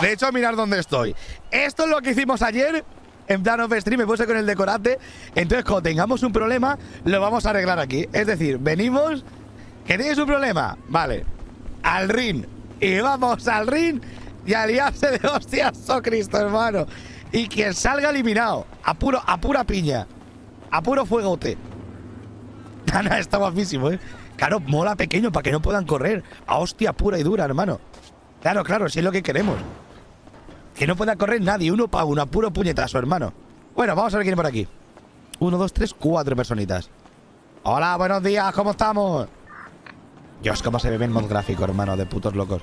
De hecho, mirad dónde estoy. Esto es lo que hicimos ayer. En plan off stream me puse con el decorante. Entonces, cuando tengamos un problema, lo vamos a arreglar aquí. Es decir, venimos. ¿Que tenéis un problema? Vale. Al ring. Y vamos al ring y a liarse de hostias, oh Cristo, hermano. Y quien salga eliminado. A pura piña. A puro fuegote. Dana está guapísimo, ¿eh? Claro, mola pequeño para que no puedan correr. A hostia pura y dura, hermano. Claro, claro, si es lo que queremos. Que no pueda correr nadie, uno para uno, a puro puñetazo, hermano. Bueno, vamos a ver quién es por aquí. 1, 2, 3, 4 personitas. Hola, buenos días, ¿cómo estamos? Dios, cómo se ve el mod gráfico, hermano, de putos locos.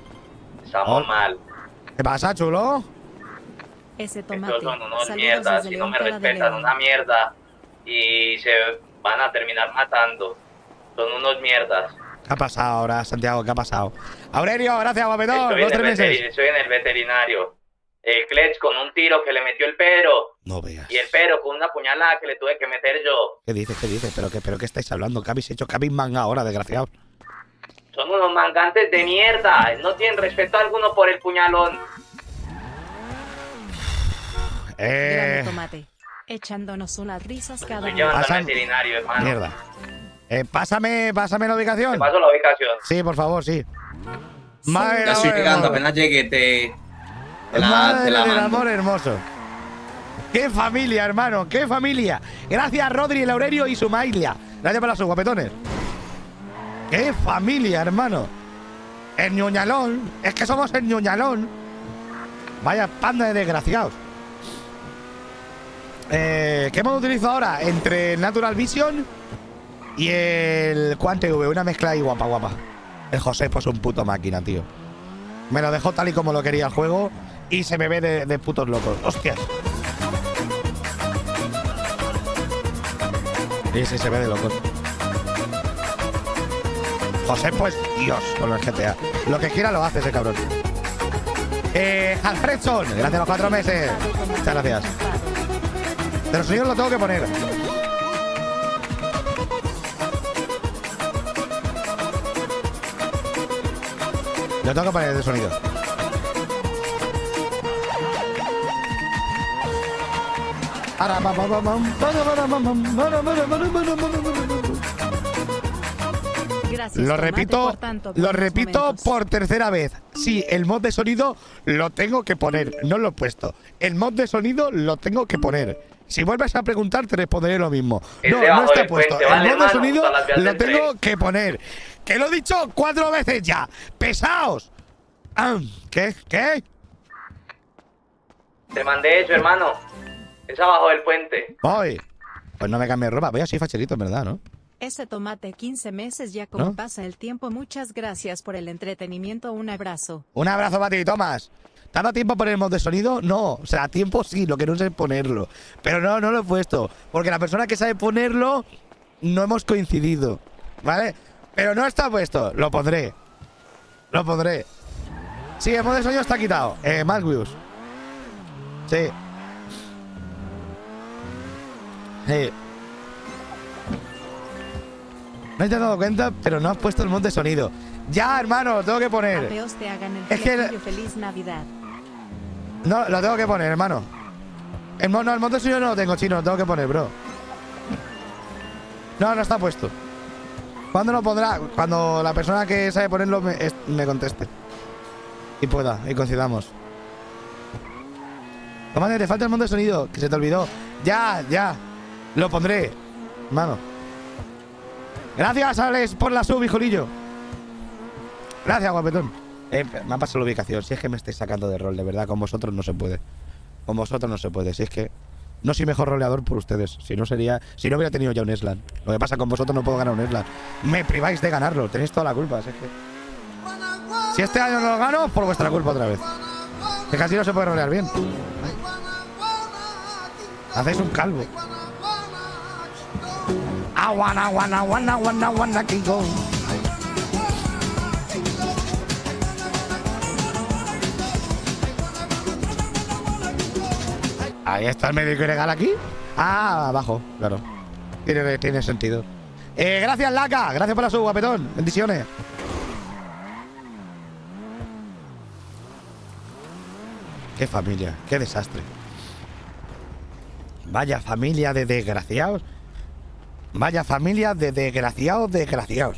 Estamos mal. ¿Qué pasa, chulo? Ese tomate. Estos son unos mierdas, si no me respetan, una mierda. Y se van a terminar matando. Son unos mierdas. ¿Qué ha pasado ahora, Santiago? ¿Qué ha pasado? Aurelio, gracias, guapetón. Estoy en el veterinario. El Kletch con un tiro que le metió el Pedro. No veas. Y el Pedro con una puñalada que le tuve que meter yo. ¿Qué dices? ¿Qué dices? ¿Pero qué estáis hablando? ¿Qué habéis hecho? ¿Qué habéis manga ahora, desgraciados? Son unos mangantes de mierda. No tienen respeto alguno por el puñalón. Tomate. Echándonos unas risas cada día. Al veterinario, hermano. Mierda. Pásame la ubicación. Te paso la ubicación. Sí, por favor, sí. Madre, ya estoy llegando, apenas llegué, te la mando. El amor hermoso. ¡Qué familia, hermano! ¡Qué familia! Gracias, Rodri, el Aurelio y su Mailia. Gracias para sus guapetones. ¡Qué familia, hermano! El ñoñalón. Es que somos el ñoñalón. Vaya panda de desgraciados. ¿Qué hemos utilizado ahora? Entre Natural Vision y el QuantV, una mezcla ahí guapa, guapa. El José, pues un puto máquina, tío. Me lo dejó tal y como lo quería el juego y se me ve de putos locos. ¡Hostias! Sí, sí, se ve de locos. José, pues, Dios, con el GTA. Lo que quiera lo hace ese cabrón. Alfredson, gracias a los 4 meses. Muchas gracias. De los señores lo tengo que poner. Yo tengo que poner el sonido. Ahora, lo repito por tercera vez. Sí, el mod de sonido lo tengo que poner. No lo he puesto. El mod de sonido lo tengo que poner. Si vuelves a preguntar, te responderé lo mismo. No, no está puesto. El mod de sonido lo tengo que poner. ¡Que lo he dicho 4 veces ya! ¡Pesaos! ¿Qué? ¿Qué? Te mandé eso, hermano. Es abajo del puente. Voy. Pues no me cambies ropa. Voy así facherito, en verdad, ¿no? Ese tomate 15 meses ya como pasa el tiempo. Muchas gracias por el entretenimiento. Un abrazo. Un abrazo para ti, Tomás. ¿Te ha dado tiempo a poner el mod de sonido? No. O sea, tiempo sí, lo que no sé es ponerlo. Pero no, no lo he puesto. Porque la persona que sabe ponerlo no hemos coincidido. ¿Vale? Pero no está puesto. Lo pondré. Lo pondré. Sí, el modo de sueño está quitado. Más views. Sí. Sí. No te has dado cuenta, pero no has puesto el mod de sonido. Ya, hermano, lo tengo que poner. Te hagan el es que... Feliz Navidad. No, lo tengo que poner, hermano. El mod de sonido no lo tengo, chino. Lo tengo que poner, bro. No, no está puesto. ¿Cuándo lo pondrá? Cuando la persona que sabe ponerlo me conteste. Y pueda, y coincidamos. Tomate, te falta el montón de sonido, que se te olvidó. Ya, ya. Lo pondré. Mano. Gracias, Alex, por la sub, hijolillo. Gracias, guapetón. Me ha pasado la ubicación. Si es que me estáis sacando de rol, de verdad. Con vosotros no se puede. Con vosotros no se puede. Si es que... No soy mejor roleador por ustedes. Si no hubiera tenido ya un Eslan. Lo que pasa con vosotros no puedo ganar un Eslan. Me priváis de ganarlo. Tenéis toda la culpa. Si este año no lo gano, por vuestra culpa otra vez. Que casi no se puede rolear bien. Hacéis un calvo. Ahí está el médico ilegal aquí. Ah, abajo, claro. Tiene sentido. Gracias, Laca. Gracias por la sub, guapetón. Bendiciones. Qué familia, qué desastre. Vaya familia de desgraciados. Vaya familia de desgraciados, desgraciados.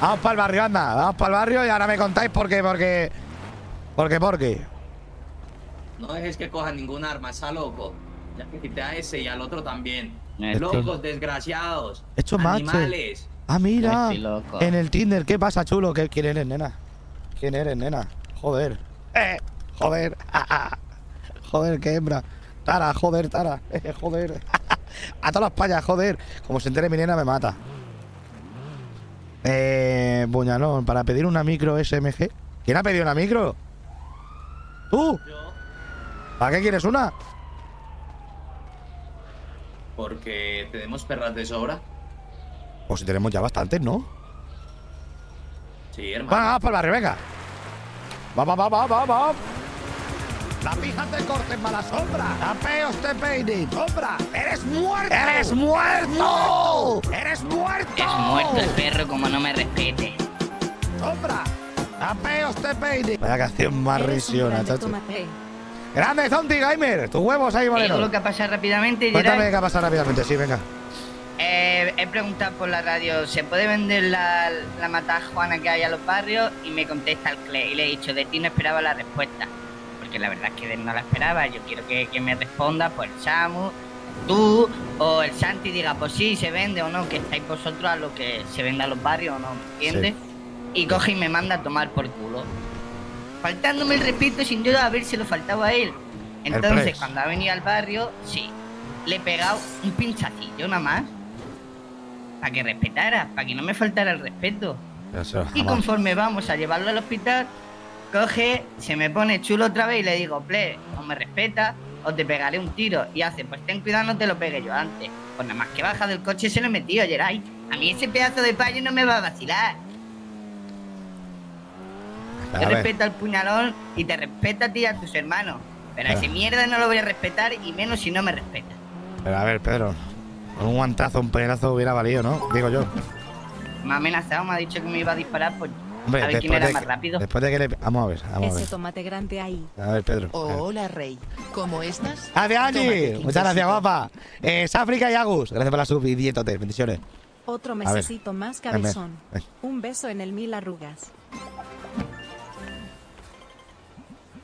Vamos para el barrio, anda. Vamos para el barrio y ahora me contáis por qué, porque. No dejes que cojan ningún arma, está loco. Ya que quité a ese y al otro también. Locos, desgraciados. Estos animales. Macho. Ah, mira. En el Tinder, ¿qué pasa, chulo? ¿Quién eres, nena? ¿Quién eres, nena? Joder. Joder. Joder, qué hembra. Tara, joder, Tara. Joder. A todas las payas, joder. Como se entere mi nena, me mata. Puñalón, para pedir una micro SMG. ¿Quién ha pedido una micro? ¿Tú? Yo. ¿Para qué quieres una? Porque tenemos perras de sobra. O si tenemos ya bastantes, ¿no? Sí, hermano. Vamos para el barrio, venga. Va. La pija te corten para la sombra. La peos te peinen. ¡Sombra! ¡Eres muerto! ¡Eres muerto! ¡Eres muerto! Es muerto el perro como no me respete. ¡Sombra! La peos te peinen. Vaya canción más risiona, chacho. ¡Grande Zonti Gamer! ¡Tus huevos ahí, Valero! Tengo lo que pasa rápidamente, Yeray. Cuéntame que ha pasado rápidamente, sí, venga. He preguntado por la radio, ¿se puede vender la matajuana que hay a los barrios? Y me contesta el Cle y le he dicho, de ti no esperaba la respuesta. Porque la verdad es que no la esperaba, yo quiero que me responda por el Samu, tú o el Santi diga, pues sí, se vende o no, que estáis vosotros a lo que se venda a los barrios o no, ¿me entiendes? Sí. Y coge y me manda a tomar por culo. Faltándome el respeto sin yo habérselo faltado a él. Entonces, cuando ha venido al barrio, sí, le he pegado un pinchacillo nada más. Para que respetara, para que no me faltara el respeto. Eso, y conforme vamos a llevarlo al hospital, coge, se me pone chulo otra vez y le digo, Ple, o me respeta o te pegaré un tiro. Y hace, pues ten cuidado, no te lo pegué yo antes. Pues nada más que baja del coche se lo he metido, Yeray. A mí ese pedazo de payo no me va a vacilar. Yo respeto al puñalón y te respeta a ti y a tus hermanos. Pero a ese mierda no lo voy a respetar y menos si no me respeta. Pero a ver, Pedro. Un guantazo, un pedazo hubiera valido, ¿no? Digo yo. Me ha amenazado, me ha dicho que me iba a disparar por... Hombre, a ver quién era más rápido. Después de que le... Vamos a ver, vamos a ver. Ese tomate grande ahí. A ver, Pedro. Hola, Rey. ¿Cómo estás? ¡Gracias, Angie! Muchas gracias, guapa. Sáfrica y Agus. Gracias por la sub y dietotes. Bendiciones. Otro mesecito más, cabezón. Ven. Un beso en el mil arrugas.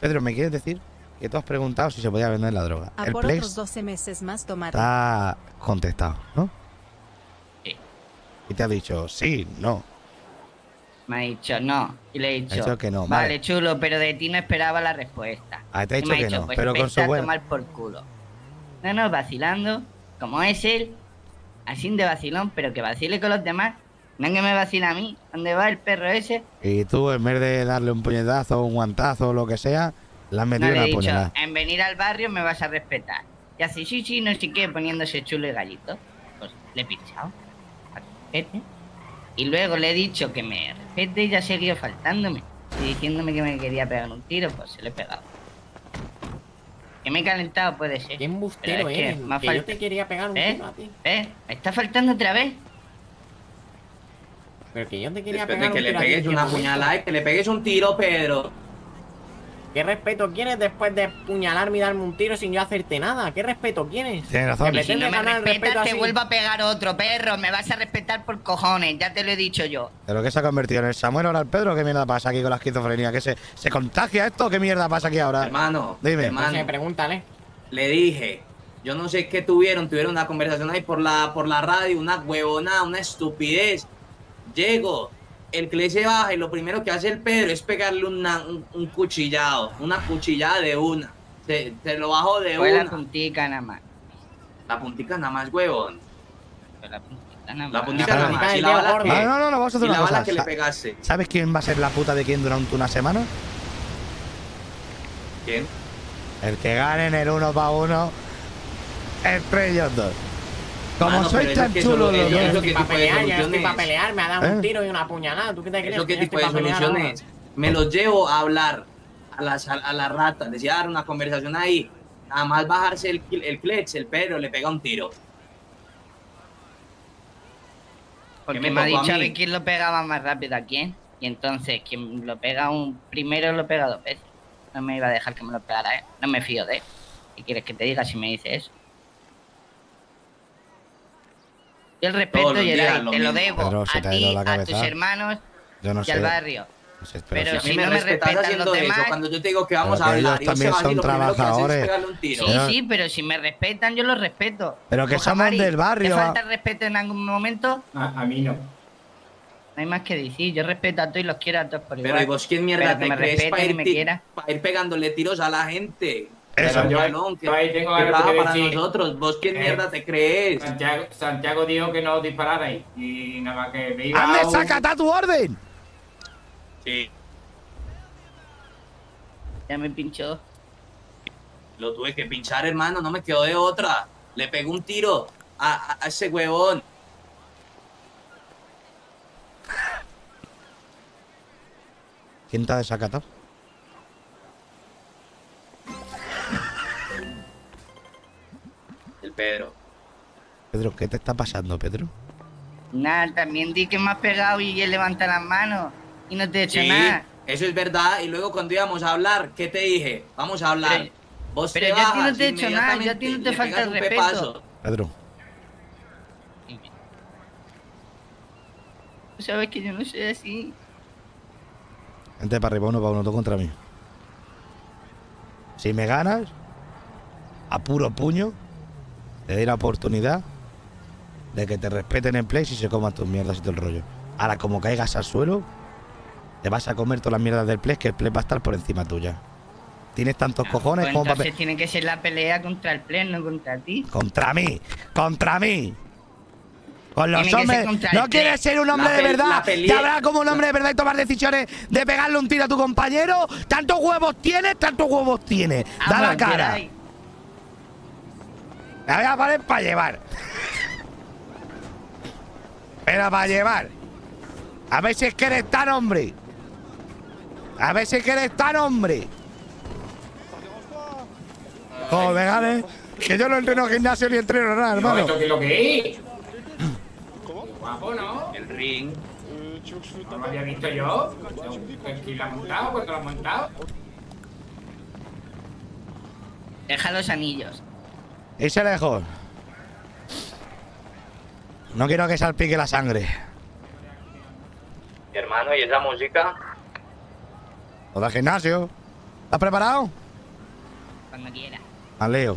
Pedro, ¿me quieres decir? Que tú has preguntado si se podía vender la droga. A el por Plex otros 12 meses más tomar. Está contestado, ¿no? Sí. Y te ha dicho, sí, no. Me ha dicho, no. Y le he dicho, que no. Vale, chulo, pero de ti no esperaba la respuesta. Ah, te ha dicho que no, pues, pero con su buena. Tomar por culo. No, vacilando. Como es él, así de vacilón, pero que vacile con los demás. No que me vacila a mí. ¿Dónde va el perro ese? Y tú, en vez de darle un puñetazo, un guantazo, lo que sea... La no le he dicho, en venir al barrio me vas a respetar. Y así, sí, no sé qué, poniéndose chulo y gallito. Pues le he pinchado. Y luego le he dicho que me respete y ya ha seguido faltándome. Y diciéndome que me quería pegar un tiro, pues se le he pegado. Que me he calentado, puede ser. Qué embustero eres, que yo te quería pegar un tiro a ti. Me está faltando otra vez. Pero que yo te quería pegar un tiro. Después de que le pegues una puñalada y que le pegues un tiro, Pedro. ¿Qué respeto quieres después de puñalarme y darme un tiro sin yo hacerte nada? ¿Qué respeto quieres? Tienes razón. Que si no me respetas te vuelvo a pegar otro, perro. Me vas a respetar por cojones, ya te lo he dicho yo. ¿Pero qué se ha convertido en el Samuel ahora el Pedro? ¿Qué mierda pasa aquí con la esquizofrenia? ¿Que se contagia esto? ¿Qué mierda pasa aquí ahora? Hermano, dime. Hermano, no sé, pregúntale. Le dije, yo no sé qué tuvieron una conversación ahí por la radio, una huevonada, una estupidez. Llego. El Cle se baja y lo primero que hace el Pedro es pegarle un cuchillado, una cuchillada de una. Se lo bajo de fue una. Fue la puntica nada más. La puntica nada más, huevón. Fue la puntica nada más. La puntica nada más. No, vamos a hacer una cosa. La bala que le pegaste. ¿Sabes quién va a ser la puta de quién durante una semana? ¿Quién? El que gane en el 1 para 1 entre ellos dos. Como mano, soy tan chulo, yo estoy para pelear, me ha dado un tiro y una puñalada. ¿Tú qué te crees? ¿Eso qué tipo de soluciones? Me los llevo a hablar a las ratas. Les iba a dar una conversación ahí. Nada más bajarse el Plex, el Pedro le pega un tiro. Porque me ha dicho a ver quién lo pegaba más rápido a quién. Y entonces, quien lo pega primero lo pega dos veces. No me iba a dejar que me lo pegara, ¿eh? No me fío de él. ¿Qué quieres que te diga si me dices eso? Yo el respeto, Yeray, te lo debo a ti, a tus hermanos y al barrio. Pero si me respetas haciendo eso, cuando yo te digo que vamos a hablar, ellos también son trabajadores. Sí, sí, pero si me respetan, yo los respeto. Pero que somos del barrio. ¿Te falta el respeto en algún momento? A mí no. No hay más que decir, yo respeto a todos y los quiero a todos por igual. Pero ¿y vos quién mierda te crees para ir pegándele tiros a la gente? Eso, yo tengo algo que para nosotros. ¿Vos quién mierda te crees? Santiago dijo que no dispararais y nada más que me iba a… ¡Hazme sacata tu orden! Sí. Ya me pinchó. Lo tuve que pinchar, hermano, no me quedó de otra. Le pegó un tiro a ese huevón. ¿Quién te ha desacatado? El Pedro. Pedro, ¿qué te está pasando, Pedro? Nada, también di que me has pegado y él levanta las manos. Y no te he hecho nada. Eso es verdad. Y luego cuando íbamos a hablar, ¿qué te dije? Vamos a hablar. Pero yo a ti no te he hecho nada. Yo a ti no te falta el respeto. Pedro. Tú sabes que yo no soy así. Gente para arriba, uno para uno, todo contra mí. Si me ganas, a puro puño, te doy la oportunidad de que te respeten en Plex y se coman tus mierdas y todo el rollo. Ahora, como caigas al suelo, te vas a comer todas las mierdas del Plex, que el Plex va a estar por encima tuya. Tienes tantos cojones como para… Entonces tiene que ser la pelea contra el Plex, no contra ti. ¡Contra mí! ¡Contra mí! Con los hombres. No quieres ser un hombre de verdad. Te hablarás como un hombre de verdad y tomar decisiones de pegarle un tiro a tu compañero. Tantos huevos tienes, tantos huevos tienes. Da la cara. La voy a poner para llevar. Pero para llevar. A ver si es que eres tan hombre. A ver si es que eres tan hombre. Joder, vale. Que yo no entreno gimnasio ni entreno nada, hermano. ¿Esto qué es lo que es? Guapo, ¿no? El ring. ¿No lo había visto yo? ¿Quién lo ha montado? ¿Cuándo lo ha montado? Deja los anillos. Ese lejos. No quiero que salpique la sangre. Hermano, ¿y esa música? Hola, gimnasio. ¿Estás preparado? Cuando quiera. Aleo.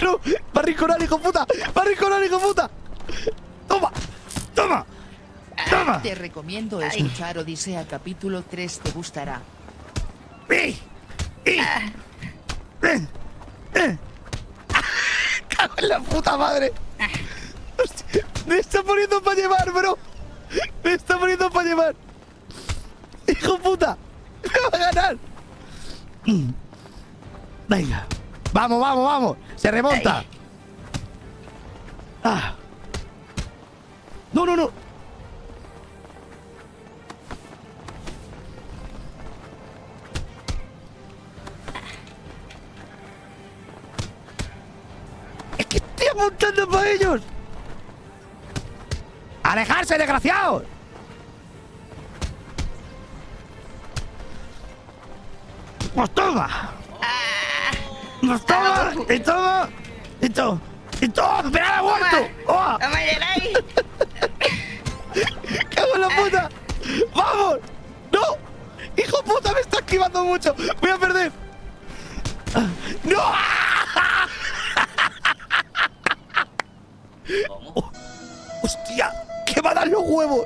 No, barriconar, hijo puta, barriconar, hijo puta. Toma, toma, toma. Te recomiendo escuchar Odisea capítulo 3, te gustará. Cago en la puta madre. Me está poniendo para llevar, bro. Me está poniendo para llevar. ¡Hijo puta! ¡Me va a ganar! Venga. ¡Vamos, vamos, vamos! ¡Se remonta! Ah. ¡No, no, no! ¡Es que estoy apuntando para ellos! ¡Alejarse, desgraciados! ¡Pues toma! ¡Pues toma! ¡Y toma! ¡Y toma! ¡Y toma! ¡Esperad a muerto! ¡Oh! ¡Toma, Yeray! ¡Cago en la puta! ¡Vamos! ¡No! ¡Hijo puta! ¡Me está esquivando mucho! ¡Voy a perder! ¡No! Oh, ¡hostia! ¡Qué van a dar los huevos!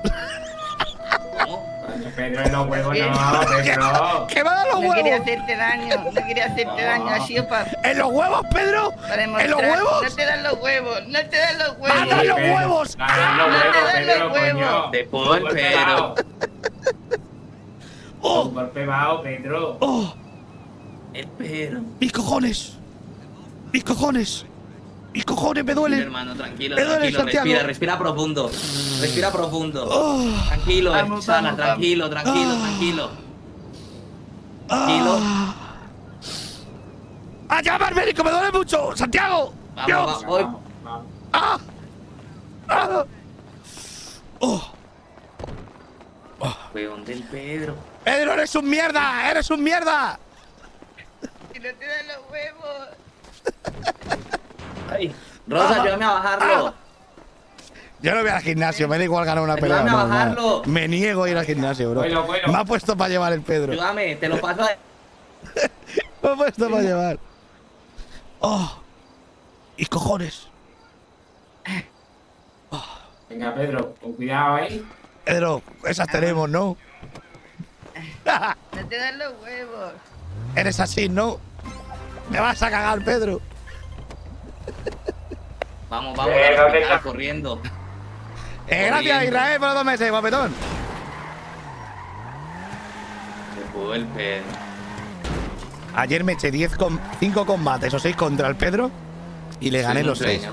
Pedro, no, huevo, no, Pedro. ¿Qué va a dar los huevos? No quería hacerte daño, no quería hacerte daño, así es para… ¿En los huevos, Pedro? ¿En los huevos? No te dan los huevos, no te dan los huevos. ¡Van a dar los huevos! ¡No te dan los huevos! ¡De por Pedro! ¡Oh! ¡Golpe bajo, Pedro! ¡Oh! ¡El Pedro! ¡Mis cojones! ¡Mis cojones! ¡Mis cojones me duelen! Hermano, tranquilo, tranquilo, respira, respira profundo. Respira profundo. Oh, tranquilo, vamos, Sana, vamos, tranquilo, tranquilo, oh, tranquilo. Tranquilo. ¡A llamar médico! ¡Me duele mucho! ¡Santiago! Vamos, voy. ¡Ah! ¡Ah! ¡Oh! ¡Oh! Weón del Pedro. ¡Pedro, eres un mierda! ¡Eres un mierda! ¡Que no te dan los huevos! Ay, Rosa, llévame a bajarlo. Yo no voy al gimnasio, me da igual ganar una pelea. No, no. Me niego a ir al gimnasio, bro. Bueno, bueno. Me ha puesto para llevar el Pedro. Ayúdame, te lo paso. Me ha puesto para llevar. ¡Oh! ¡Y cojones! Oh. Venga, Pedro, con cuidado ahí. Pedro, esas tenemos, ¿no? No te dan los huevos. Eres así, ¿no? Me vas a cagar, Pedro. Vamos, vamos, vamos, corriendo. Gracias, Israel, por los 2 meses, guapetón. Se jugó el Pedro. Ayer me eché 5 combates o 6 contra el Pedro y le gané los 6.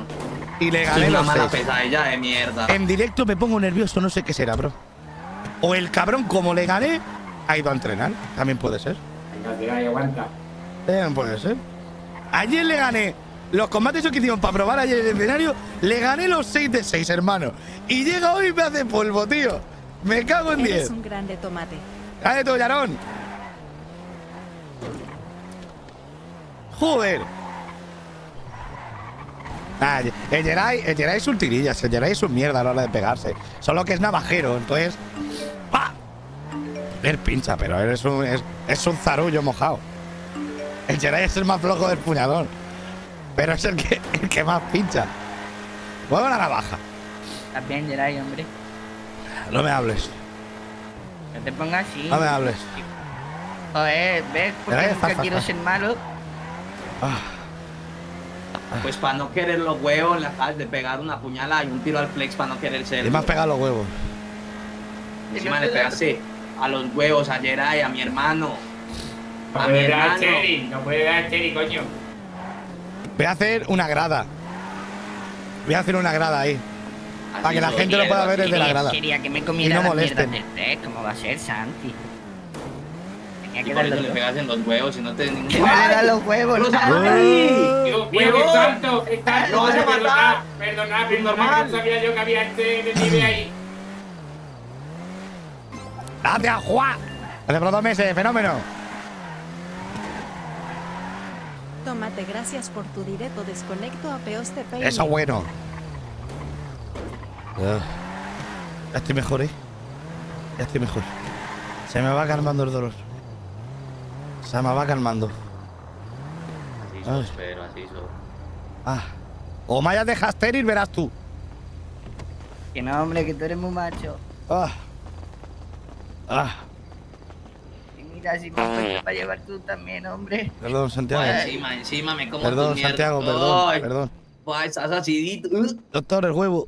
Y le gané los 6. Pesadilla de mierda. En directo me pongo nervioso, no sé qué será, bro. O el cabrón, como le gané, ha ido a entrenar. También puede ser. Venga, tira y aguanta. También puede ser. Ayer le gané. Los combates que hicimos para probar ayer en el escenario, le gané los 6 de 6, hermano. Y llega hoy y me hace polvo, tío. Me cago en 10. Es un grande tomate. ¡Grande Tollarón! ¡Joder! Ah, el Yeray es un tirillas. El Yeray es un mierda a la hora de pegarse. Solo que es navajero, entonces… ¡Pah! Él pincha, pero él es un zarullo mojado. El Yeray es el más flojo del puñadón. Pero es el que más pincha. Mueve la navaja. Estás bien, Yeray, hombre. No me hables. No te pongas así. No me hables. Joder, ¿ves? Porque nunca quiero ser malo. Ah. Pues para no querer los huevos, le acabas de pegar una puñalada y un tiro al Plex para no querer ser. Y me has pegado los huevos. Encima le pegaste a los huevos a Yeray, a mi hermano. A mi hermano. No puede dar Cherry, coño. Voy a hacer una grada. Voy a hacer una grada ahí. Así para que la gente lo pueda ver desde la grada. Quería que me comiera y no molesten. ¿Cómo va a ser, Santi? Tenía que darle los pegas en los huevos y no te... ¡Que no le dan los huevos! ¡Rosamari! ¡Dios mío, santo! ¡Lo vas a matar! Perdonad, normal. No sabía yo que había este detenido ahí. ¡Gracias, Juan! Hace por 2 meses, fenómeno. Tomate, gracias por tu directo. Desconecto a peos de peine. Eso bueno. Ya estoy mejor, ¿eh? Ya estoy mejor. Se me va calmando el dolor. Se me va calmando. Así sos, pero así sos. Ah. O me hayas dejado ir, verás tú. Que no, hombre, que tú eres muy macho. Ah. Ah. Así me cuesta para llevar tú también, hombre. Perdón, Santiago. Encima me como. Perdón, Santiago, perdón. Ay, estás acidito. Doctor, el huevo.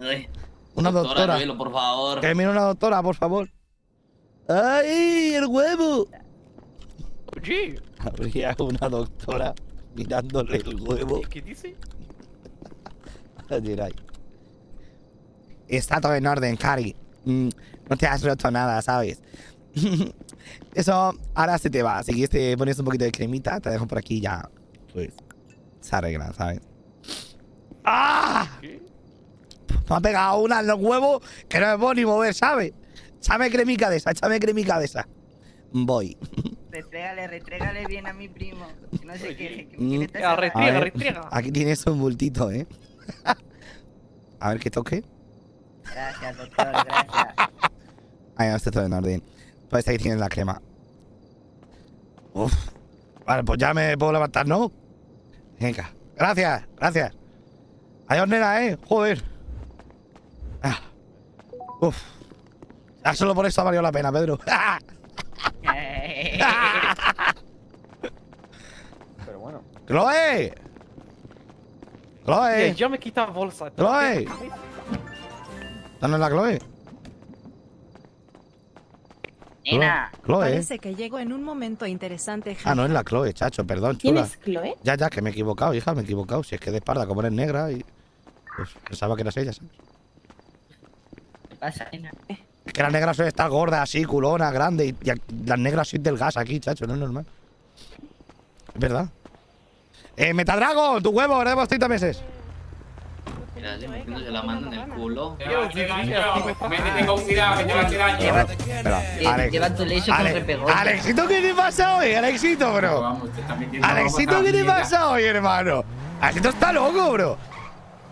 Ay, una doctora. Ayúdelo, por favor. Que mire una doctora, por favor. ¡Ay, el huevo! Sí. Habría una doctora mirándole el huevo. ¿Qué dice? Está todo en orden, Cari. No te has roto nada, ¿sabes? Eso ahora se te va, así que te pones un poquito de cremita, te dejo por aquí y ya pues se arregla, ¿sabes? ¡Ah! ¿Qué? Me ha pegado una en los huevos que no me puedo ni mover, ¿sabes? Échame cremica de esa, échame cremica de esa. Voy. Retrégale bien a mi primo. No sé qué. Restriega. Aquí tienes un bultito, ¿eh? A ver qué toque. Gracias, doctor, gracias. Ahí no está todo en orden. Pues ahí tienes la crema. Uf. Vale, pues ya me puedo levantar, ¿no? Venga. Gracias, gracias. Adiós, nena, ¿eh? Joder. Ah. Uf. Ya solo por eso ha valido la pena, Pedro. Pero bueno. ¡Chloe! ¡Chloe! Ya me quitan bolsa. ¡Chloe! ¿Dónde es la Chloe? Nena. Chloe. Parece que llegó en un momento interesante. Jaja. Ah, no es la Chloe, chacho, perdón. ¿Quién es Chloe? Ya, que me he equivocado, hija, me he equivocado. Si es que de espalda, como eres negra y. Pues pensaba que eras ella, ¿sabes? ¿Qué pasa, nena? Es que las negras suelen estar gordas, así, culona, grande. Y las negras sois del gas aquí, chacho, no es normal. Es verdad. Metadrago, tu huevo, ahora debemos 30 meses. Mira, se la mando en el culo. Métete tengo oxidado, que lleva 8 años. Lleva tu lecho con repegón. Alexito, ¿qué te pasa hoy? Alexito, bro. Alexito, ¿qué te pasa hoy, hermano? Alexito está loco, bro.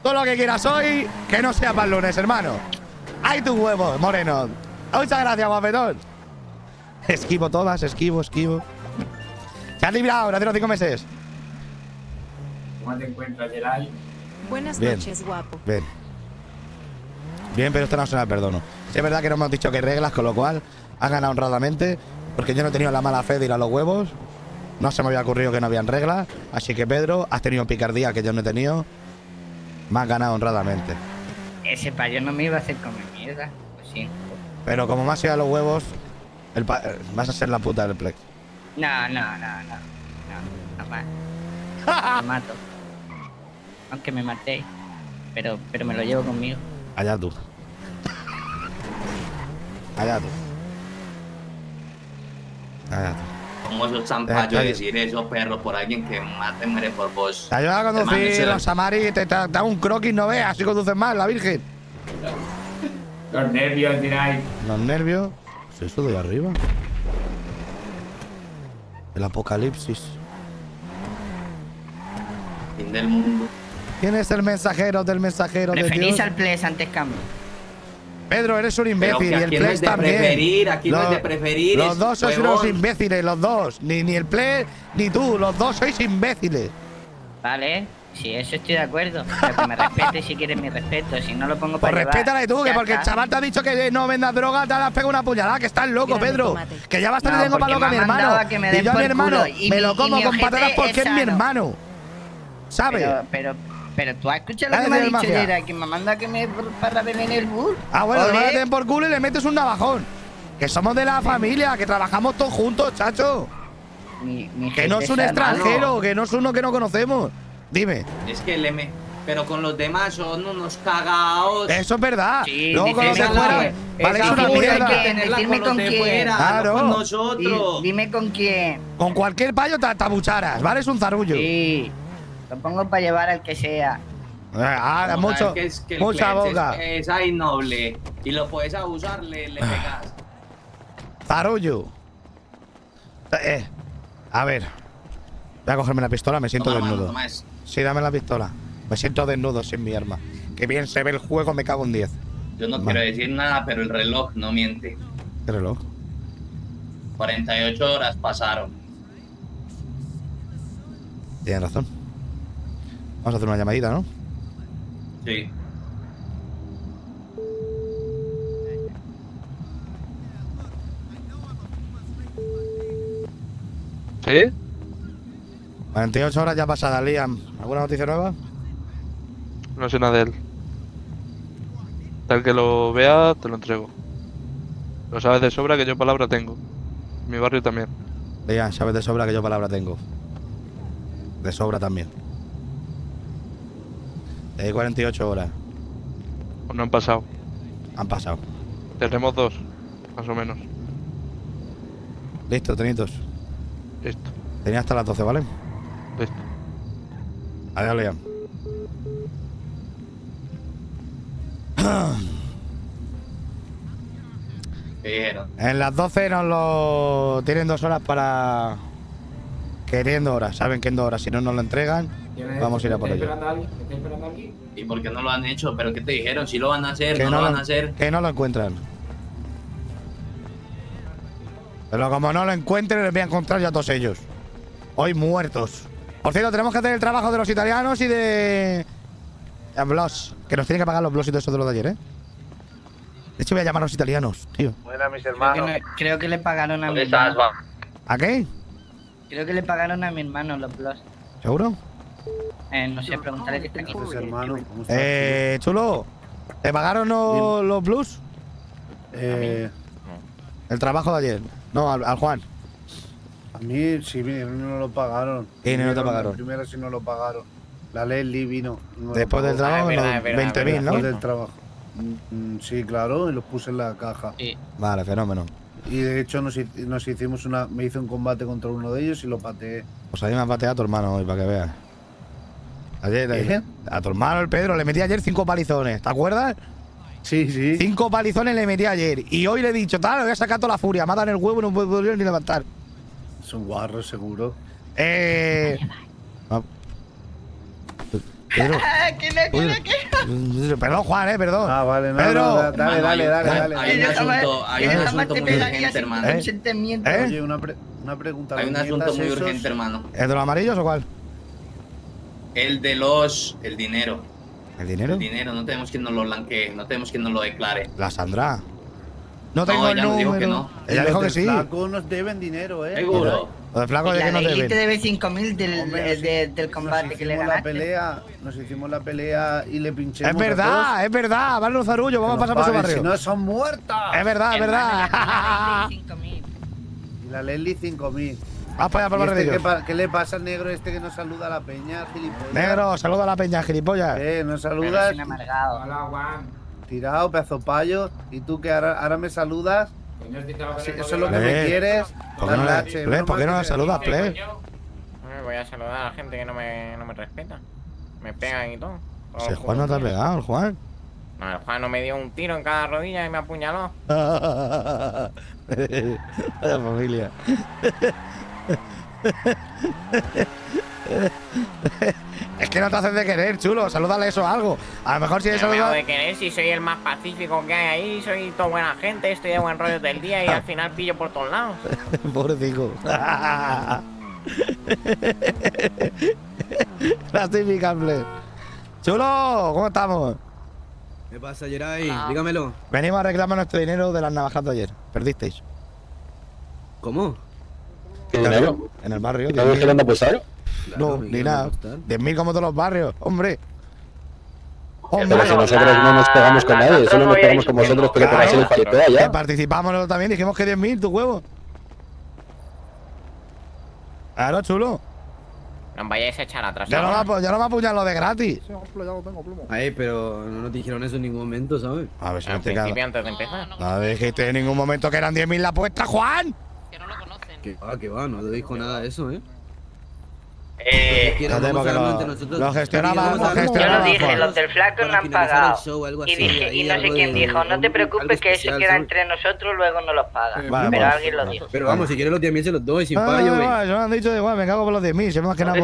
Todo lo que quieras hoy, que no sea para el lunes, hermano. ¡Ay, tus huevos, moreno! ¡Muchas gracias, guapetón! Esquivo todas, esquivo. Se has librado, no tengo 5 meses. ¿Cómo te encuentras, Yeray? Buenas noches, guapo. Bien. Bien, pero esto no suena el perdono. Sí, es verdad que no me han dicho que reglas, con lo cual han ganado honradamente, porque yo no he tenido la mala fe de ir a los huevos. No se me había ocurrido que no habían reglas. Así que, Pedro, has tenido picardía que yo no he tenido. Me has ganado honradamente. Ese payo no me iba a hacer comer mierda. Pues sí. Pero como más sea los huevos, vas a ser la puta del Plex. No. Jamás. Me mato. Aunque me matéis. Pero me lo llevo conmigo. Allá tú. Como esos zampallos decir esos perros por alguien que mate muere por vos. Te ayuda a conducir, Rosamari. Te da un croquis, no veas. Así conduces mal, la virgen. Los nervios, Yeray. Los nervios. ¿Es eso de arriba? El apocalipsis. Fin del mundo. ¿Quién es el mensajero del mensajero de Dios? Preferís al Plex antes cambio. Pedro, eres un imbécil y el Plex también. Aquí no es de preferir. Los dos sois unos imbéciles, los dos. Ni el Plex ni tú, los dos sois imbéciles. Vale. Sí, eso estoy de acuerdo. Pero que me respete si quieres mi respeto. Si no lo pongo para llevar. Pues respétale tú, que porque el chaval te ha dicho que no vendas droga, te has pegado una puñalada, que estás loco, Pedro. Que ya bastante tengo para loco a mi hermano. Y yo a mi hermano me lo como con patatas porque es mi hermano. ¿Sabes? Pero tú has escuchado lo que me ha dicho Yeray, que me manda que me para beber en el bus. Ah, bueno, te meten por culo y le metes un navajón. Que somos de la familia, que trabajamos todos juntos, chacho. Que no es un extranjero, que no es uno que no conocemos. Dime. Es que pero con los demás son unos cagados. Eso es verdad. Sí, luego con los de fuera. Vale, es una mierda. Dime con quién. Claro. Con nosotros. Dime con quién. Con cualquier payo te tabucharas, ¿vale? Es un zarullo. Sí. Lo pongo para llevar al que sea. Mucho. Mucha boca. Es ahí noble. Y lo puedes abusar, le pegas. Zarullo. A ver. Voy a cogerme la pistola, me siento desnudo. Sí, dame la pistola. Me siento desnudo sin mi arma. Que bien se ve el juego, me cago en 10. Yo no quiero decir nada, pero el reloj no miente. ¿Qué reloj? 48 horas pasaron. Tienes razón. Vamos a hacer una llamadita, ¿no? Sí. ¿Sí? 48 horas ya pasadas, Liam. ¿Alguna noticia nueva? No sé nada de él. Tal que lo vea, te lo entrego. Lo sabes de sobra que yo palabra tengo. Mi barrio también. Liam, sabes de sobra que yo palabra tengo. De sobra también. Te di 48 horas. Pues no han pasado. Han pasado. Tenemos 2, más o menos. Listo, tenitos. Listo. Tenía hasta las 12, ¿vale? Listo. Adiós, Liam. ¿Qué dijeron? En las 12 nos lo… Tienen 2 horas para… Querían 2 horas. Saben que en 2 horas, si no nos lo entregan, vamos a ir a por ello. ¿Estás esperando a alguien? ¿Y por qué no lo han hecho? ¿Pero qué te dijeron? Si lo van a hacer, no lo van a hacer. Que no lo encuentran. Pero como no lo encuentren, les voy a encontrar ya a todos ellos. Hoy muertos. Por cierto, tenemos que hacer el trabajo de los italianos y de… Blogs. Que nos tienen que pagar los blogs y todo eso de los de ayer, ¿eh? De hecho, voy a llamar a los italianos, tío. Buenas, mis hermanos. Creo que le pagaron a mi hermano. ¿A qué? Creo que le pagaron a mi hermano los blogs. ¿Seguro? No sé, preguntarle qué está aquí. Chulo, ¿te pagaron los blogs? El trabajo de ayer. No, al Juan. A mí sí, no lo pagaron. ¿Y no te pagaron? Primero sí no lo pagaron. La ley vino. Después del trabajo, 20.000, ¿no? Después del trabajo. Sí, claro, y los puse en la caja. Vale, fenómeno. Y de hecho me hice un combate contra uno de ellos y lo pateé. Pues ahí me ha pateado tu hermano hoy, para que veas. Ayer, a tu hermano, el Pedro, le metí ayer 5 palizones, ¿te acuerdas? Sí, sí. 5 palizones le metí ayer. Y hoy le he dicho, tal, le voy a sacar toda la furia. Matan el huevo, no puedo ni levantar. Es un guarro, seguro. Pedro. Perdón, Juan, perdón. Ah, vale, no. Pedro. No, dale. Hay un asunto muy urgente, hermano. Oye, una pregunta. Hay un asunto muy urgente, hermano. ¿El de los amarillos o cuál? El de los… el dinero. ¿El dinero? El dinero, no tenemos quien nos lo blanquee, no tenemos quien nos lo declare. La Sandra. No tengo el número. Dijo que no. Ella dijo que sí. Los flacos nos deben dinero, ¿eh? Seguro. Los flacos de que nos deben. Y te debe 5.000 del combate que le ganaste. Nos hicimos la pelea y le pinchemos. Es verdad, van los zarullos, vamos a pasar por su barrio. Si no, son muertas. Es verdad. Y la Leslie 5.000. Vas para allá, para el barrio de ellos. ¿Qué le pasa al negro este que no saluda a la peña, gilipollas? Negro, saluda a la peña, gilipollas. No saludas. Hola, Juan. Tirado, pedazo payo. Y tú que ahora me saludas. Sí, eso es lo que me quieres. ¿Por qué no la saludas, Plex? No me voy a saludar a la gente que no me respeta. Me pegan y todo. Si el Juan no te ha pegado, el Juan. No, el Juan no me dio un tiro en cada rodilla y me apuñaló. Vaya familia. Es que no te haces de querer, chulo. Salúdale eso a algo. A lo mejor si eso me hago de querer, si soy el más pacífico que hay ahí, soy toda buena gente, estoy de buen rollo del día y al final pillo por todos lados. Pobrecito. La típica, Plex. Chulo, ¿cómo estamos? ¿Qué pasa, Yeray? Dígamelo. Venimos a reclamar nuestro dinero de las navajas de ayer. Perdisteis. ¿Cómo? ¿Qué dinero? En el barrio. ¿Estamos queriendo apostar? No, ni nada. 10.000 como todos los barrios, hombre. Pero si nosotros no nos pegamos con nadie, solo nos pegamos con vosotros porque para hacer el paleteo ya. Participamos también, dijimos que 10.000, tu huevo. Claro, chulo. No vayáis a echar atrás. Ya no me apuñan lo de gratis. Ay, pero no te dijeron eso en ningún momento, ¿sabes? A ver si no te cae. Antes de empezar. No dijiste en ningún momento que eran 10.000 la apuesta, Juan. Que no lo conocen. Que va, no te dijo nada de eso, ¿eh? Lo gestionábamos. Yo lo dije, los del flaco no han pagado. Y dije, y no sé quién dijo, no te preocupes que eso queda entre nosotros, luego no los pagan. Vale, pero alguien lo dijo. Pero vamos, si quieres los 10.000 se los doy, sin payo. No han dicho de igual, me cago por los 10.000, se me ha quedado.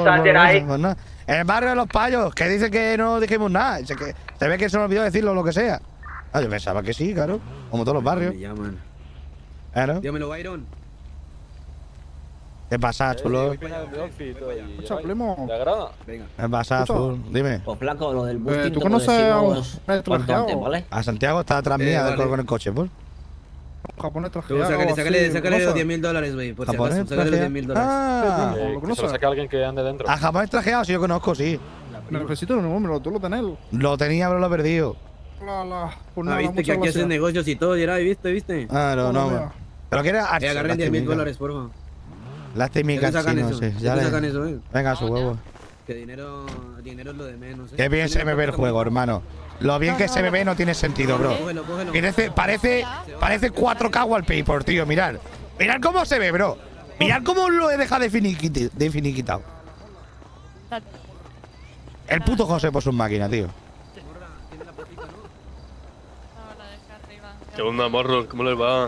El barrio de los payos, que dice que no dijimos nada. Se ve que se nos olvidó decirlo o lo que sea. Ah, yo pensaba que sí, claro. Como todos los barrios. Dígamelo, Byron. ¿Qué pasa, chulo? Escucha, primo. ¿Te agrada? ¿Qué pasa, chulo? Dime. Pues flaco, lo del bus. ¿Tú conoces a Santiago? ¿Vale? A Santiago está atrás mía, vale. Con el coche, pues. Japonés trajeado. Sácale los 10.000 dólares, güey. Por si acaso, sácale los 10.000 dólares. Ah, ¿lo saca alguien que ande dentro? A japonés trajeado, si yo conozco, sí. Necesito un número, tú lo tenés. Lo tenía, pero lo he perdido. Ah, viste que aquí hacen negocios y todo, Yeray, ¿viste? Ah, no. Pero que era… agarré 10.000 dólares, por favor. Lástima que sacan eso, venga, su huevo. Que dinero es lo de menos. Qué bien se me ve el juego, hermano. Lo bien que se me ve no tiene sentido, bro. Parece 4K wallpaper, tío, mirad. Mirad cómo se ve, bro. Mirad cómo lo he dejado de finiquitado. El puto José por sus máquinas, tío. ¿Qué onda, morros? ¿Cómo les va?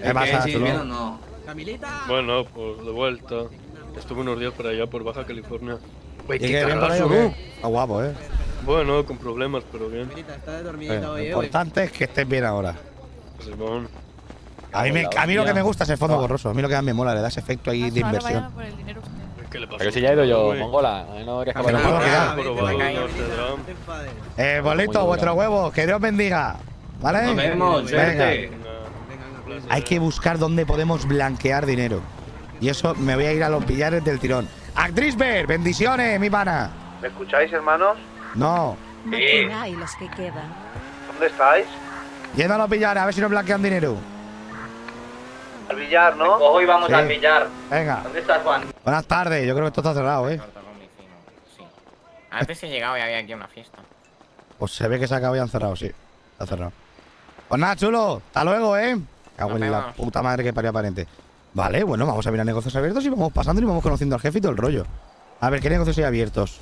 ¿Qué pasa, chulo? Camilita. Bueno, pues de vuelta. Estuve unos días por allá, por Baja California. Güey, qué carrazo, ¿eh? Está guapo, ¿eh? Bueno, con problemas, pero bien. Está dormidita hoy, lo importante es que estés bien ahora. Pues, bueno. A mí lo que me gusta es el fondo borroso. A mí lo que me mola, le das efecto ahí de inversión. ¿Qué le pasa? Pero si ya he ido yo, mongola. No querías que me puedo quedar. Bolito, vuestro huevo. Que Dios bendiga. ¿Vale? Nos vemos, gente. Hay que buscar dónde podemos blanquear dinero. Y eso me voy a ir a los pillares del tirón. ¡Actriz Ver! ¡Bendiciones, mi pana! ¿Me escucháis, hermanos? No. Sí. ¿Dónde estáis? Yendo a los pillares, a ver si nos blanquean dinero. Al billar, ¿no? Hoy vamos al billar. Venga. ¿Dónde estás, Juan? Buenas tardes, yo creo que esto está cerrado, ¿eh? Sí. Antes he llegado y había aquí una fiesta. Pues se ve que se acabó y han cerrado, sí. Está cerrado. Pues nada, chulo. Hasta luego, ¿eh? Cago en la puta madre que parió aparente. Vale, bueno, vamos a mirar negocios abiertos y vamos pasando y vamos conociendo al jefe y todo el rollo. A ver, ¿qué negocios hay abiertos?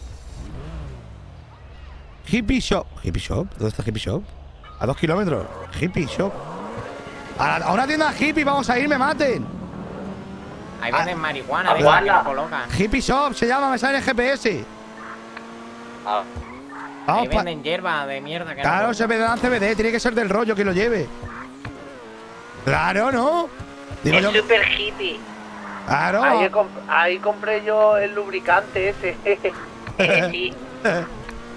Hippie Shop. ¿Hippie Shop? ¿Dónde está Hippie Shop? A 2 kilómetros. Hippie Shop. A una tienda hippie, vamos a ir, me maten. Ahí venden marihuana, de igual la colocan. Hippie Shop se llama, me sale el GPS. Ah. Ahí venden hierba de mierda. Que claro, no se venderán CBD, tiene que ser del rollo que lo lleve. Claro, ¿no? Digo, es yo... super hippie. Claro. Ahí compré yo el lubricante ese. Sí.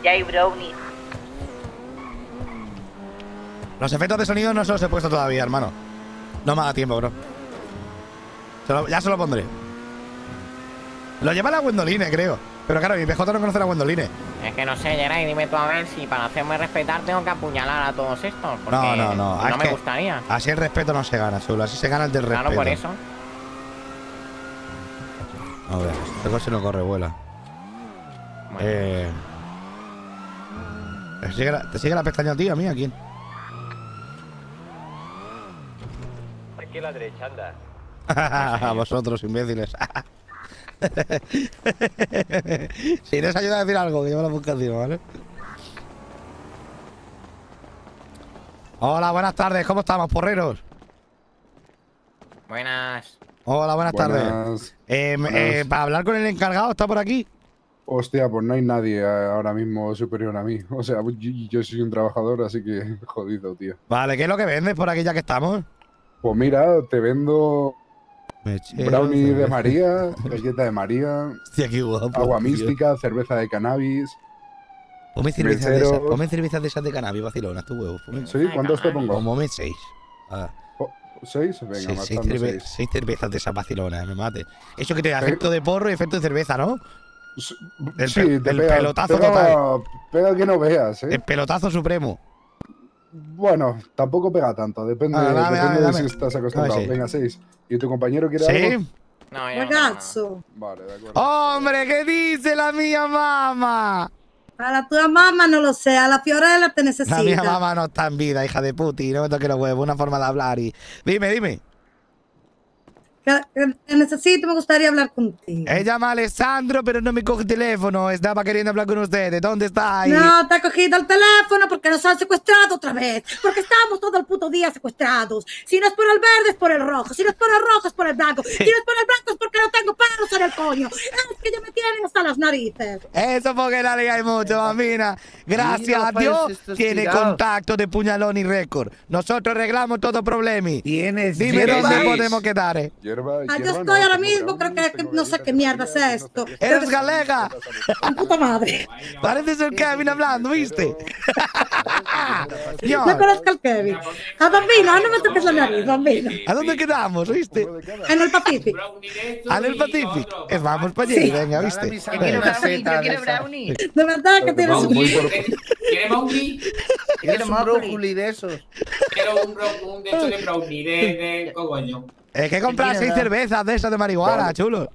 Y hay brownies. Los efectos de sonido no se los he puesto todavía, hermano. No me da tiempo, bro. Ya se lo pondré. Lo lleva la Wendoline, creo. Pero claro, mi PJ no conoce a la Wendoline. Es que no sé, Yeray, dime tú a ver si para hacerme respetar tengo que apuñalar a todos estos. Porque no me gustaría. Así el respeto no se gana, solo así se gana el del respeto. Claro, por eso. A ver, este coche no corre, vuela. Bueno. ¿Te sigue la pestaña, tío? ¿A mí? ¿A quién? Aquí a la derecha, anda. A vosotros, imbéciles. Si les ayuda a decir algo, que yo me lo busco encima, ¿vale? Hola, buenas tardes, ¿cómo estamos, porreros? Buenas. Hola, buenas tardes. Para hablar con el encargado, ¿está por aquí? Hostia, pues no hay nadie ahora mismo superior a mí. O sea, yo soy un trabajador, así que jodido, tío. Vale, ¿qué es lo que vendes por aquí ya que estamos? Pues mira, te vendo... brownie de María, galleta de María, hostia, qué guapo, agua mística, cerveza de cannabis. Ponme cervezas de esas de cannabis, vacilona, tu huevo. Sí, ¿cuántos te pongo? Ponme 6. Ah. ¿6? Venga, más 6 cervezas de esas vacilonas, me mate. Eso que te da efecto de porro y efecto de cerveza, ¿no? Sí, el pelotazo total. Pega que no veas, ¿eh? El pelotazo supremo. Bueno, tampoco pega tanto, depende, depende de si estás acostumbrado. Venga, 6. ¿Y tu compañero quiere algo? No, ya no. Vale, de acuerdo. ¡Hombre, qué dice la mía mamá! A la tuya mamá no lo sé, a la Fiorella te necesita. La mía mamá no está en vida, hija de puti, no me toques los huevos, una forma de hablar y… Dime, dime. Te necesito, me gustaría hablar contigo. Ella llama a Alessandro, pero no me coge el teléfono. Estaba queriendo hablar con ustedes. ¿Dónde está ahí? No, te ha cogido el teléfono porque nos han secuestrado otra vez. Porque estamos todo el puto día secuestrados. Si no es por el verde, es por el rojo. Si no es por el rojo, es por el blanco. Si no es por el blanco, es porque no tengo pelos en el coño. Es que ya me tienen hasta las narices. Eso porque la liga hay mucho, mamina. Gracias a Dios tiene contacto de Puñalón y Récord. Nosotros arreglamos todo problemi. Dime dónde podemos quedar, eh. Yo estoy ahora mismo, creo que no sé qué mierda sea esto. ¡Eres galega! ¡Puta madre! Pareces el Kevin hablando, ¿viste? No conozco al Kevin. A Bambino, no me toques la nariz, Bambino. ¿A dónde quedamos, viste? En el Pacífico. ¿En el Pacífico? Vamos para allí, venga, ¿viste? Yo quiero brownie. De verdad que tienes un... ¿Quieres brownie? ¿Quieres un brócoli de esos? Quiero un de estos de brownie, de cogollo. Es que compras 6 cervezas de esas de marihuana, vale. Chulo.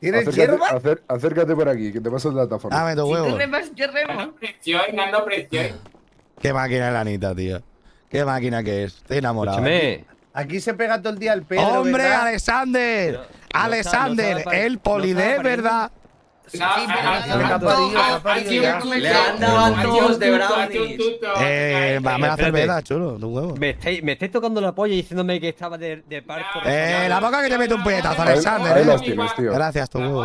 ¿Tienes hierba? Acércate por aquí, que te paso la plataforma. Dame tu huevo. Si tú me vas, yo remo. Ganando presión. Qué máquina es la Anita, tío. Qué máquina que es. Estoy enamorado. Escúchame. Aquí se pega todo el día el Pedro. ¡Hombre, ¿verdad? Alexander! No, Alexander, no el polidé, no ¿verdad? Sí, le han dado a todos de brownies. Dame la cerveza, chulo, tu huevo. Me estáis tocando la polla y diciéndome que estaba de parco. La boca que te mete un puñetazo, Alexander. Ahí los tienes, tío. Gracias, tu huevo.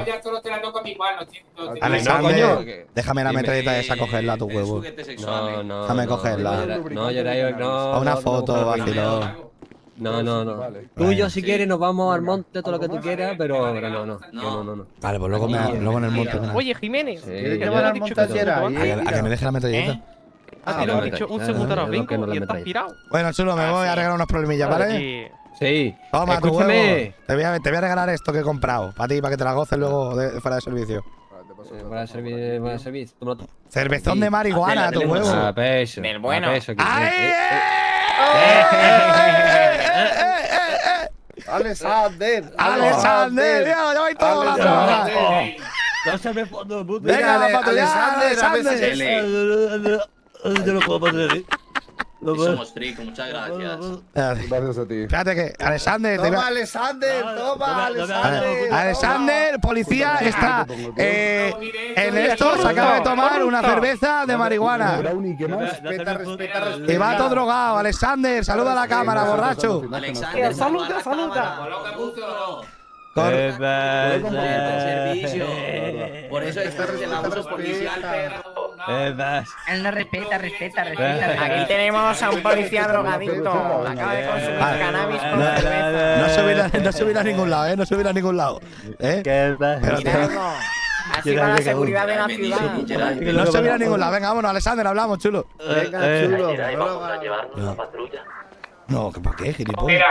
Alexander, déjame la metralleta esa, cogerla, tu huevo. No, déjame cogerla. No, Yeray, no. A una foto, vacilón. No. Vale. Tú y yo, si quieres, nos vamos al monte, todo lo que tú quieras, pero no. Vale, pues luego, luego en el monte. Oye, Jiménez, ¿qué me has dicho que era? A que me deje la metralleta. Ah, lo has dicho un segundo a los 5 y estás pirado. Bueno, chulo, me voy a regalar unos problemillas, ¿vale? Sí. Toma, tu huevo. Te voy a regalar esto que he comprado, para ti, para que te la goces luego fuera de servicio. Para servicio. Cervezón de marihuana, tu huevo. A peso. Del bueno. Alexander, ya vais todos la droga. No se me ponga el puto. Venga, Alexander, Somos Trico, muchas gracias. Gracias a ti. Espérate que Alexander. Toma, Alexander, toma, Alexander. Alexander, policía, está en esto. Se acaba de tomar una cerveza de marihuana. Y va todo drogado. Alexander, saluda a la cámara, borracho. Alexander, saluda, saluda. Por eso estamos en abusos policial, perro. Él no respeta, respeta. Aquí tenemos a un policía drogadicto. Acaba de consumir cannabis con cerveza. No se hubiera a ningún lado, no se hubiera a ningún lado. Así va la seguridad de la ciudad. No se hubiera a ningún lado. Venga, vámonos, Alexander, hablamos, chulo. Venga, chulo. Vamos a llevarnos la patrulla. No, ¿para qué, gilipollas?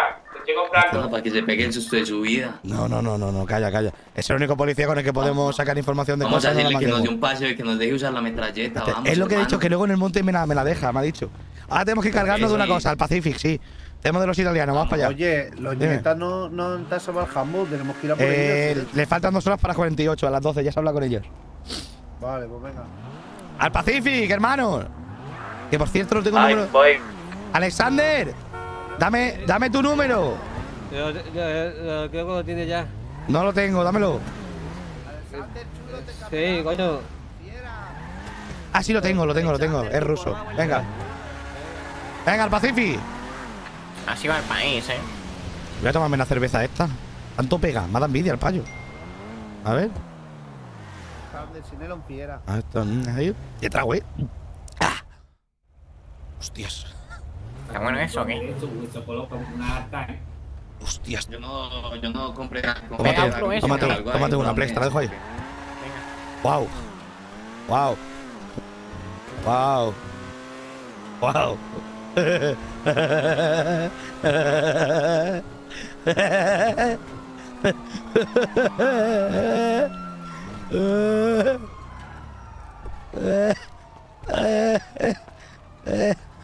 Para que se peguen de su vida. No, calla, calla. Es el único policía con el que podemos sacar información de cosas. Vamos a decirle que nos dé un paseo y que nos deje usar la metralleta. Es lo que he dicho, que luego en el monte me la deja, me ha dicho. Ahora tenemos que cargarnos de una cosa, al Pacífico, sí. Tenemos de los italianos, vamos para allá. Oye, los yetas no han tasado al jamón, tenemos que ir a por ellos. Le faltan 2 horas para 48, a las 12, ya se habla con ellos. Vale, pues venga. ¡Al Pacífico, hermano! Que por cierto no tengo número… ¡Alexander! Dame tu número. Yo creo que lo tiene ya. No lo tengo, dámelo. Sí, coño. Ah, sí, lo tengo. Es ruso. Venga. Venga, al Pacífico. Así va el país, Voy a tomarme una cerveza esta. Tanto pega, me da envidia el payo. A ver. Ah, esto. ¿Qué trago, ¡Ah! Hostias. ¿Está bueno eso o qué? Hostias. Yo no compré. Tómate una Plex, te la dejo ahí. Wow. Wow. Wow. Wow.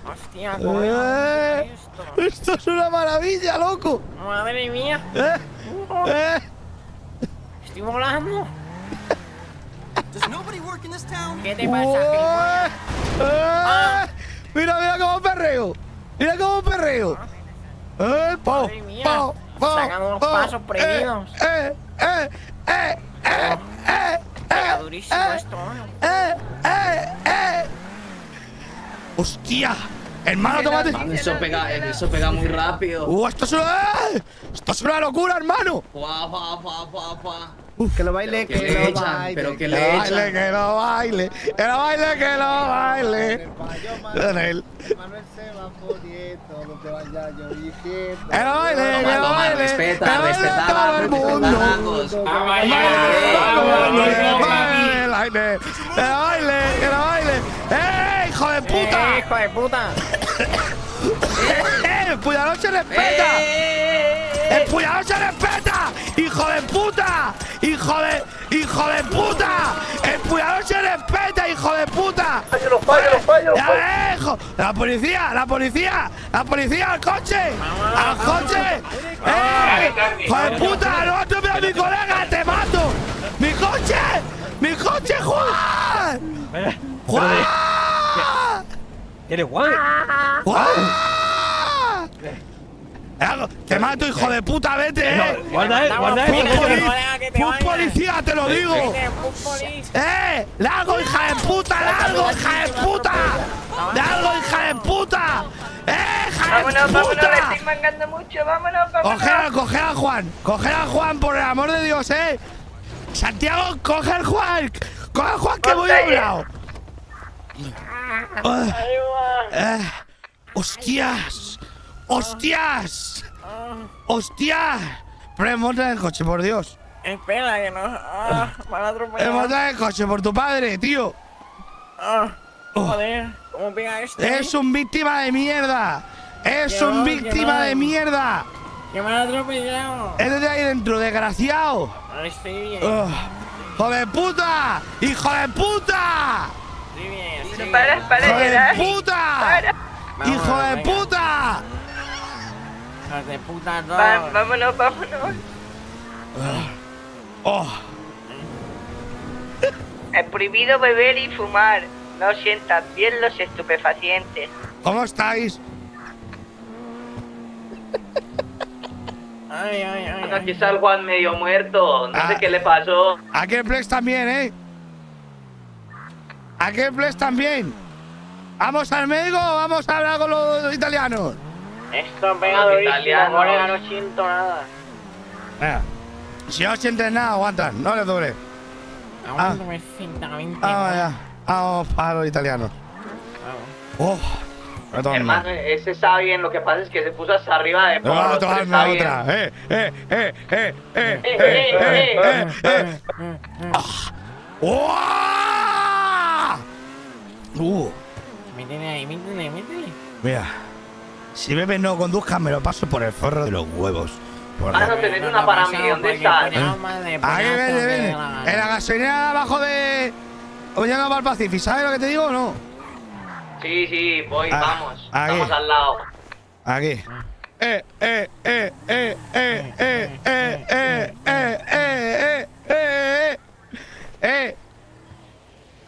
Hostia, esto es una maravilla, loco. Madre mía. Estoy volando. ¿Qué te pasa? Mira cómo perreo. Madre mía. Sacamos los pasos prohibidos. Está durísimo esto, ¡Hostia! Hermano, tómate. Eso pega muy rápido. Esto es una locura, hermano. Que lo baile, que lo baile. ¡Hijo de puta! ¡Hijo de puta! ¡El Puñalón se respeta! ¡El Puñalón se respeta! ¡Hijo de puta! ¡Hijo de puta! ¡El Puñalón se respeta, hijo de puta! ¡Los fallos! ¡La policía! ¡Al coche! ¡Hijo de puta! ¡No te veo, mi colega! ¡Te mato! ¡Mi coche, Juan! ¿Eres Juan? Te mato, hijo de puta, vete, Guarda, un policía, te lo digo. Largo, hija de puta, Vámonos, estoy mangando mucho, vámonos. Coger a Juan, por el amor de Dios, Santiago, coge al Juan. Coge al Juan, que voy doblado. ¡Hostias! Monta en el coche, por Dios. Espera, que no. Me han atropellado. Monta en el coche, por tu padre, tío. Joder, ¿cómo pega esto? Es un víctima de mierda. Que me han atropellado. Es de ahí dentro, desgraciado. Estoy bien. ¡Hijo de puta! ¡Hijo de puta! ¡Hijo de puta! ¡Vámonos! Es prohibido beber y fumar. No sientan bien los estupefacientes. ¿Cómo estáis? Ay, ay, ay. Aquí está el Juan medio muerto. No sé qué le pasó. Aquí el Plex también, ¿eh? Aquí el Plex también. Vamos al médico o vamos a hablar con los italianos. Esto es pegado italiano. Ahora no siento nada. Si no sientes nada, aguantan. No les doble. Aguanta, me siento. Vamos a los italianos. Oh. Hermano, ese está bien, lo que pasa es que se puso hasta arriba de... Vamos a tomarme otra. Métele ahí, métele, métele. Mira, si bebes no conduzcas, me lo paso por el forro de los huevos. Ah, no, tenés una para mí, ¿dónde está? Ahí, vete, vete. En la gasolinera abajo de... Oye, no, para el Pacífico, ¿sabes lo que te digo o no? Sí, sí, voy, vamos. Aquí. Estamos al lado. Aquí.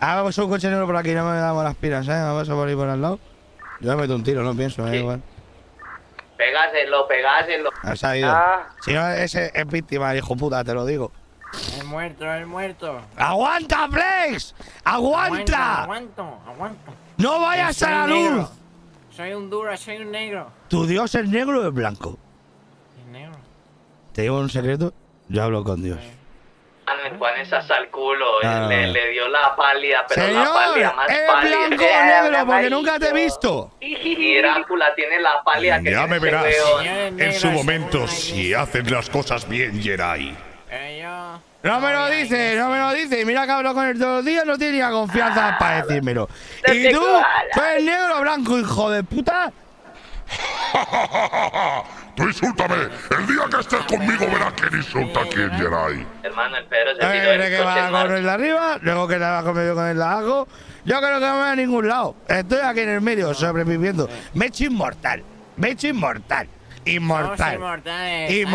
Ah, vamos a un coche negro por aquí, no me damos las piras, ¿eh? Vamos a por ir por al lado. Yo me meto un tiro, no pienso, ¿eh? Sí. Igual. Pegáselo, pegáselo. Has salido. Ah. Si no, ese es víctima, hijo puta, te lo digo. Es muerto, es muerto. ¡Aguanta, Plex! ¡Aguanta! Aguanto. ¡No vayas a la luz! Soy un duro, soy un negro. ¿Tu dios es negro o es blanco? Es negro. ¿Te digo un secreto? Yo hablo con Dios. Juan es hasta el culo, le dio la pálida, pero señor, la pálida más pálida. ¡Es blanco o negro, porque nunca te he visto! Y Drácula tiene la pálida que ya me verás. En su momento, si haces las cosas bien, Yeray. No me lo dices, no me lo dices. Mira que hablo con él todos los días, no tiene ni confianza para decírmelo. ¿Y tú? ¿Tú eres negro o blanco, hijo de puta? ¡Tú insúltame! El día que estés conmigo verás quién insulta a quién, Yeray. Hermano, el Pedro se tiró el coche, que va con el de arriba, luego que la va comido con el de abajo. Yo creo que no me voy a ningún lado. Estoy aquí en el medio, sobreviviendo. Me he hecho inmortal. Me he hecho inmortal. Inmortal. ¿Por qué?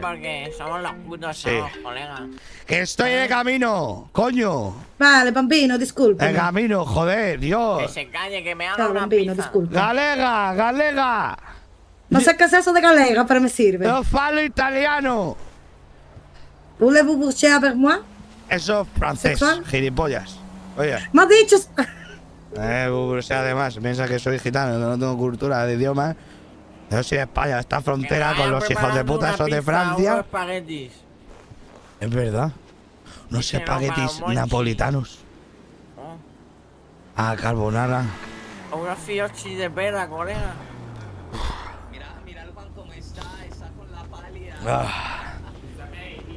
Porque somos los putos, somos colegas. Que estoy de camino, coño. Vale, Pampino, disculpa. De camino, joder, Dios. Que se calle, que me haga una pizza. Galega, galega. No sé qué es eso de galega, pero me sirve. No falo italiano. ¿Voulez-vous boucher avec moi? Eso es francés, gilipollas. Oye. Me has dicho. Además, piensa que soy gitano, no tengo cultura de idiomas. Yo soy de España, esta frontera con los hijos de puta, esos de Francia. Es verdad. Unos espaguetis napolitanos. Ah, carbonara. Una fiocchi de pera, colega. Mira el Juan cómo está con la pálida.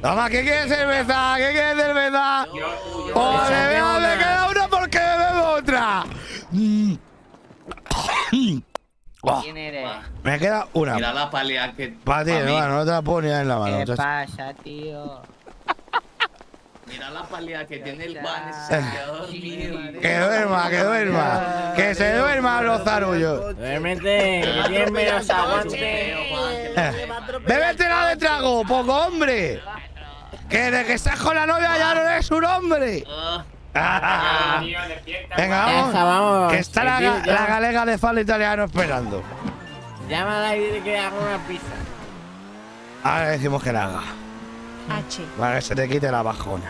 Toma, ¿qué quieres cerveza? ¿Qué quieres cerveza? ¡Ole, veo, me queda una porque bebo otra! Oh, ¿quién eres? Me queda una. Mira la pálida que... Pa' ti, hermano, no te la puedo ni dar en la mano. ¿Qué pasa, tío? Mira la pálida que tiene el Van, se quedó dormido. Que duerma, que duerma. Que se duerma los zarullos. Duérmete, que quien menos aguante. Bébetela de trago, poco hombre. Que de que estás con la novia ya no eres un hombre. Ah, venga, vamos. Que está la galega de falo italiano esperando. Llámala y dile que haga una pizza. Ahora le decimos que la haga. Para que se te quite la bajona.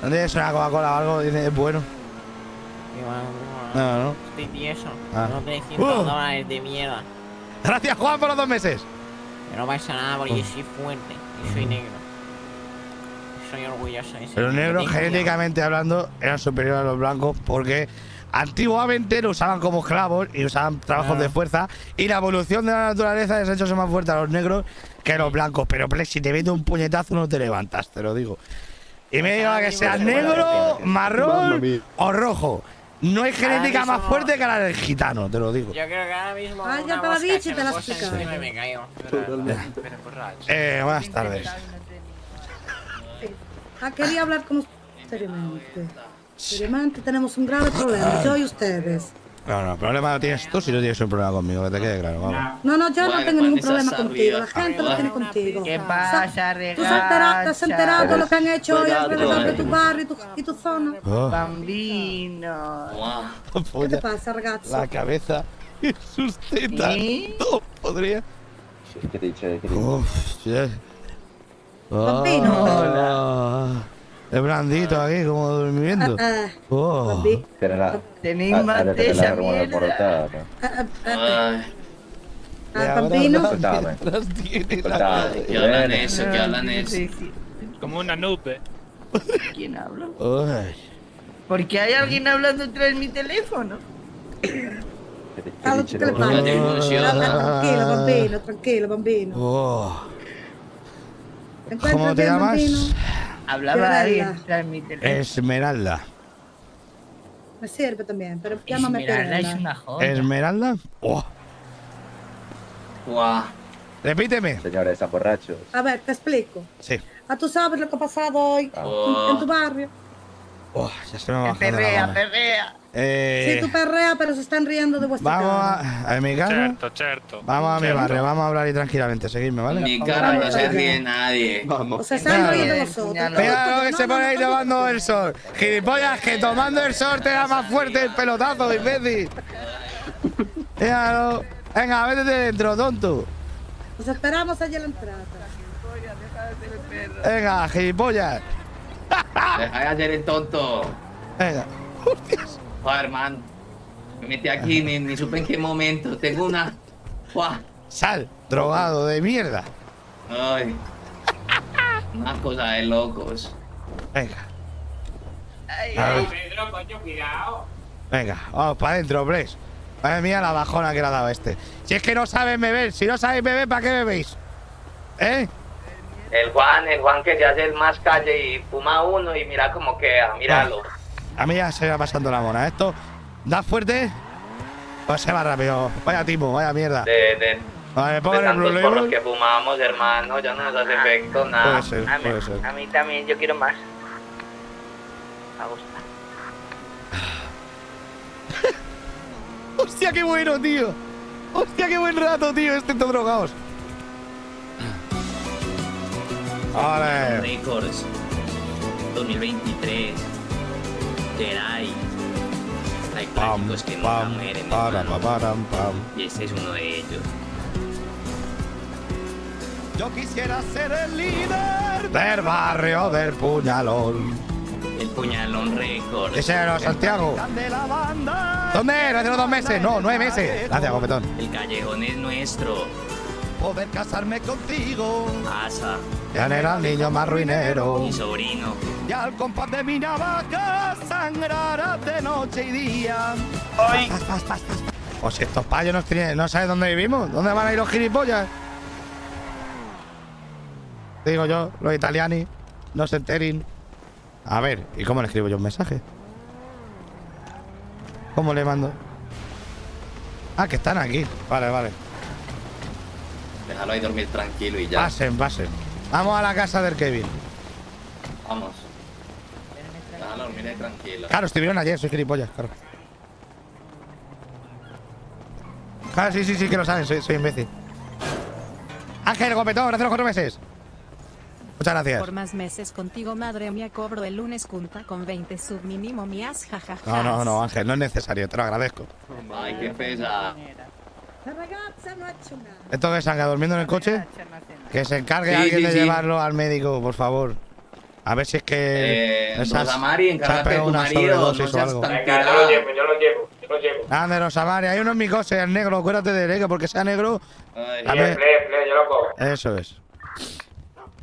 ¿No tienes una Coca-Cola o algo? Dice, es bueno. No, no. Estoy tieso. No te dicen $2 de mierda. Gracias, Juan, por los 2 meses. Pero no pasa nada porque yo soy fuerte y soy negro. Soy orgulloso. Los negros, genéticamente hablando, eran superiores a los blancos porque antiguamente lo usaban como esclavos y usaban trabajos de fuerza. Y la evolución de la naturaleza les ha hecho más fuertes a los negros que a los blancos. Pero Plex, si te mete un puñetazo, no te levantas, te lo digo. Y me diga que seas negro, marrón o rojo. No hay genética más fuerte que la del gitano, te lo digo. Yo creo que ahora mismo. Ah, ya te lo he dicho y te lo has explicado. Me caigo. Buenas tardes. Quería hablar como seriamente. Seriamente tenemos un grave problema, yo y ustedes. No, no, problema no tienes tú si no tienes un problema conmigo, que te quede claro, vamos. No, no, yo no tengo ningún problema contigo, la gente lo tiene contigo. ¿Qué pasa, regacha? Tú has enterado de lo que han hecho hoy alrededor de tu barrio y tu zona. Bambino. ¿Qué te pasa, regacha? La cabeza y sus tetas. No, podría. ¿Qué te he dicho? Uff, Bambino. Hola. Es blandito aquí, como durmiendo. Oh. Tenéis mantecha, mierda. Pampino. ¿Qué hablan eso? ¿Qué hablan eso? Como una nube. ¿Quién habla? ¿Por qué hay alguien hablando tras mi teléfono? Tranquilo, Pampino, tranquilo, Pampino. ¿Cómo te llamas? Hablaba alguien tras mi teléfono. Esmeralda. Me sirve también, pero llámame Esmeralda. Esmeralda es una joda. ¿Esmeralda? ¡Oh! ¡Guau! Repíteme. Señores, están borrachos. A ver, te explico. Sí. Ah, tú sabes lo que ha pasado hoy en tu barrio. ¡Oh! Ya se me ha bajado. Perrea, perrea. Sí, tú perrea, pero se están riendo de vuestra cara. Vamos a mi casa. Cierto, cierto. Vamos a mi barrio, vamos a hablar y tranquilamente. Seguidme, ¿vale? Mi cara no se ríe nadie. Vamos. O sea, se han rido vosotros. Mira lo que se pone ahí tomando el sol. Gilipollas, que tomando el sol te da más fuerte el pelotazo, imbécil. Míralo. Venga, métete dentro, tonto. Nos esperamos allá a la entrada. Venga, gilipollas. Deja de hacer el tonto. Venga. Hostias. Joder, hermano, me metí aquí, ni supe en qué momento. Tengo una... ¡Jua! Sal, drogado de mierda. Ay. Una cosa de locos. Venga. Ay, ay, Pedro, coño, cuidado. Venga, vamos para adentro, Plex. Madre mía, la bajona que le ha dado este. Si es que no saben beber, si no sabéis beber, ¿para qué bebéis? ¿Eh? El Juan que se hace el más calle y fuma uno y mira cómo queda, míralo. Ay. A mí ya se va pasando la mona. Esto da fuerte, pues se va rápido. Vaya timo, vaya mierda. Vale, pongo el Blue Label. Por los que fumamos, hermano, ya no nos hace efecto nada. Puede ser, puede ser. A mí también, yo quiero más. Me gusta. Hostia, qué bueno, tío. Hostia, qué buen rato, tío. Este todo drogados. Vale. Records 2023. Yeray. Hay clásicos que nunca mueren, y ese es uno de ellos. Yo quisiera ser el líder del barrio del puñalón. El puñalón récord. Ese era Santiago. ¿Dónde era? Hace 2 meses. No, 9 meses. Gracias, Gopetón. El callejón es nuestro. Poder casarme contigo. Pasa. Ya era el niño más ruinero. Mi sobrino. Ya al compás de mi navaja sangrarás de noche y día. Hoy. O si estos payos nos tienen, no sabes dónde vivimos. ¿Dónde van a ir los gilipollas? Digo yo, los italianos. No se enteren. A ver, ¿y cómo le escribo yo un mensaje? ¿Cómo le mando? Ah, que están aquí. Vale, vale. Déjalo ahí dormir tranquilo y ya. Pasen, pasen. Vamos a la casa del Kevin. Vamos. Déjalo dormir ahí tranquilo. Claro, estuvieron ayer, soy gilipollas, claro. Claro, sí, sí, sí, que lo saben, soy imbécil. Ángel, Gopetón, gracias los 4 meses. Muchas gracias. Por más meses contigo, madre mía, cobro el lunes junta con 20 submínimo mías, jajaja. No, no, no, Ángel, no es necesario, te lo agradezco. Ay, qué pesa. Esto que salga durmiendo en el coche, que se encargue alguien de llevarlo al médico, por favor. A ver si es que... Rosamari, encárgate de tu marido, no seas tan tirado. Yo lo llevo. Ande, Rosamari, hay uno en mi coche, el negro, acuérdate de él, que porque sea negro... yo lo cobro. Eso es.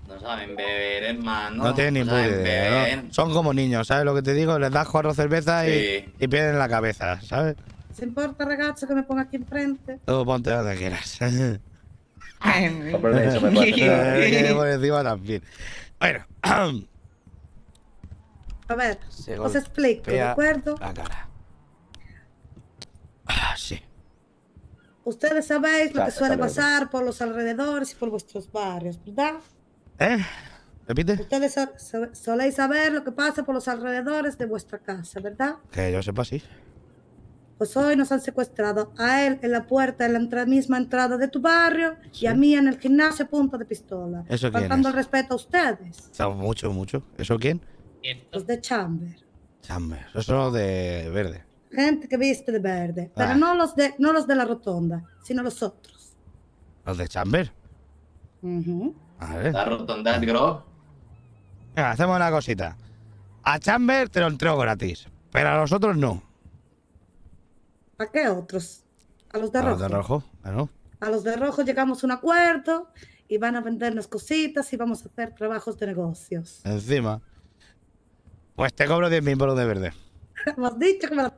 No saben beber, hermano. No tienen ni puta idea, ¿no? Son como niños, ¿sabes lo que te digo? Les das 4 cervezas y pierden la cabeza, ¿sabes? ¿Se importa, regacho, que me ponga aquí enfrente? Tú ponte donde quieras. Por encima también. Bueno. A ver, os explico, ¿de acuerdo? La cara. Ah, sí. Ustedes sabéis lo que suele pasar por los alrededores y por vuestros barrios, ¿verdad? ¿Eh? ¿Repite? Ustedes soléis saber lo que pasa por los alrededores de vuestra casa, ¿verdad? Que yo sepa, sí. Pues hoy nos han secuestrado a él en la puerta, en la misma entrada de tu barrio, sí, y a mí en el gimnasio, punta de pistola. ¿Eso quién faltando es? El respeto a ustedes. Mucho, mucho. ¿Eso quién? Los de Chamber. Chamber. Eso de verde. Gente que viste de verde. Pero no los de la rotonda, sino los otros. ¿Los de Chamber? A ver. La rotonda, Grove. Venga, hacemos una cosita. A Chamber te lo entrego gratis, pero a los otros no. ¿A qué otros? A los de rojo. A los de rojo, claro. A los de rojo llegamos a un acuerdo y van a vendernos cositas y vamos a hacer trabajos de negocios. Encima. Pues te cobro 10.000 por los de verde. Hemos dicho que me lo...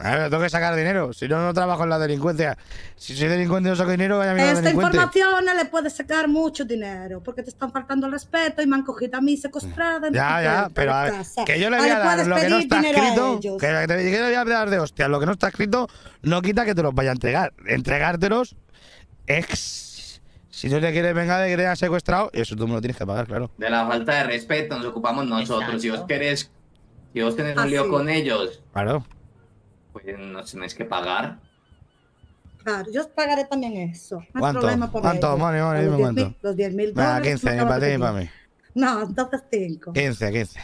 A ver, tengo que sacar dinero. Si no, no trabajo en la delincuencia. Si soy delincuente y no saco dinero, vaya a mirar a la delincuente. Esta información le puede sacar mucho dinero, porque te están faltando el respeto y me han cogido a mí secuestrada. Ya, ya, pero a ver, que yo le voy a dar lo que no está escrito, que yo le voy a dar de hostia. Lo que no está escrito no quita que te los vaya a entregar. Entregártelos, si no te quieres vengar de que te hayas secuestrado, eso tú me lo tienes que pagar, claro. De la falta de respeto nos ocupamos nosotros. Exacto. Si vos querés, si vos tenés un lío con ellos. Claro. Pues no tenéis que pagar. Claro, yo os pagaré también eso. No hay problema por ¿cuánto? Money, los 10.000 dólares. 15, ni para ti ni para mí. No, entonces 5. 15, 15.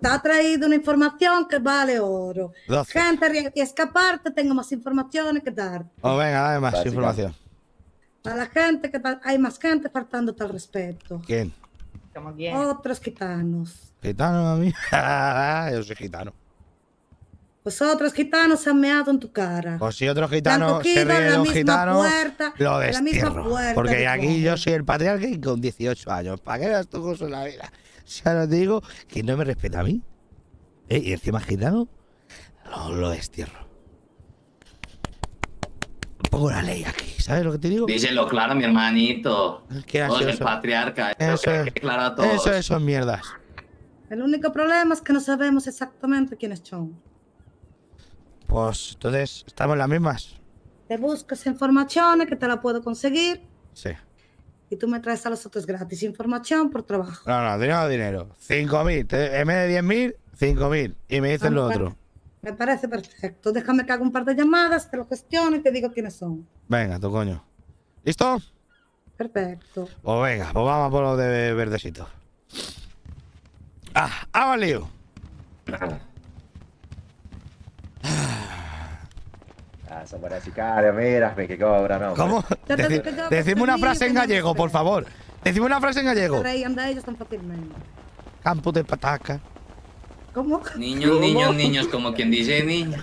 Te ha traído una información que vale oro. 12. Gente, y escaparte, tengo más informaciones que darte. Oh, venga, dame más información. A la gente, que hay más gente faltándote al respeto. ¿Quién? Otros gitanos. ¿Gitano a mí? Yo soy gitano. Pues otros gitanos se han meado en tu cara. Pues si otros gitanos se ríen de un gitano, lo destierro. Porque aquí yo soy el patriarca y con 18 años. ¿Para qué veas tú cosas en la vida? Si ahora te digo que no me respeta a mí, y encima gitano, lo destierro. Pongo la ley aquí, ¿sabes lo que te digo? Díselo claro, mi hermanito. Vos el patriarca. Eso son mierdas. El único problema es que no sabemos exactamente quiénes son. Pues entonces, estamos en las mismas. Te buscas informaciones que te la puedo conseguir. Sí. Y tú me traes a los otros gratis información por trabajo. No, no, dinero. 5.000. En vez de 10.000, 5.000. Y me dices lo otro. Me parece perfecto. Déjame que haga un par de llamadas, te lo gestiono y te digo quiénes son. Venga, tu coño. ¿Listo? Perfecto. Pues venga, pues vamos por los de verdecito. ¡Ah, valido! Eso para sicario, mírame que cobra, ¿no? ¿Cómo? Decime una frase en gallego, por favor. Decime una frase en gallego. Campo de pataca. ¿Cómo? Niños, niños, niños, como quien dice niños.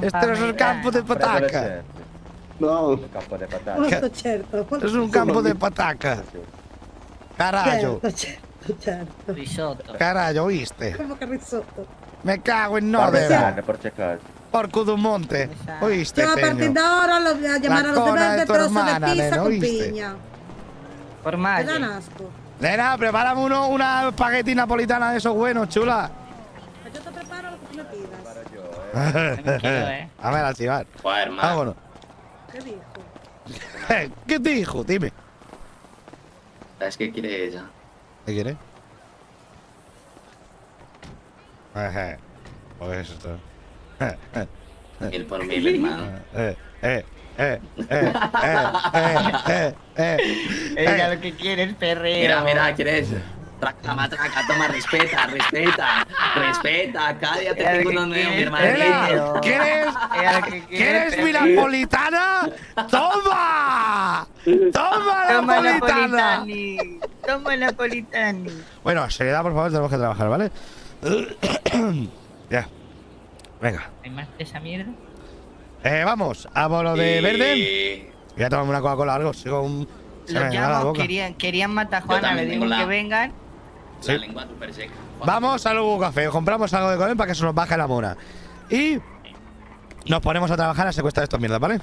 Este es el campo de pataca. No. Campo de pataca. Es un campo de pataca. Carajo. Risotto. Carajo, ¿oíste? ¿Cómo que risotto? Me cago en no de... Porco de un monte, oíste. Yo a partir de ahora lo voy a llamar a los de verde, trozo de pizza con piña. Por mal. Te dan asco. Nena, prepárame una espagueti napolitana de esos buenos, chula. Yo te preparo lo que tú me pidas. A ver, al chivar. Vámonos. ¿Qué dijo? ¿Qué dijo? Dime. ¿Sabes qué quiere ella? ¿Qué quiere? Pues esto. Mil por mil, hermano. Ella lo que quiere es perreo. Mira, mira, ¿quieres? Traca, matraca, toma, respeta, respeta, respeta. Cállate, tengo uno nuevo, mi hermano. ¿Quieres mi napolitana? ¡Toma! ¡Toma la napolitana! Toma la napolitana. Bueno, seriedad, por favor, tenemos que trabajar, ¿vale? Ya. Venga. ¿Hay más de esa mierda? Vamos, a por lo de verde. Voy a tomarme una Coca-Cola algo. Los llamo, querían matar a Juana, le digo que vengan. La lengua super seca. Vamos a Lugo Café, compramos algo de comer para que se nos baje la mona. Y nos ponemos a trabajar a secuestrar estas mierdas, ¿vale?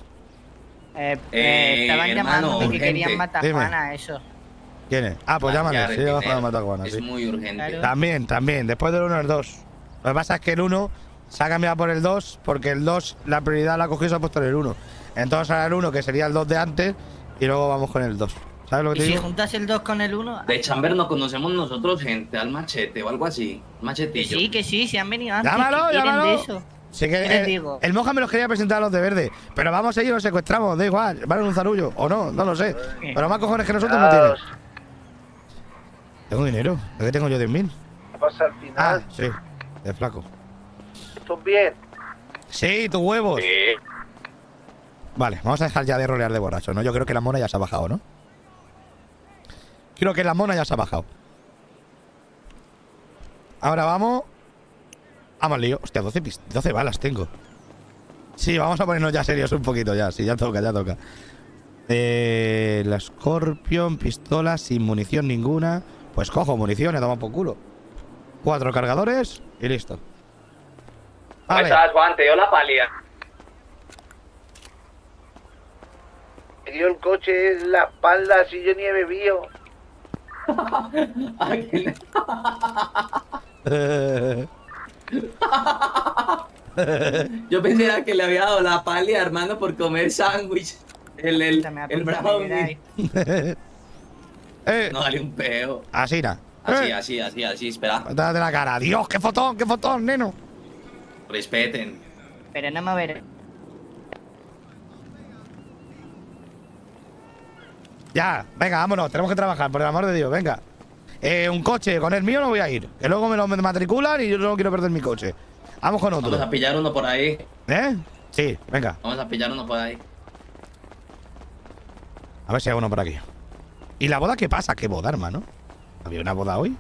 Estaban llamando que querían matar a Juana, eso. ¿Quién es? Ah, pues llámanos, sí, vamos a matar a Juana. Es muy urgente. También, también, después del 1 el 2. Lo que pasa es que el 1 se ha cambiado por el 2, porque el 2 la prioridad la ha cogido y se ha puesto en el 1. Entonces ahora el 1, que sería el 2 de antes, y luego vamos con el 2. ¿Sabes lo que te digo? Si juntas el 2 con el 1… De Chamber nos conocemos nosotros, gente, al machete o algo así. Machetillo. Que sí, se han venido antes. ¡Llámalo, llámalo! Sí que el Moja me los quería presentar a los de verde, pero vamos a ellos, los secuestramos, da igual, van en un zarullo o no, no lo sé. Pero más cojones que nosotros no tienen. Tengo dinero, ¿de qué tengo yo? 10.000. ¿Qué pasa al final? Ah, sí, de flaco. ¿Estás bien? Sí, tus huevos. Sí. Vale, vamos a dejar ya de rolear de borracho, ¿no? Yo creo que la mona ya se ha bajado, ¿no? Creo que la mona ya se ha bajado. Ahora vamos. Ah, mal lío. Hostia, 12 balas tengo. Sí, vamos a ponernos ya serios un poquito ya. Sí, ya toca, ya toca. La Scorpion, pistola, sin munición ninguna. Pues cojo municiones, toma por culo. 4 cargadores y listo. Ahí estás, Juan, te dio la palia. Me dio el coche en la espalda, si yo ni he bebido. Yo pensé que le había dado la palia a Armando por comer sándwich. El brownie. No, dale un peo. Así, na. Así, espera. Date la cara. Dios, qué fotón, neno. Respeten. Pero no me veré. Ya, venga, vámonos, tenemos que trabajar, por el amor de Dios, venga. Un coche, con el mío no voy a ir, que luego me lo matriculan y yo no quiero perder mi coche. Vamos con otro. Vamos a pillar uno por ahí. ¿Eh? Sí, venga. Vamos a pillar uno por ahí. A ver si hay uno por aquí. ¿Y la boda qué pasa? ¿Qué boda, hermano? ¿Había una boda hoy?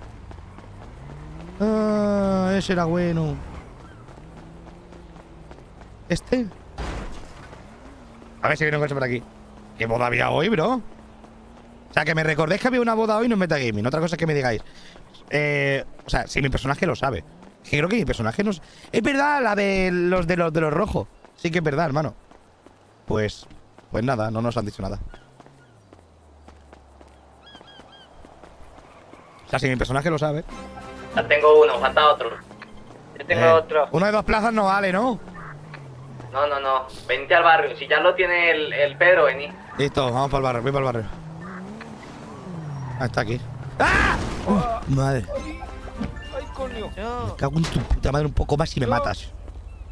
Ah, ese era bueno. ¿Este? A ver si viene un coche por aquí. ¿Qué boda había hoy, bro? O sea, que me recordéis que había una boda hoy y no es metagaming. Otra cosa es que me digáis. O sea, si mi personaje lo sabe. Que creo que mi personaje no... Es verdad, la de los rojos. Sí que es verdad, hermano. Pues nada, no nos han dicho nada. O sea, si mi personaje lo sabe. Ya tengo uno, falta otro. Yo tengo otro. Uno de 2 plazas no vale, ¿no? No. Vente al barrio. Si ya lo tiene el Pedro, vení. Listo, vamos para el barrio. Voy para el barrio. Ah, está aquí. ¡Ah! Uy, madre. ¡Ay, coño! Me cago en tu puta madre, un poco más y me matas.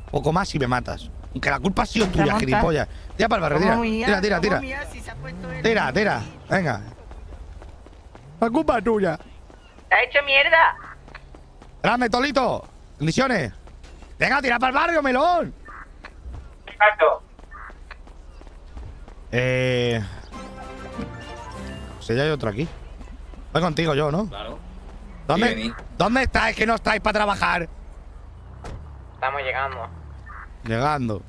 Un poco más y me matas. Aunque la culpa ha sido tuya, gilipollas. Tira para el barrio, tira. Tira. Venga. La culpa es tuya. ¡Te ha hecho mierda! ¡Dame, Tolito! ¡Condiciones! ¡Venga, tira para el barrio, melón! Exacto. Si ya hay otro aquí. Voy contigo yo, ¿no? Claro. ¿Dónde estáis? Que no estáis para trabajar. Estamos llegando. Llegando.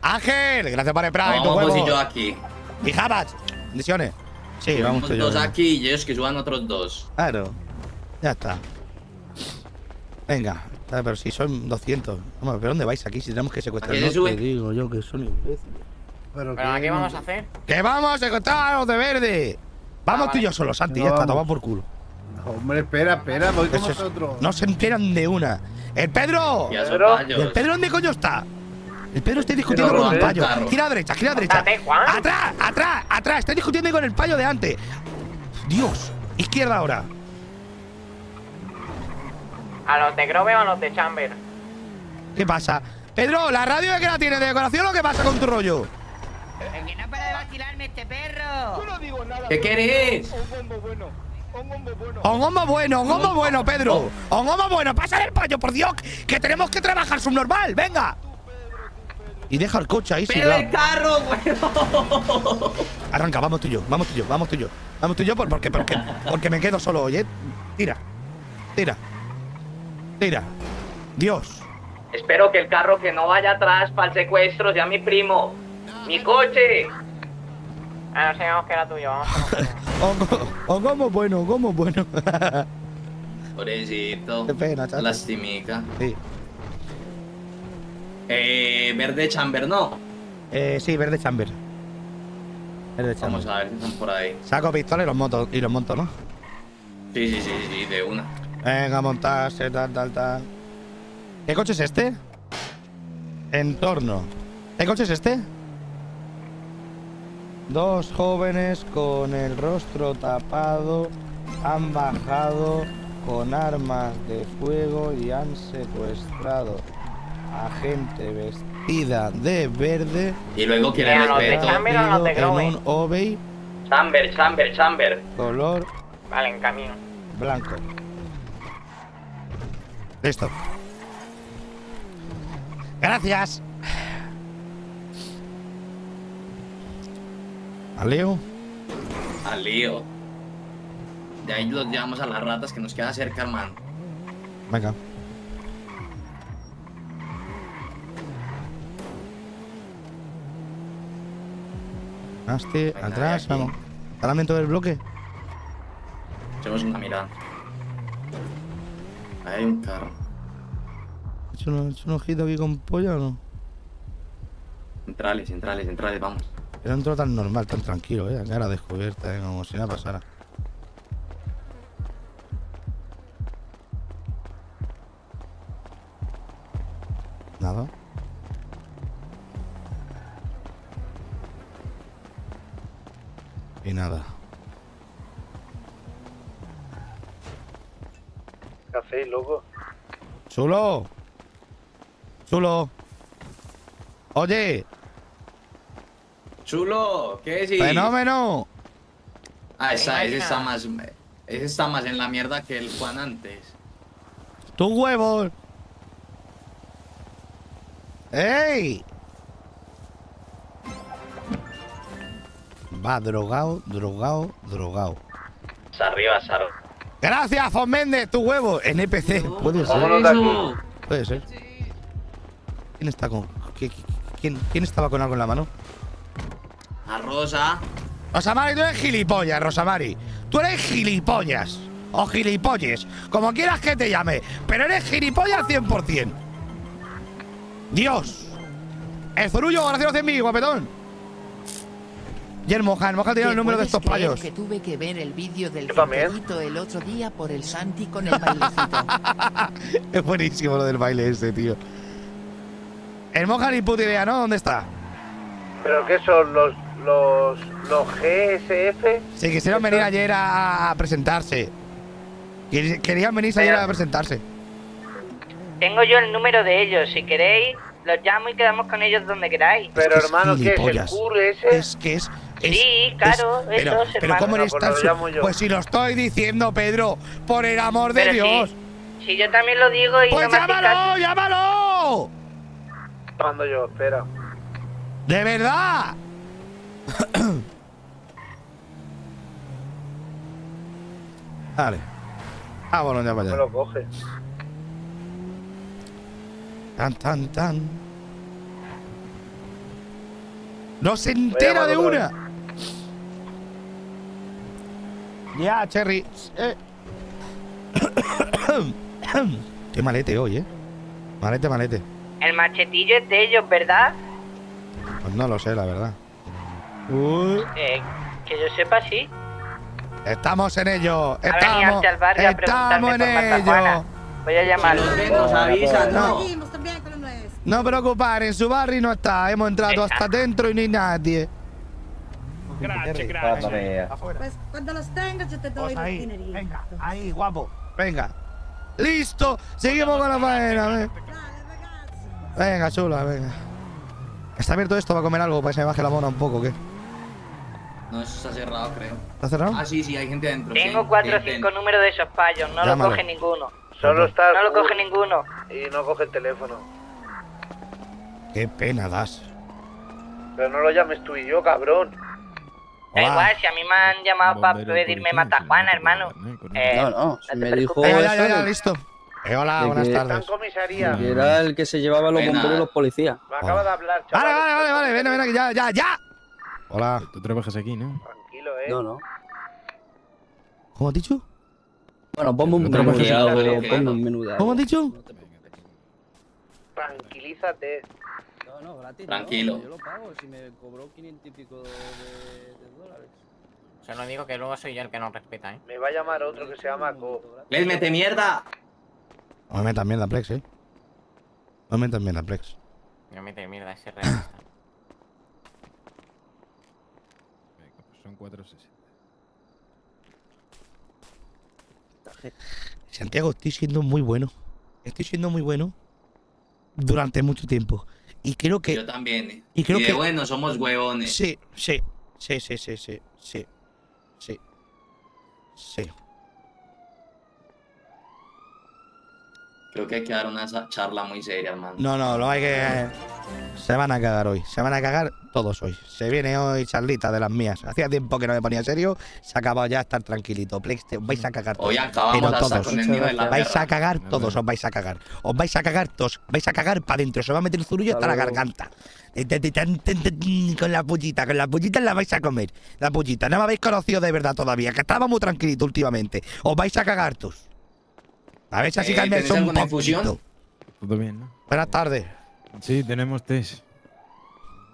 Ángel, gracias por el Prime. No, vamos y yo aquí. Y Javach, bendiciones. Sí, vamos yo. Dos aquí y ellos que suban otros 2. Claro. Ya está. Venga. Pero si son 200. Vamos, ¿pero dónde vais aquí si tenemos que secuestrar? ¿Qué te digo yo que son imbéciles? ¿Pero qué vamos a hacer? ¡Que vamos a secuestrar a los de verde! Vamos tú y yo solo, Santi, no, ya está, toma por culo. No, hombre, espera, voy con nosotros. No se enteran de una. ¡El Pedro! ¿El Pedro dónde coño está? El Pedro está discutiendo con el payo. Gira a derecha. ¡Atrás! Está discutiendo con el payo de antes. Dios, izquierda ahora. ¿A los de Grove o a los de Chamber? ¿Qué pasa? Pedro, ¿la radio de qué la tienes? ¿De decoración o qué pasa con tu rollo? Que no para de vacilarme este perro. Yo no digo nada. ¿Qué querés? Un hombo bueno, Pedro. Un hombo bueno, pasa el payo, por Dios. Que tenemos que trabajar subnormal, venga. Y deja el coche ahí, pero el carro, bueno. Arranca, vamos tú y yo. Vamos tú y yo porque me quedo solo, oye. Tira. Dios. Espero que el carro que no vaya atrás para el secuestro sea mi primo. ¡Mi coche! Ah, no sabíamos que era tuyo, vamos a como bueno. Pobrecito. Qué pena, chato. Lastimica. Sí. Verde Chamber, ¿no? Sí, verde Chamber. Vamos a ver si están por ahí. Saco pistola y los monto, ¿no? Sí, de una. Venga, montarse, tal. ¿Qué coche es este? Entorno. ¿Qué coche es este? 2 jóvenes con el rostro tapado han bajado con armas de fuego y han secuestrado a gente vestida de verde. Y luego quiere respeto. En un Obey. Chamber. Color. Vale, en camino. Blanco. Listo. Gracias. Al lío. De ahí los llevamos a las ratas que nos queda cerca, hermano. Venga. Venga, atrás, vamos. ¿Parame en todo el bloque? Echemos una mirada. Ahí hay un carro. ¿He hecho un ojito aquí con polla o no? Centrales, vamos. Era un trozo tan normal, tan tranquilo, ¿eh? Cara descubierta, ¿eh? Como si nada pasara. Nada. Y nada. ¿Qué hacéis, loco? ¡Chulo! ¡Oye! Chulo, ¿qué decís? ¡Fenómeno! Ah, ese está más en la mierda que el Juan antes. ¡Tus huevos! ¡Ey! Va, drogado. Arriba. ¡Gracias, Fon Méndez! ¡Tus huevos! NPC, no, puede ser. Eso. Puede ser. Sí. ¿Quién está con? ¿Quién estaba con algo en la mano? A Rosa. Rosamari, tú eres gilipollas, Rosamari. Tú eres gilipollas. O gilipolles. Como quieras que te llame. Pero eres gilipollas 100%. Dios. El Zurullo, gracias a mí, guapetón. Y el Mohan tiene el número de estos payos. Que tuve que ver el vídeo del Santiago el otro día por el Santi con el bailecito. Es buenísimo lo del baile ese, tío. El Mohan y puta idea, ¿no? ¿Dónde está? ¿Pero qué son los GSF? Sí, quisieron venir ayer a presentarse. Querían venir ayer a presentarse. Tengo yo el número de ellos, si queréis, los llamo y quedamos con ellos donde queráis. Pero hermano, ¿qué es el CUR ese? Sí, claro, eso se pero ¿cómo eres tan sucio? Pues si lo estoy diciendo, Pedro, por el amor de Dios. Si yo también lo digo y pues ¡llámalo! Cuando yo, espera. ¡De verdad! Vale. Ah, bueno, ya vaya. Me lo coge. Tan. ¡No se entera de una! Ya, Cherry. Qué malete hoy, ¿eh? Malete. El machetillo es de ellos, ¿verdad? Pues no lo sé, la verdad. Que yo sepa, sí. Estamos en ello. Estamos en ello. Voy a llamarlo. Nos avisan, ¿no? No preocupar, en su barrio no está. Hemos entrado hasta dentro y no hay nadie. Gracias. Pues cuando los tengas yo te doy los dineros. Venga, ahí, guapo. Venga. Listo. Seguimos con la faena. Venga, chula, venga. ¿Está abierto esto? ¿Va a comer algo para que se me baje la mona un poco o qué? No, eso está cerrado, creo. ¿Está cerrado? Ah, sí, hay gente dentro. Tengo 4 o 5 números de esos payos, no lo coge ninguno. Solo está. No lo coge ninguno. Y no coge el teléfono. Qué pena das. Pero no lo llames tú y yo, cabrón. Da igual, si a mí me han llamado para pedirme matajuana, hermano. No, me dijo. Ya, listo. Hola, buenas tardes. Era el que se llevaba los bomberos y los policías. Me acaba de hablar, chaval. Vale, ven aquí, ya. Hola, tú trabajas aquí, ¿no? Tranquilo, No. ¿Cómo has dicho? Bueno, ponme un menudo. ¿Cómo has dicho? Tranquilízate. No, gratis. Tranquilo. Yo lo pago, si me cobró 500 y pico de dólares. Solo digo que luego soy yo el que no respeta, ¿eh? Me va a llamar otro que se llama Co. ¡Les mete mierda! No me metan mierda, Plex, ¿eh? No me metan mierda, ese realista. Son 460. Santiago, estoy siendo muy bueno. durante mucho tiempo. Y creo que... Yo también. Y creo que... bueno, somos huevones. Sí, sí, sí, sí, sí, sí, sí, sí, sí. Creo que hay que dar una charla muy seria, hermano. No, no, no hay que... Se van a cagar hoy. Se van a cagar todos hoy. Se viene hoy charlita de las mías. Hacía tiempo que no me ponía serio. Se ha acabado ya estar tranquilito. Plex, vais a cagar todos. Hoy acabamos hasta con el nivel de la vais a cagar todos, os vais a cagar. Os vais a cagar todos. Vais a cagar para adentro. Se va a meter el zurullo hasta la garganta. Con la pullita. Con la pullita la vais a comer. La pullita. No me habéis conocido de verdad todavía. Que estaba muy tranquilito últimamente. Os vais a cagar todos. A ver si así cambia el son un poquito. Todo bien, ¿no? Buenas tardes. Sí, tenemos test.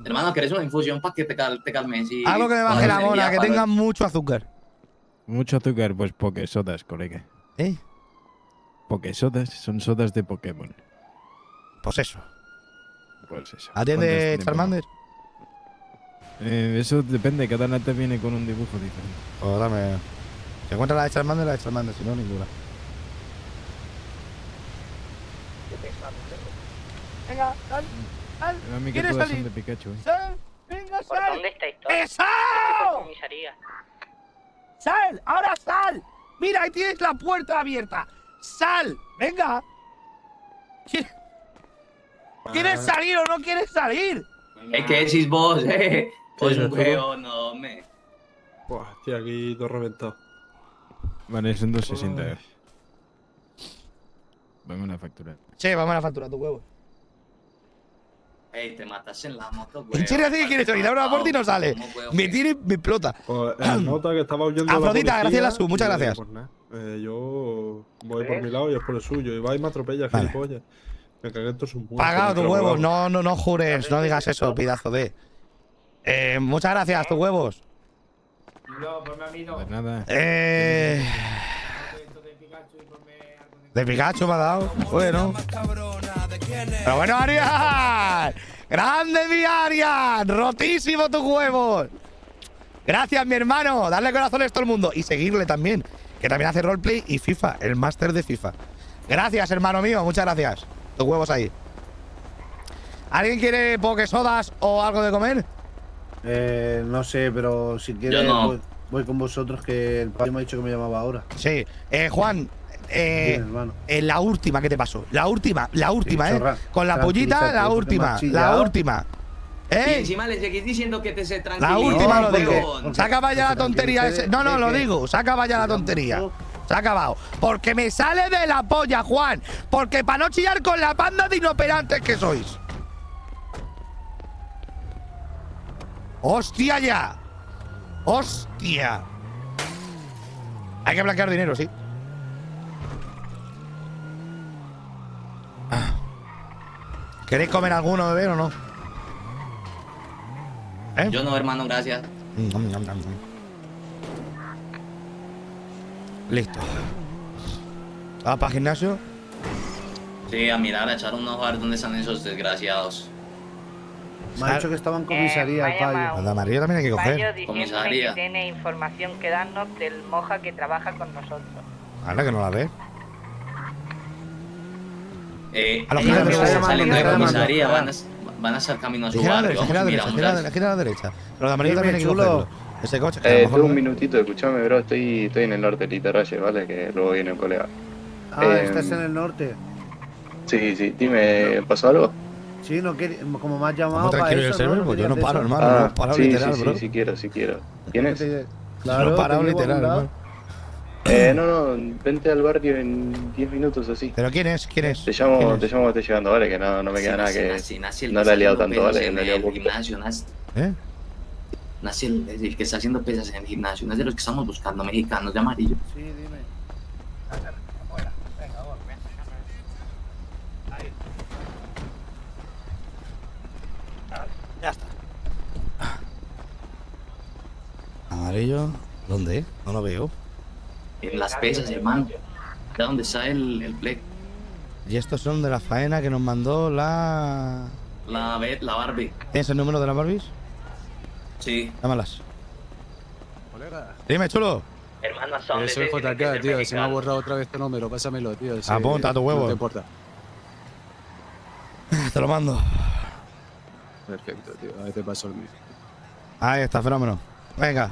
Hermano, ¿querés una infusión para que te calmes? Y algo que me baje la bola, que tenga mucho azúcar. Mucho azúcar, pues pokesodas, colega. ¿Eh? Pokesodas son sodas de Pokémon. Pues eso. Pues eso. ¿Atiende Charmander? Eso depende, cada lata viene con un dibujo diferente. Pues dame. ¿Se encuentra la de Charmander, si no, ninguna. Venga, sal, sal. ¿Quieres salir? De Pikachu, ¿eh? Sal, venga, sal. ¿Dónde estáis todos? ¡Comisaría! ¡Sal! ¡Ahora sal! ¡Mira, ahí tienes la puerta abierta! ¡Sal! ¡Venga! ¿Quieres salir o no quieres salir? Es que decís vos, pues un juego, no, me. Buah, tío, aquí todo reventado. Vale, son 260. Vamos a la factura. Sí, vamos a la factura, tu huevo. Ey, te mataste en la moto, güey. ¿En serio así que quieres salir? Abre la puerta y no sale. Me tira y me explota. La nota que estaba huyendo Afrodita, la policía, gracias a la sub, muchas gracias. Yo voy por mi lado y es por el suyo. Y va y me atropella, gilipollas. Me cagué en todos sus huevos. Pagado tus huevos, no, no, no jures, no digas eso, pedazo de. Muchas gracias, tus huevos. No, ponme a mí no. Nada. De Pikachu me ha dado. Bueno. Pero bueno, Arián. Grande mi Arián. Rotísimo tus huevos. Gracias, mi hermano. Darle corazones a todo el mundo. Y seguirle también. Que también hace roleplay y FIFA. El máster de FIFA. Gracias, hermano mío. Muchas gracias. Tus huevos ahí. ¿Alguien quiere pokesodas o algo de comer? No sé, pero si quieres no. voy con vosotros, que el padre me ha dicho que me llamaba ahora. Sí. Juan. La última que te pasó. La última, sí, con la pollita, la última. La última. Y encima le seguís diciendo que te se tranquiliza. La última, lo digo. Se ha acabado ya la tontería. No, no, lo digo. Se ha acabado ya la tontería. Se ha acabado. Porque me sale de la polla, Juan. Porque para no chillar con la banda de inoperantes que sois. Hostia ya. Hostia. Hay que blanquear dinero, sí. ¿Queréis comer alguno, beber o no? Yo no, hermano, gracias. Listo. ¿Vas para gimnasio? Sí, a mirar, a echar un ojo a ver dónde están esos desgraciados. Me ha dicho que estaban en comisaría, el payo. A la María también hay que coger. Comisaría. Tiene información que darnos del moja que trabaja con nosotros. Ahora que no la ves. A los que están saliendo de comisaría van a ser camino a su barrio. Gira a la derecha. Pero la manera también hay que cogerlo. Ese coche. Un minutito, escúchame, bro. Estoy en el norte, Literalle, ¿vale? Que luego viene un colega. ¿Estás en el norte? Sí, sí. Dime, ¿pasó algo? Sí, no quería. Como me has llamado para eso, pues yo no paro, hermano. No paro literal, bro. Sí, sí quiero, sí quiero. ¿Quién es? No paro literal, hermano. No, vente al barrio en 10 minutos así. ¿Pero quién es? ¿Quién es? Te llamo cuando esté llegando, vale, que no me queda nada que… no le he liado tanto, vale, no le he liado poco. Nace el que está haciendo pesas en el gimnasio, no es de los que estamos buscando, mexicanos de amarillo. Sí, dime. Afuera, venga, ahí. Ya está. Amarillo, ¿dónde? No lo veo. En las pesas, hermano. Acá donde está el Plex. Y estos son de la faena que nos mandó la… La Barbie. ¿Tienes el número de las Barbies? Sí. Dámalas. Colega. Dime, chulo. Hermano, son… Soy JK, tío. Se me ha borrado otra vez tu número. Pásamelo, tío. Apunta a tu huevo. No te importa. Te lo mando. Perfecto, tío. A veces paso el mío. Ahí está, fenómeno. Venga.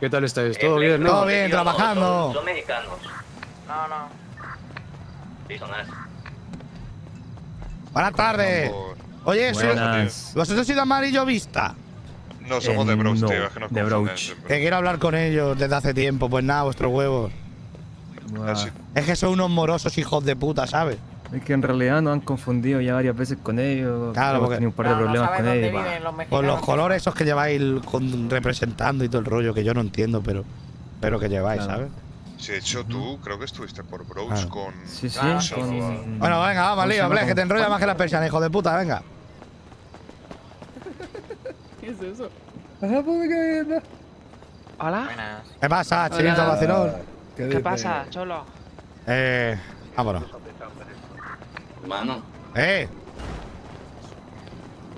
¿Qué tal estáis? ¿Todo bien, no? Todo bien, trabajando. Son mexicanos. No, no. Sí, son así. Buenas tardes. Oye, ¿vosotros sois de amarillo vista? No, somos de Broach, no, tío. Es que nos confunden siempre. Que quiero hablar con ellos desde hace tiempo. Pues nada, vuestros huevos. Es que son unos morosos hijos de puta, ¿sabes? Es que en realidad nos han confundido ya varias veces con ellos. Claro, porque tenemos un par de problemas con ellos. Con los colores esos que lleváis representando y todo el rollo, que yo no entiendo, pero que lleváis, ¿sabes? Sí, de hecho, tú creo que estuviste por Broach con… Sí, sí, con… Bueno, venga, vamos, lío, que te enrolla más que las persianas, hijo de puta, venga. ¿Qué es eso? ¿Hola? ¿Qué pasa, chivito vacilón? ¿Qué pasa, cholo? Vámonos. Mano.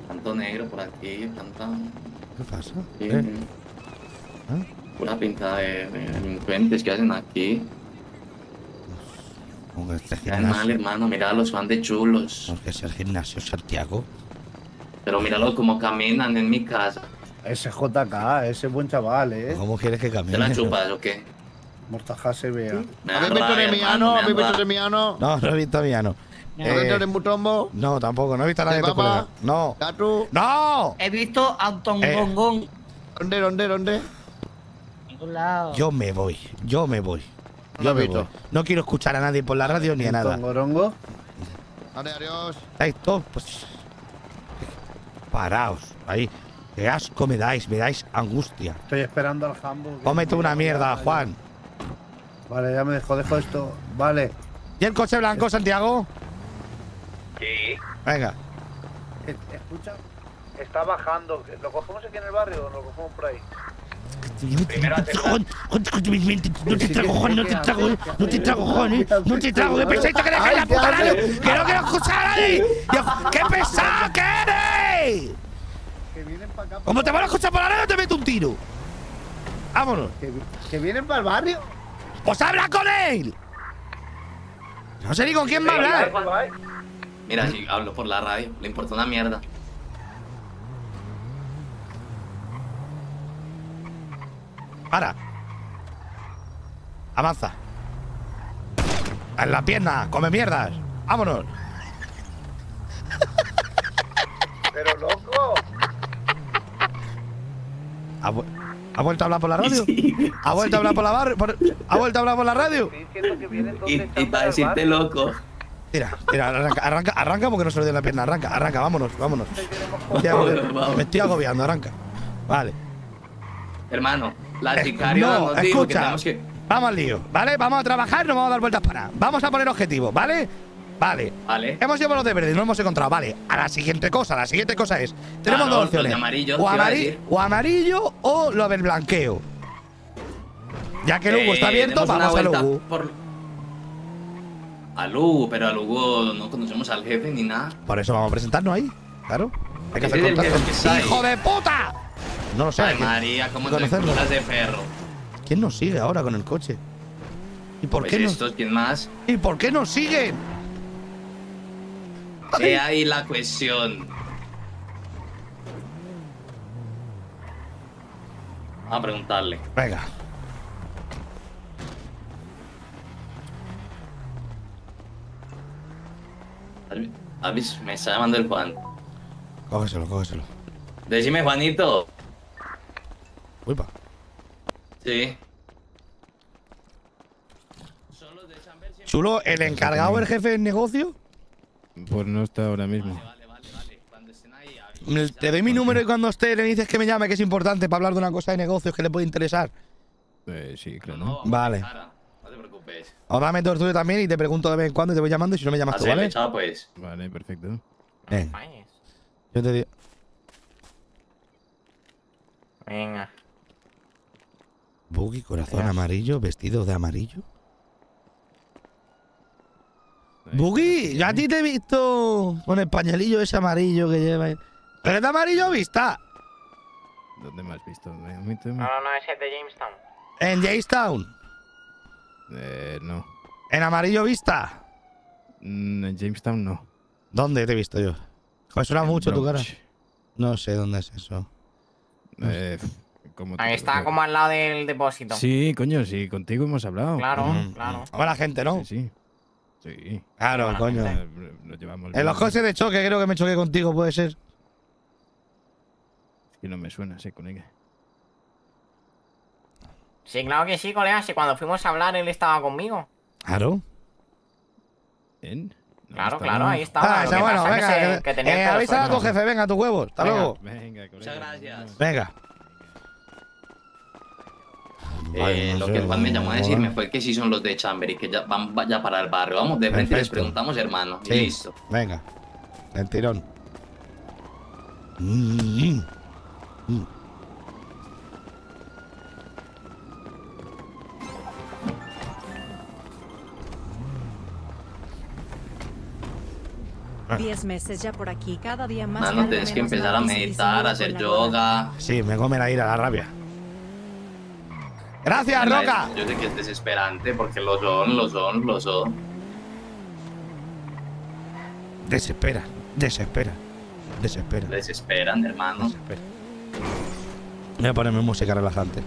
Tanto negro por aquí, cantando. ¿Qué pasa? Sí. ¿Ah? Pura pinta de delincuentes que hacen aquí. Qué mal, hermano, míralos, van de chulos. Porque es el gimnasio Santiago. Pero míralos como caminan en mi casa. Ese JK, ese buen chaval, ¿eh? ¿Cómo quieres que camine? ¿Te la chupas o qué? Mortaja se vea. ¿Habéis visto Remiano? ¿Habéis visto Remiano? No, no he visto Remiano. No, tampoco, no he visto a nadie de tu colega. No. ¡No! He visto a Tongongong. ¿Dónde? Ningún lado. Yo me voy. No quiero escuchar a nadie por la radio ni a nada. ¿Tongorongo? Adiós. Estáis todos, pues… paraos, ahí. Qué asco me dais angustia. Estoy esperando al jambo. Cómete una mierda, Juan. Vale, ya me dejo esto. Vale. ¿Y el coche blanco, Santiago? Sí. Venga. Escucha, está bajando. ¿Lo cogemos aquí en el barrio o lo cogemos por ahí? No te trago, Juan. ¡Qué pesado que dejáis la puta radio! ¡Que no quiero escuchar a nadie! ¡Qué pesado que eres! Como te van a escuchar por la radio, te meto un tiro. Vámonos. ¿Que vienen para el barrio? ¡Pues habla con él! No sé ni con quién va a hablar. Mira, si hablo por la radio, le importa una mierda. Para. Avanza. En la pierna, come mierdas. Vámonos. Pero loco. ¿Ha vuelto a hablar por la radio? Sí. ¿Ha vuelto a hablar por la radio? ¿Ha vuelto a hablar por la radio? Y para decirte loco. Tira, arranca porque no se le dio la pierna. Arranca, vámonos. Me estoy agobiando, arranca. Vale. Hermano, la sicario nos dijo que tenemos que… Vamos al lío, ¿vale? Vamos a trabajar, no vamos a dar vueltas para nada. Vamos a poner objetivos, ¿vale? Vale. Hemos llevado los de verde, no hemos encontrado. Vale, a la siguiente cosa es… Tenemos dos opciones. O amarillo o lo del blanqueo. Ya que Lugo está abierto, vamos a Lugo. A Lugo, pero a Lugo no conocemos al jefe ni nada. Por eso vamos a presentarnos ahí, claro. Hay que hacer contacto. ¡Hijo de puta! No lo sé. Ay, María, ¿cómo te cruzas de perro? ¿Quién nos sigue ahora con el coche? ¿Y por qué no? ¿Quién más? ¿Y por qué nos siguen? He ahí la cuestión. A preguntarle. Venga. Avis, me está llamando el Juan. Cógeselo. Decime, Juanito. Uipa. Sí. Chulo, ¿el encargado, el jefe del negocio? Pues no está ahora mismo. Vale. Cuando estén ahí, avisa. Te doy mi número y cuando esté le dices que me llame, que es importante para hablar de una cosa de negocios que le puede interesar. Sí, claro. No, vale. No te preocupes. Ahora dame todo el tuyo también y te pregunto de vez en cuando y te voy llamando y si no me llamas tú, ¿vale? Chao, pues. Vale, perfecto. Yo te digo… Venga. Buggy, corazón amarillo, vestido de amarillo. Buggy, yo a ti te he visto con el pañuelillo ese amarillo que lleva. ¿Pero es de amarillo vista? ¿Dónde me has visto? No, ese es de Jamestown. ¿En Jamestown? No. ¿En amarillo vista? En Jamestown no. ¿Dónde te he visto yo? Me suena mucho tu cara. No sé dónde es eso. Ahí está, como al lado del depósito. Sí, coño, sí, contigo hemos hablado. Claro, claro. Buena gente, ¿no? Sí, sí. Sí. Claro, coño. En los coches de choque creo que me choqué contigo, puede ser. Es que no me suena, sí, colega. Sí, claro que sí, colega. Si cuando fuimos a hablar él estaba conmigo. Claro. ¿En? No, claro, claro, ahí está. Ah, ya bueno, venga. Que avisa a tu jefe, venga, tus huevos. Hasta luego. Venga, muchas gracias. Venga. Lo que el Juan me llamó a decirme fue que sí son los de Chamber y que ya van ya para el barrio. Vamos, de frente les preguntamos, hermano. Sí. Y listo. Venga. El tirón. Diez meses ya por aquí, cada día más. Mano, tienes que empezar a meditar, a hacer yoga. Sí, me come la ira, la rabia. ¡Gracias, Roca! Yo sé que es desesperante porque lo son. Desesperan, hermano. Voy a ponerme música relajante.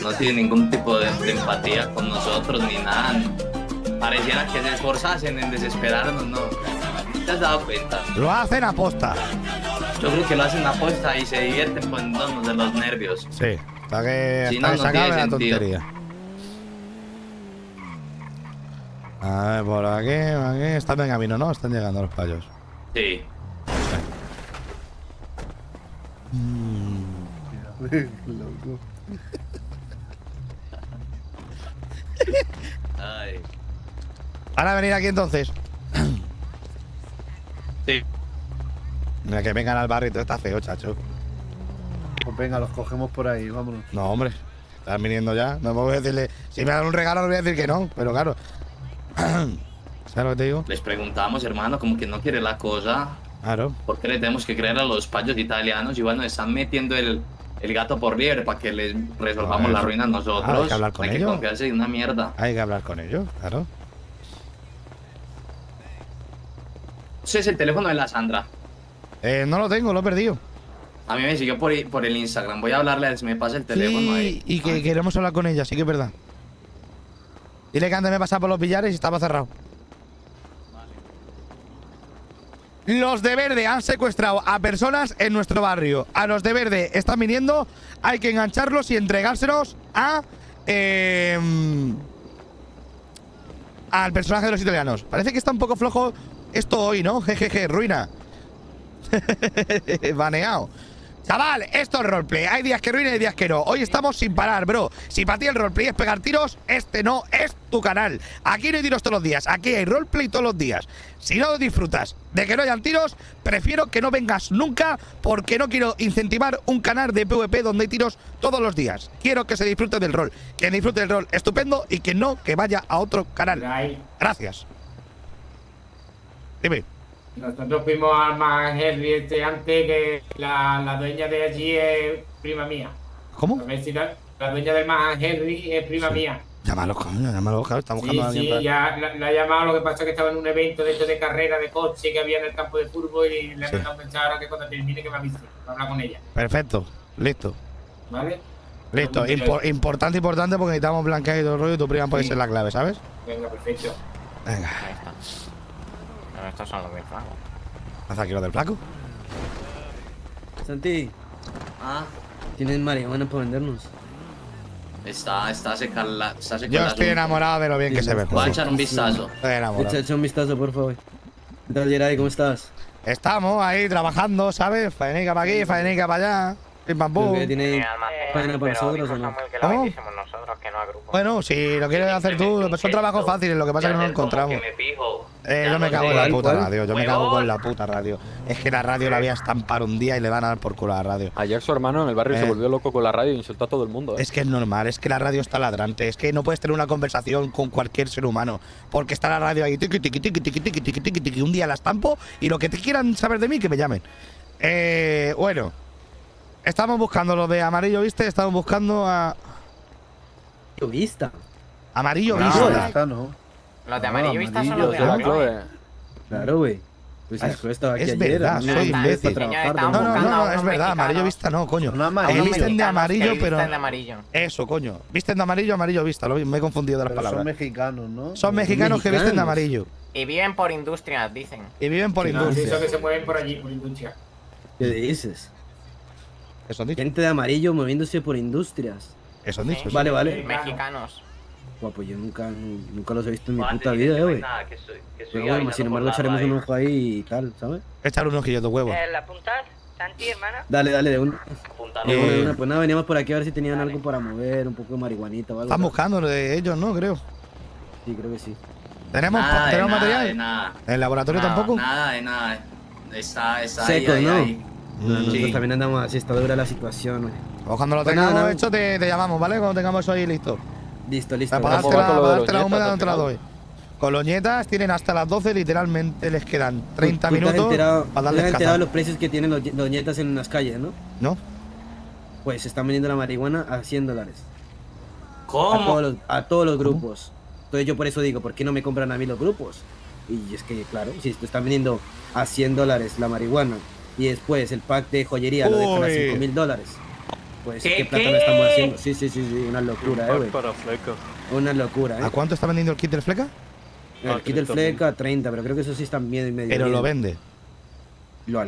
No tiene ningún tipo de empatía con nosotros ni nada. Pareciera que se esforzasen en desesperarnos, ¿no? ¿Te has dado cuenta? Lo hacen a posta. Yo creo que lo hacen a posta y se divierten poniéndonos de los nervios. Sí, hasta que, si hasta no, que se acabe la tontería. A ver, por aquí, Están en camino, ¿no? Están llegando los payos. Sí. Loco. Ay. ¿Van a venir aquí entonces? Sí. Mira, que vengan al barrio, todo está feo, chacho. Pues venga, los cogemos por ahí, vámonos. No, hombre, están viniendo ya. No puedo decirle. Si me dan un regalo, le voy a decir que no, pero claro. ¿Sabes lo que te digo? Les preguntamos, hermano, como que no quiere la cosa. Claro. Porque le tenemos que creer a los payos italianos y bueno, están metiendo el gato por liebre para que les resolvamos la ruina nosotros. Claro, hay que hablar con ellos. Hay que confiarse en una mierda. Hay que hablar con ellos, claro. Ese es el teléfono de la Sandra. No lo tengo, lo he perdido. A mí me siguió por el Instagram. Voy a hablarle, si me pasa el teléfono ahí. Y que queremos hablar con ella, sí que es verdad. Dile que antes me pasaba por los billares y estaba cerrado. Vale. Los de verde han secuestrado a personas en nuestro barrio. A los de verde están viniendo. Hay que engancharlos y entregárselos a... al personaje de los italianos. Parece que está un poco flojo esto hoy, ¿no? Jejeje, ruina. Baneado. Chaval, esto es roleplay. Hay días que ruina y hay días que no. Hoy estamos sin parar, bro. Si para ti el roleplay es pegar tiros, este no es tu canal. Aquí no hay tiros todos los días. Aquí hay roleplay todos los días. Si no disfrutas de que no hayan tiros, prefiero que no vengas nunca, porque no quiero incentivar un canal de PvP donde hay tiros todos los días. Quiero que se disfrute del rol. Quien disfrute del rol, estupendo. Y quien no, que vaya a otro canal. Gracias. Dime. Nosotros fuimos al Mahan Henry antes, que la dueña de allí es prima mía. ¿Cómo? La dueña del Mahan Henry es prima mía. Llámalo, coño, llámalo, claro, está buscando a alguien. Sí, para... ya la ha llamado, lo que pasa es que estaba en un evento de hecho de carrera de coche que había en el campo de fútbol y le ha dejado pensar ahora que cuando termine que me avise, para hablar con ella. Perfecto, listo. ¿Vale? Listo, importante porque necesitamos blanquear y todo el rollo y tu prima puede ser la clave, ¿sabes? Venga, perfecto. Venga. Ahí está. Estos son los del flaco. ¿Haz aquí los del flaco? Santi. Ah. ¿Tienes marihuana para vendernos? Está seca la. Yo estoy enamorado de lo bien que se ve. Voy a echar un vistazo. Estoy enamorado. Echa un vistazo, por favor. ¿Qué tal, Yeray? ¿Cómo estás? Estamos ahí trabajando, ¿sabes? Faenica para aquí, faenica para allá. Pim pam pum. ¿Tiene faena para nosotros o no? ¿Cómo? Bueno, si lo quieres hacer tú, son trabajos fáciles, lo que pasa es que no lo encontramos. Yo me cago en la puta radio, yo me cago con la puta radio. Es que la radio la voy a estampar un día y le van a dar por culo a la radio. Ayer su hermano en el barrio se volvió loco con la radio e insultó a todo el mundo. Es que es normal, es que la radio está ladrante, es que no puedes tener una conversación con cualquier ser humano, porque está la radio ahí, tiqui, tiqui, tiqui, tiqui, tiqui, tiqui, tiqui, tiqui, un día la estampo y lo que te quieran saber de mí, que me llamen. Bueno, estamos buscando lo de amarillo, ¿viste? Estamos buscando a... Amarillo vista. Los de amarillo vista son los de la Chloe. Claro, güey. Pues eso, estaba aquí es ayer, verdad, soy imbécil. No, es verdad, amarillo vista no, coño. Visten de amarillo, pero... Eso, coño. Visten de amarillo, amarillo vista, me he confundido de las palabras. Son mexicanos, ¿no? Son mexicanos que visten de amarillo. Y viven por industrias, dicen. Y viven por industrias. Eso que se mueven por allí, por industria. ¿Qué dices? Eso han dicho. Gente de amarillo moviéndose por industrias. Eso han dicho. Vale, vale. Mexicanos. Guau, pues yo nunca los he visto en mi puta vida, güey. Pero sin embargo echaremos un ojo ahí y tal, ¿sabes? Echar un ojillo de huevos. ¿La apuntas, Santi, hermana? Dale, dale, de una. Pues nada, veníamos por aquí a ver si tenían algo para mover, un poco de marihuanita o algo. Están buscando de ellos, ¿no? Creo. Sí, creo que sí. ¿Tenemos material? ¿El laboratorio tampoco? Nada, de nada. Está seco, ¿no? Nosotros también andamos así, está dura la situación, güey. Cuando lo tengamos hecho te llamamos, ¿vale? Cuando tengamos eso ahí listo. Listo, listo. Para darte la humedad no la doy. Coloñetas tienen hasta las 12, literalmente les quedan 30 minutos para darles caza. ¿Te has enterado los precios que tienen los ñetas en las calles, no? No. Pues están vendiendo la marihuana a $100. ¿Cómo? A todos los grupos. Entonces yo por eso digo, ¿por qué no me compran a mí los grupos? Y es que, claro, si te están vendiendo a $100 la marihuana y después el pack de joyería lo dejan a $5.000. Pues, ¿qué plata le estamos haciendo? Sí, una locura, güey. Una locura, ¿eh? ¿A cuánto está vendiendo el kit del fleca? El kit del fleca a 30, pero creo que eso sí está bien y medio. ¿Pero lo vende?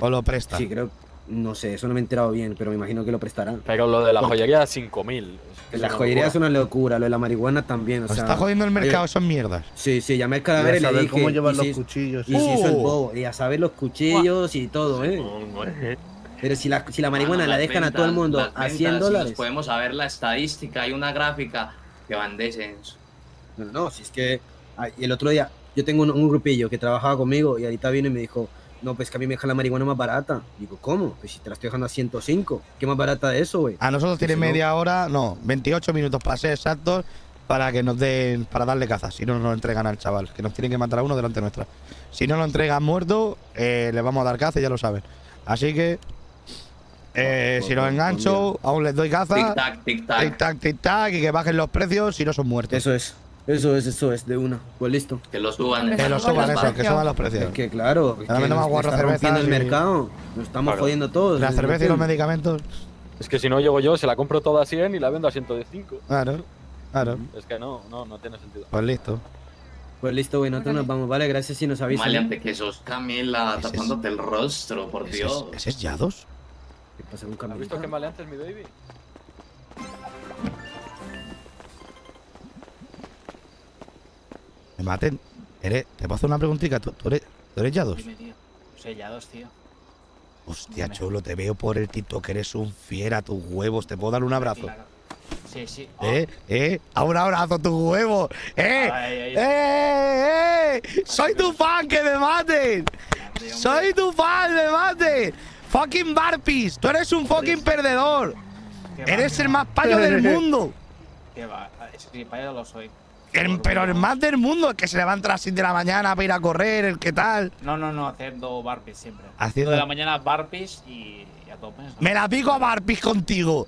¿O lo presta? Sí, creo. No sé, eso no me he enterado bien, pero me imagino que lo prestarán. Pero lo de la joyería a 5.000. La joyería es una locura, lo de la marihuana también. O sea, está jodiendo el mercado, son mierdas. Sí, llamé al cadáver y le dije cómo llevar los cuchillos. Y se hizo el bobo, y a saber los cuchillos y todo, ¿eh? Pero si la marihuana la dejan ventas, a todo el mundo a $100… Si podemos saber la estadística, hay una gráfica que va en descenso. No, si es que… El otro día, yo tengo un grupillo que trabajaba conmigo y ahorita vino y me dijo… No, pues que a mí me dejan la marihuana más barata. Digo, ¿cómo? Pues si te la estoy dejando a 105. ¿Qué más barata de eso, güey? A nosotros tiene media hora… No, 28 minutos para ser exactos para que nos den… Para darle caza. Si no, nos entregan al chaval. Que nos tienen que matar a uno delante nuestra. Si no lo entregan muerto, le vamos a dar caza, ya lo saben. Así que… si los engancho, aún les doy caza. Tic-tac, tic-tac. Tic-tac, tic-tac. Y que bajen los precios si no son muertos. Eso es, de una. Pues listo. Que lo suban. Que lo suban, eso, que suban los precios. Es que claro, es que está rompiendo el mercado. Nos estamos jodiendo todos. La cerveza y los medicamentos. Es que si no llego yo, se la compro toda a 100 y la vendo a 105. Claro. Es que no tiene sentido. Pues listo. Güey, nosotros nos vamos, ¿vale? Gracias si nos avisan. Maleante que sos, Camila, tapándote el rostro, por Dios. ¿Ese es Yados? ¿Has visto que maleante es mi baby? Me maten. ¿Te puedo hacer una preguntita? ¿Tú eres Yados? Soy Yados, tío. Hostia, chulo, te veo por el TikTok. Eres un fiera, tus huevos. ¿Te puedo dar un abrazo? Sí. A un abrazo, tus huevos. Soy tu fan, que me maten. Soy tu fan, me maten. Fucking Barpis, tú eres un fucking perdedor. Eres el más payo del mundo. Que va, sí, payo lo soy. Pero el más del mundo, el que se levanta a las 7 de la mañana para ir a correr, el que tal. No, haciendo Barpis siempre. Haciendo de la mañana Barpis y a tope. Me la pico a Barpis contigo.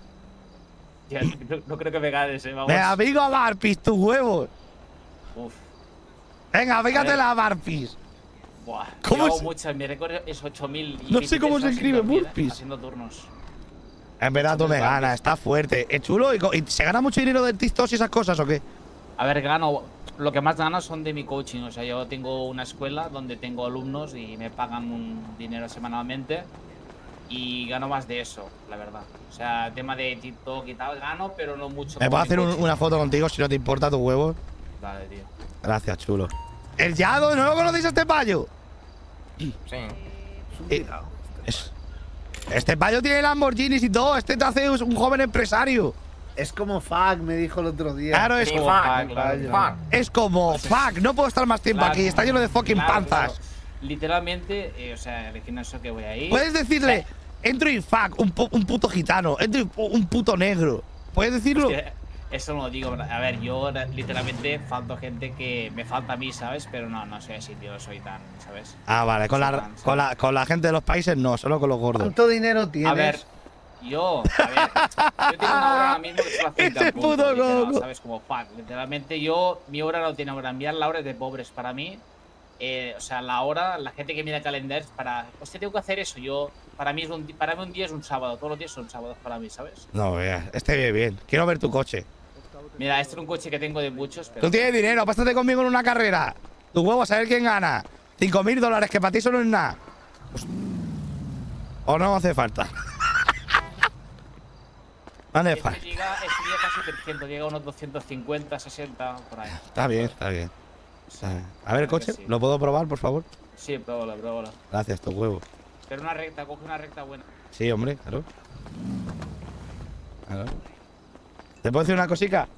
Ya, no creo que me ganes, vamos. Me la pico a Barpis, tus huevos. Uf. Venga, pégate la Barpis. Buah, llevo muchas, mi récord es 8.000. No sé cómo se escribe burpees. Haciendo turnos. En verdad tú me ganas, está fuerte. Es chulo. ¿Y se gana mucho dinero del TikTok y esas cosas o qué? A ver, gano. Lo que más gano son de mi coaching. O sea, yo tengo una escuela donde tengo alumnos y me pagan un dinero semanalmente. Y gano más de eso, la verdad. O sea, tema de TikTok y tal, gano, pero no mucho. ¿Me puedo hacer una foto contigo si no te importa tus huevos? Dale, tío. Gracias, chulo. El Yado, ¿no lo conocéis a este payo? Sí. Este payo tiene Lamborghinis y todo. Este te hace un joven empresario. Es como fuck, me dijo el otro día. Claro, es como fuck. Es como fuck. No puedo estar más tiempo aquí. Está lleno de fucking panzas. Literalmente, o sea, el gimnasio que voy a ir. Puedes decirle, entro y fuck, un puto gitano. Entro y un puto negro. ¿Puedes decirlo? Eso no lo digo, a ver, yo literalmente falto gente que me falta a mí, ¿sabes? Pero no sé si yo soy tan, ¿sabes? Ah, vale, con la gente de los países no, solo con los gordos. ¿Cuánto dinero tienes? A ver, yo tengo una hora ahora mismo que solo hace el puto literal, ¿sabes? Como fuck, literalmente mi hora no tiene hora. Enviar la hora es de pobres para mí. o sea, la hora, la gente que mira calendarios para, hostia, tengo que hacer eso. Yo, para mí un día es un sábado, todos los días son sábados para mí, ¿sabes? No veas, este bien, bien. Quiero ver tu coche. Mira, este es un coche que tengo de muchos. Pero... Tú tienes dinero, pásate conmigo en una carrera. Tu huevo, a saber quién gana. $5.000 que para ti solo es nada. O no hace falta. ¿Dónde este falta? Este llega casi 300, llega a unos 250, 60, por ahí. Está bien, está bien. Sí. A ver el coche, sí. ¿Lo puedo probar, por favor? Sí, pruébalo. Gracias, tu huevo. Pero una recta, coge una recta buena. Sí, hombre, claro. ¿Te puedo decir una cosica?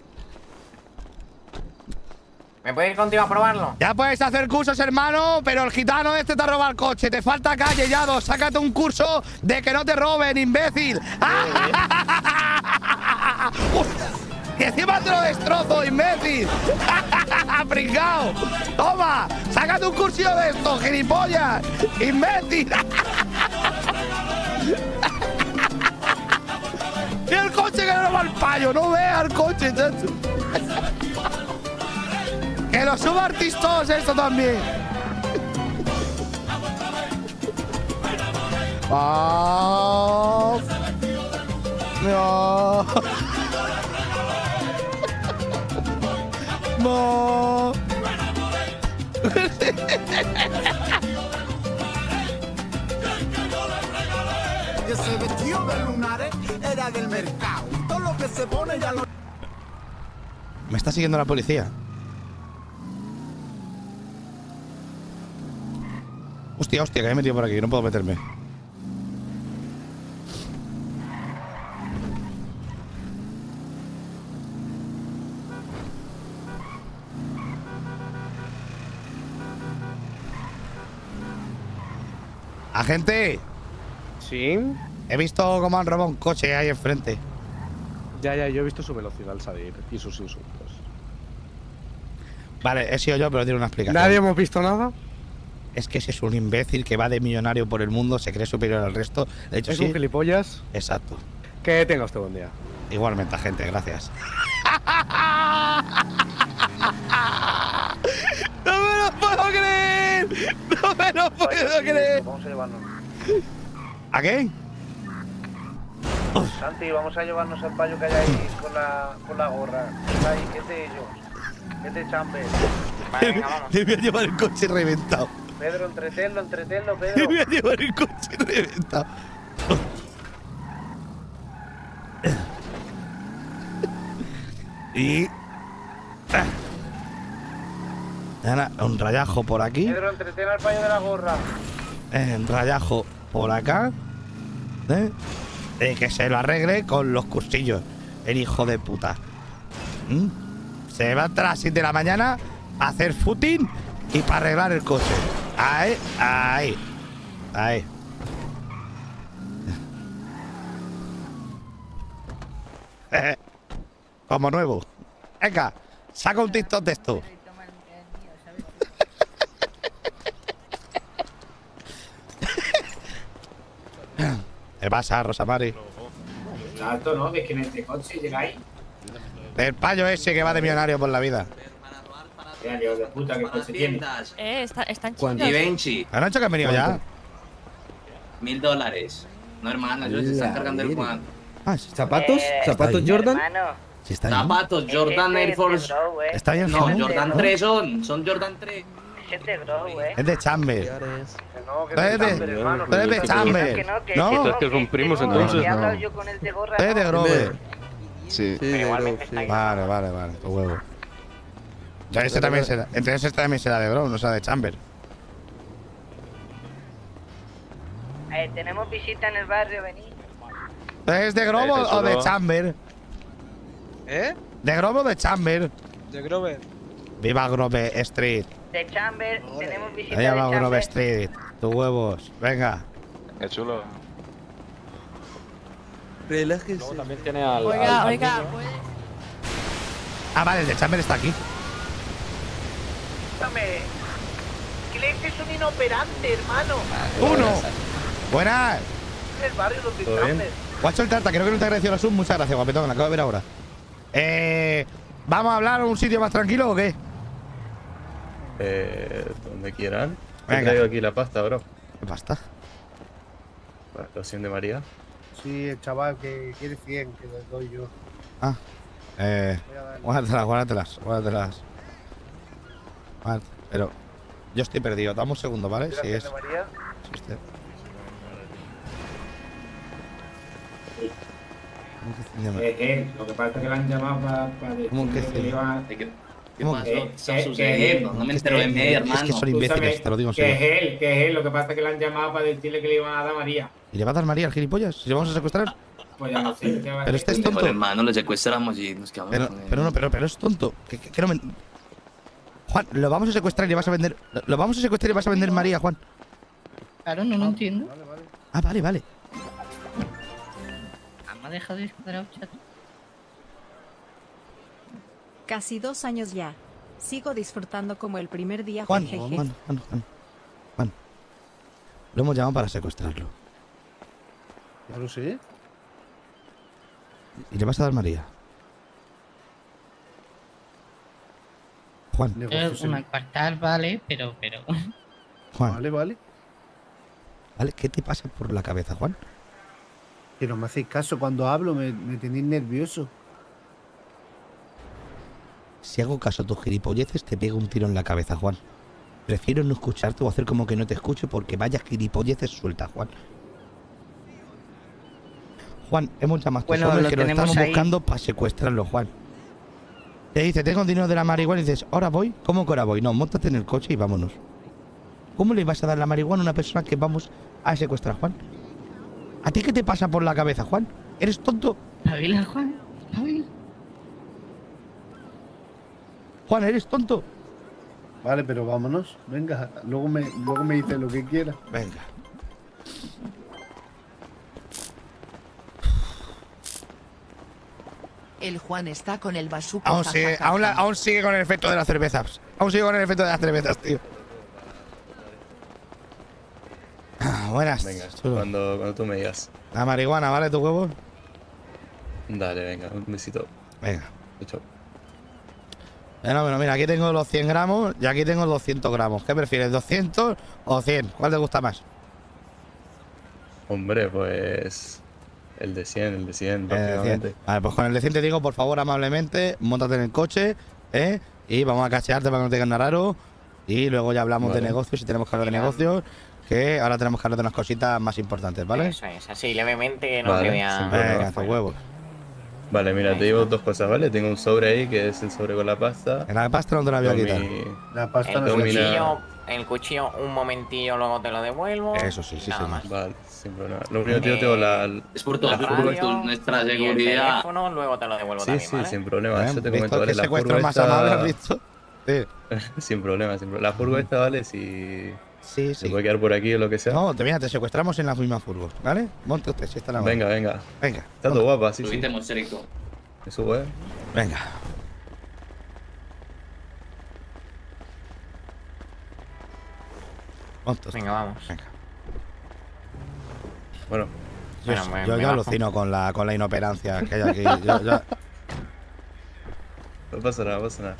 ¿Me puedes ir contigo a probarlo? Ya puedes hacer cursos, hermano, pero el gitano este te ha robado el coche. Te falta calle, Yado. Sácate un curso de que no te roben, imbécil. ¡Y encima te lo destrozo, imbécil! ¡Pringao! ¡Toma! ¡Sácate un cursillo de esto, gilipollas! ¡Imbécil! ¡Mira el coche que no va al payo! ¡No vea el coche, chacho! ¡Que lo suba artistas esto también! ¡Oh! ¡No! ¡No! Que se vestió de lunares era del mercado. Todo lo que se pone ya lo... Me está siguiendo la policía. Hostia, hostia, que me he metido por aquí. No puedo meterme. Agente. Sí. He visto cómo han robado un coche ahí enfrente. Ya, yo he visto su velocidad al salir y sus insultos. Vale, he sido yo, pero tiene una explicación. ¿Nadie hemos visto nada? Es que ese es un imbécil que va de millonario por el mundo, se cree superior al resto. De hecho, ¿es sí, un gilipollas? Exacto. Que tenga usted buen día. Igualmente, agente, gracias. ¡No me lo puedo creer! ¡No me lo puedo creer! Vamos a llevarnos. ¿A qué? Santi, vamos a llevarnos al payo que hay ahí con la gorra. Ahí, ¿qué es de ellos? ¿Qué es de Chamber? Vale, venga, vamos. Te voy a llevar el coche reventado. Pedro, entretenlo, Pedro. Te voy a llevar el coche reventado. Y... un rayajo por aquí. Pedro, entretén al payo de la gorra. Un rayajo por acá. Que se lo arregle con los cursillos. El hijo de puta. Se va a las 7 de la mañana a hacer footing y para arreglar el coche. Ahí. Como nuevo. Venga, saca un TikTok de esto. ¿Qué pasa, Rosamari? Alto, ¿no? ¿Ves que en este coche llegáis? El payo ese que va de millonario por la vida. Ya, Dios de puta, ¿qué coche tiene? Están chidos. ¿Han hecho que han venido ya? $1.000. No, hermano, ellos se están cargando el Juan. Ah, ¿zapatos? ¿Zapatos Jordan? Sí, zapatos Jordan Air Force. Está bien, no, Jordan 3 son Jordan 3. Es de Grove, es de Chamber. No es de Chamber. No, es que son primos entonces. Es de Grove. Sí. Vale, tu huevo. Entonces este también será de Grove, no será de Chamber. Tenemos visita en el barrio, vení. ¿Es de Grove o de Chamber? ¿Eh? ¿De Grove o de Chamber? De Grove. Viva Grove Street. De Chamber, tenemos visita. Allá va Grove Street, tus huevos, venga. Qué chulo. Relájese. Luego también tiene al. Oiga, ¿puedes? Ah, vale, el de Chamber está aquí. Plex es un inoperante, hermano. Uno. Buenas. El barrio donde Chamber. Guacho el tarta, creo que no te agradeció la sub. Muchas gracias, guapetón, la acabo de ver ahora. ¿Vamos a hablar a un sitio más tranquilo o qué? Donde quieran. Venga. Te traigo aquí la pasta, bro. ¿Qué pasta? Para la actuación de María. Sí, el chaval que quiere 100, que les doy yo. Ah. Guárdatelas. Vale, pero yo estoy perdido. Dame un segundo, ¿vale? Si es... María. Si usted... lo que pasa es que le han llamado para decir que no me entero de mí, hermano. Es que son imbéciles, te lo digo en serio. Que es él, lo que pasa es que le han llamado para decirle que le iban a dar María. ¿Y le va a dar María al gilipollas? ¿Si le vamos a secuestrar? Pues ya no sé. Pero este es tonto. Hermano, le secuestramos y nos quedamos. Pero es tonto. Que no me... Juan, lo vamos a secuestrar y vas a vender... Lo vamos a secuestrar y vas a vender María, Juan. Claro, no lo entiendo. Ah, vale. ¿Ha dejado de escuchar chat? Casi 2 años ya. Sigo disfrutando como el primer día. Juan. Lo hemos llamado para secuestrarlo. Ya lo sé. ¿Y le vas a dar María? Juan. Una cuartal, vale, pero... Juan. Vale, ¿qué te pasa por la cabeza, Juan? Que no me hacéis caso cuando hablo, me tenéis nervioso. Si hago caso a tus gilipolleces, te pego un tiro en la cabeza, Juan. Prefiero no escucharte o hacer como que no te escucho porque vaya gilipolleces suelta, Juan. Juan, hemos llamado a estos hombres que nos estamos buscando para secuestrarlo, Juan. Te dice, tengo dinero de la marihuana y dices, ¿ahora voy? ¿Cómo que ahora voy? No, móntate en el coche y vámonos. ¿Cómo le vas a dar la marihuana a una persona que vamos a secuestrar, Juan? ¿A ti qué te pasa por la cabeza, Juan? ¿Eres tonto? Pabila, Juan. Pabila. Juan, ¿eres tonto? Vale, pero vámonos. Venga, luego me dices lo que quieras. Venga. El Juan está con el bazooka. Aún sigue con el efecto de las cervezas. Tío. Buenas. Venga, cuando tú me digas. La marihuana, ¿vale? ¿Tu huevo? Dale, venga, un besito. Venga. Chao. Bueno, mira, aquí tengo los 100 gramos y aquí tengo los 200 gramos. ¿Qué prefieres, 200 o 100? ¿Cuál te gusta más? Hombre, pues... El de 100, prácticamente. Vale, pues con el de 100 te digo, por favor, amablemente, móntate en el coche, ¿eh? Y vamos a cachearte para que no te digan nada raro. Y luego ya hablamos de negocios, si tenemos que hablar de negocios. Que ahora tenemos que hablar de unas cositas más importantes, ¿vale? Eso es, así levemente no te voy a... Venga, tu huevo. Vale, mira, te digo 2 cosas, ¿vale? Tengo un sobre ahí, que es el sobre con la pasta. ¿En la pasta no te la voy a quitar? La pasta no se la... El cuchillo, un momentillo, luego te lo devuelvo. Eso sí, más. Vale, sin problema. Lo primero que yo tengo es por todo, nuestra seguridad. El teléfono, luego te lo devuelvo también, sí, ¿vale? Sin problema, eso te comento, ¿vale? La furgo esta... Sí. Sin problema. La furgo esta, ¿vale? Si... Sí. Se puede quedar por aquí o lo que sea. No, mira, te secuestramos en las mismas furgos, ¿vale? Monte usted, si está la mano. Venga. Está todo guapa, sí. Subitemos, Serico. Eso, güey. Venga. Montos. Venga, vamos. Venga. Bueno. Yo alucino con la inoperancia que hay aquí. No pasa nada,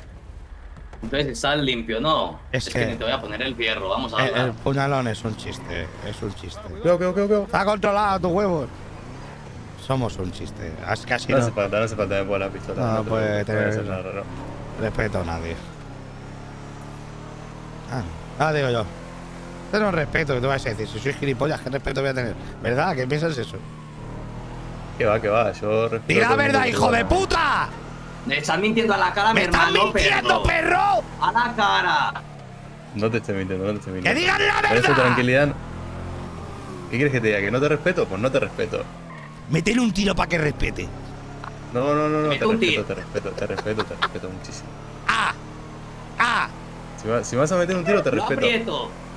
Entonces sal limpio, ¿no? Es que ni te voy a poner el fierro, vamos a ver. El puñalón es un chiste, Cuidado. ¡Está controlado tus huevos! Somos un chiste. Casi no hace falta, me pongo la pistola. No puede tener respeto a nadie. Ah, digo yo. Te no respeto, que te vas a decir. Si soy gilipollas, ¿qué respeto voy a tener? ¿Verdad? ¿Qué piensas eso? Que va, yo respeto. ¡Di la verdad, hijo de puta! Me estás mintiendo a la cara, mi hermano. ¡Me estás mintiendo, perro! ¡A la cara! No te estoy mintiendo, ¡Que digan la verdad! Por eso, tranquilidad. ¿Qué quieres que te diga? ¿Que no te respeto? Pues no te respeto. Métele un tiro para que respete. No. Te respeto muchísimo. ¡Ah! Si me vas a meter un tiro, te respeto. Lo aprieto. No.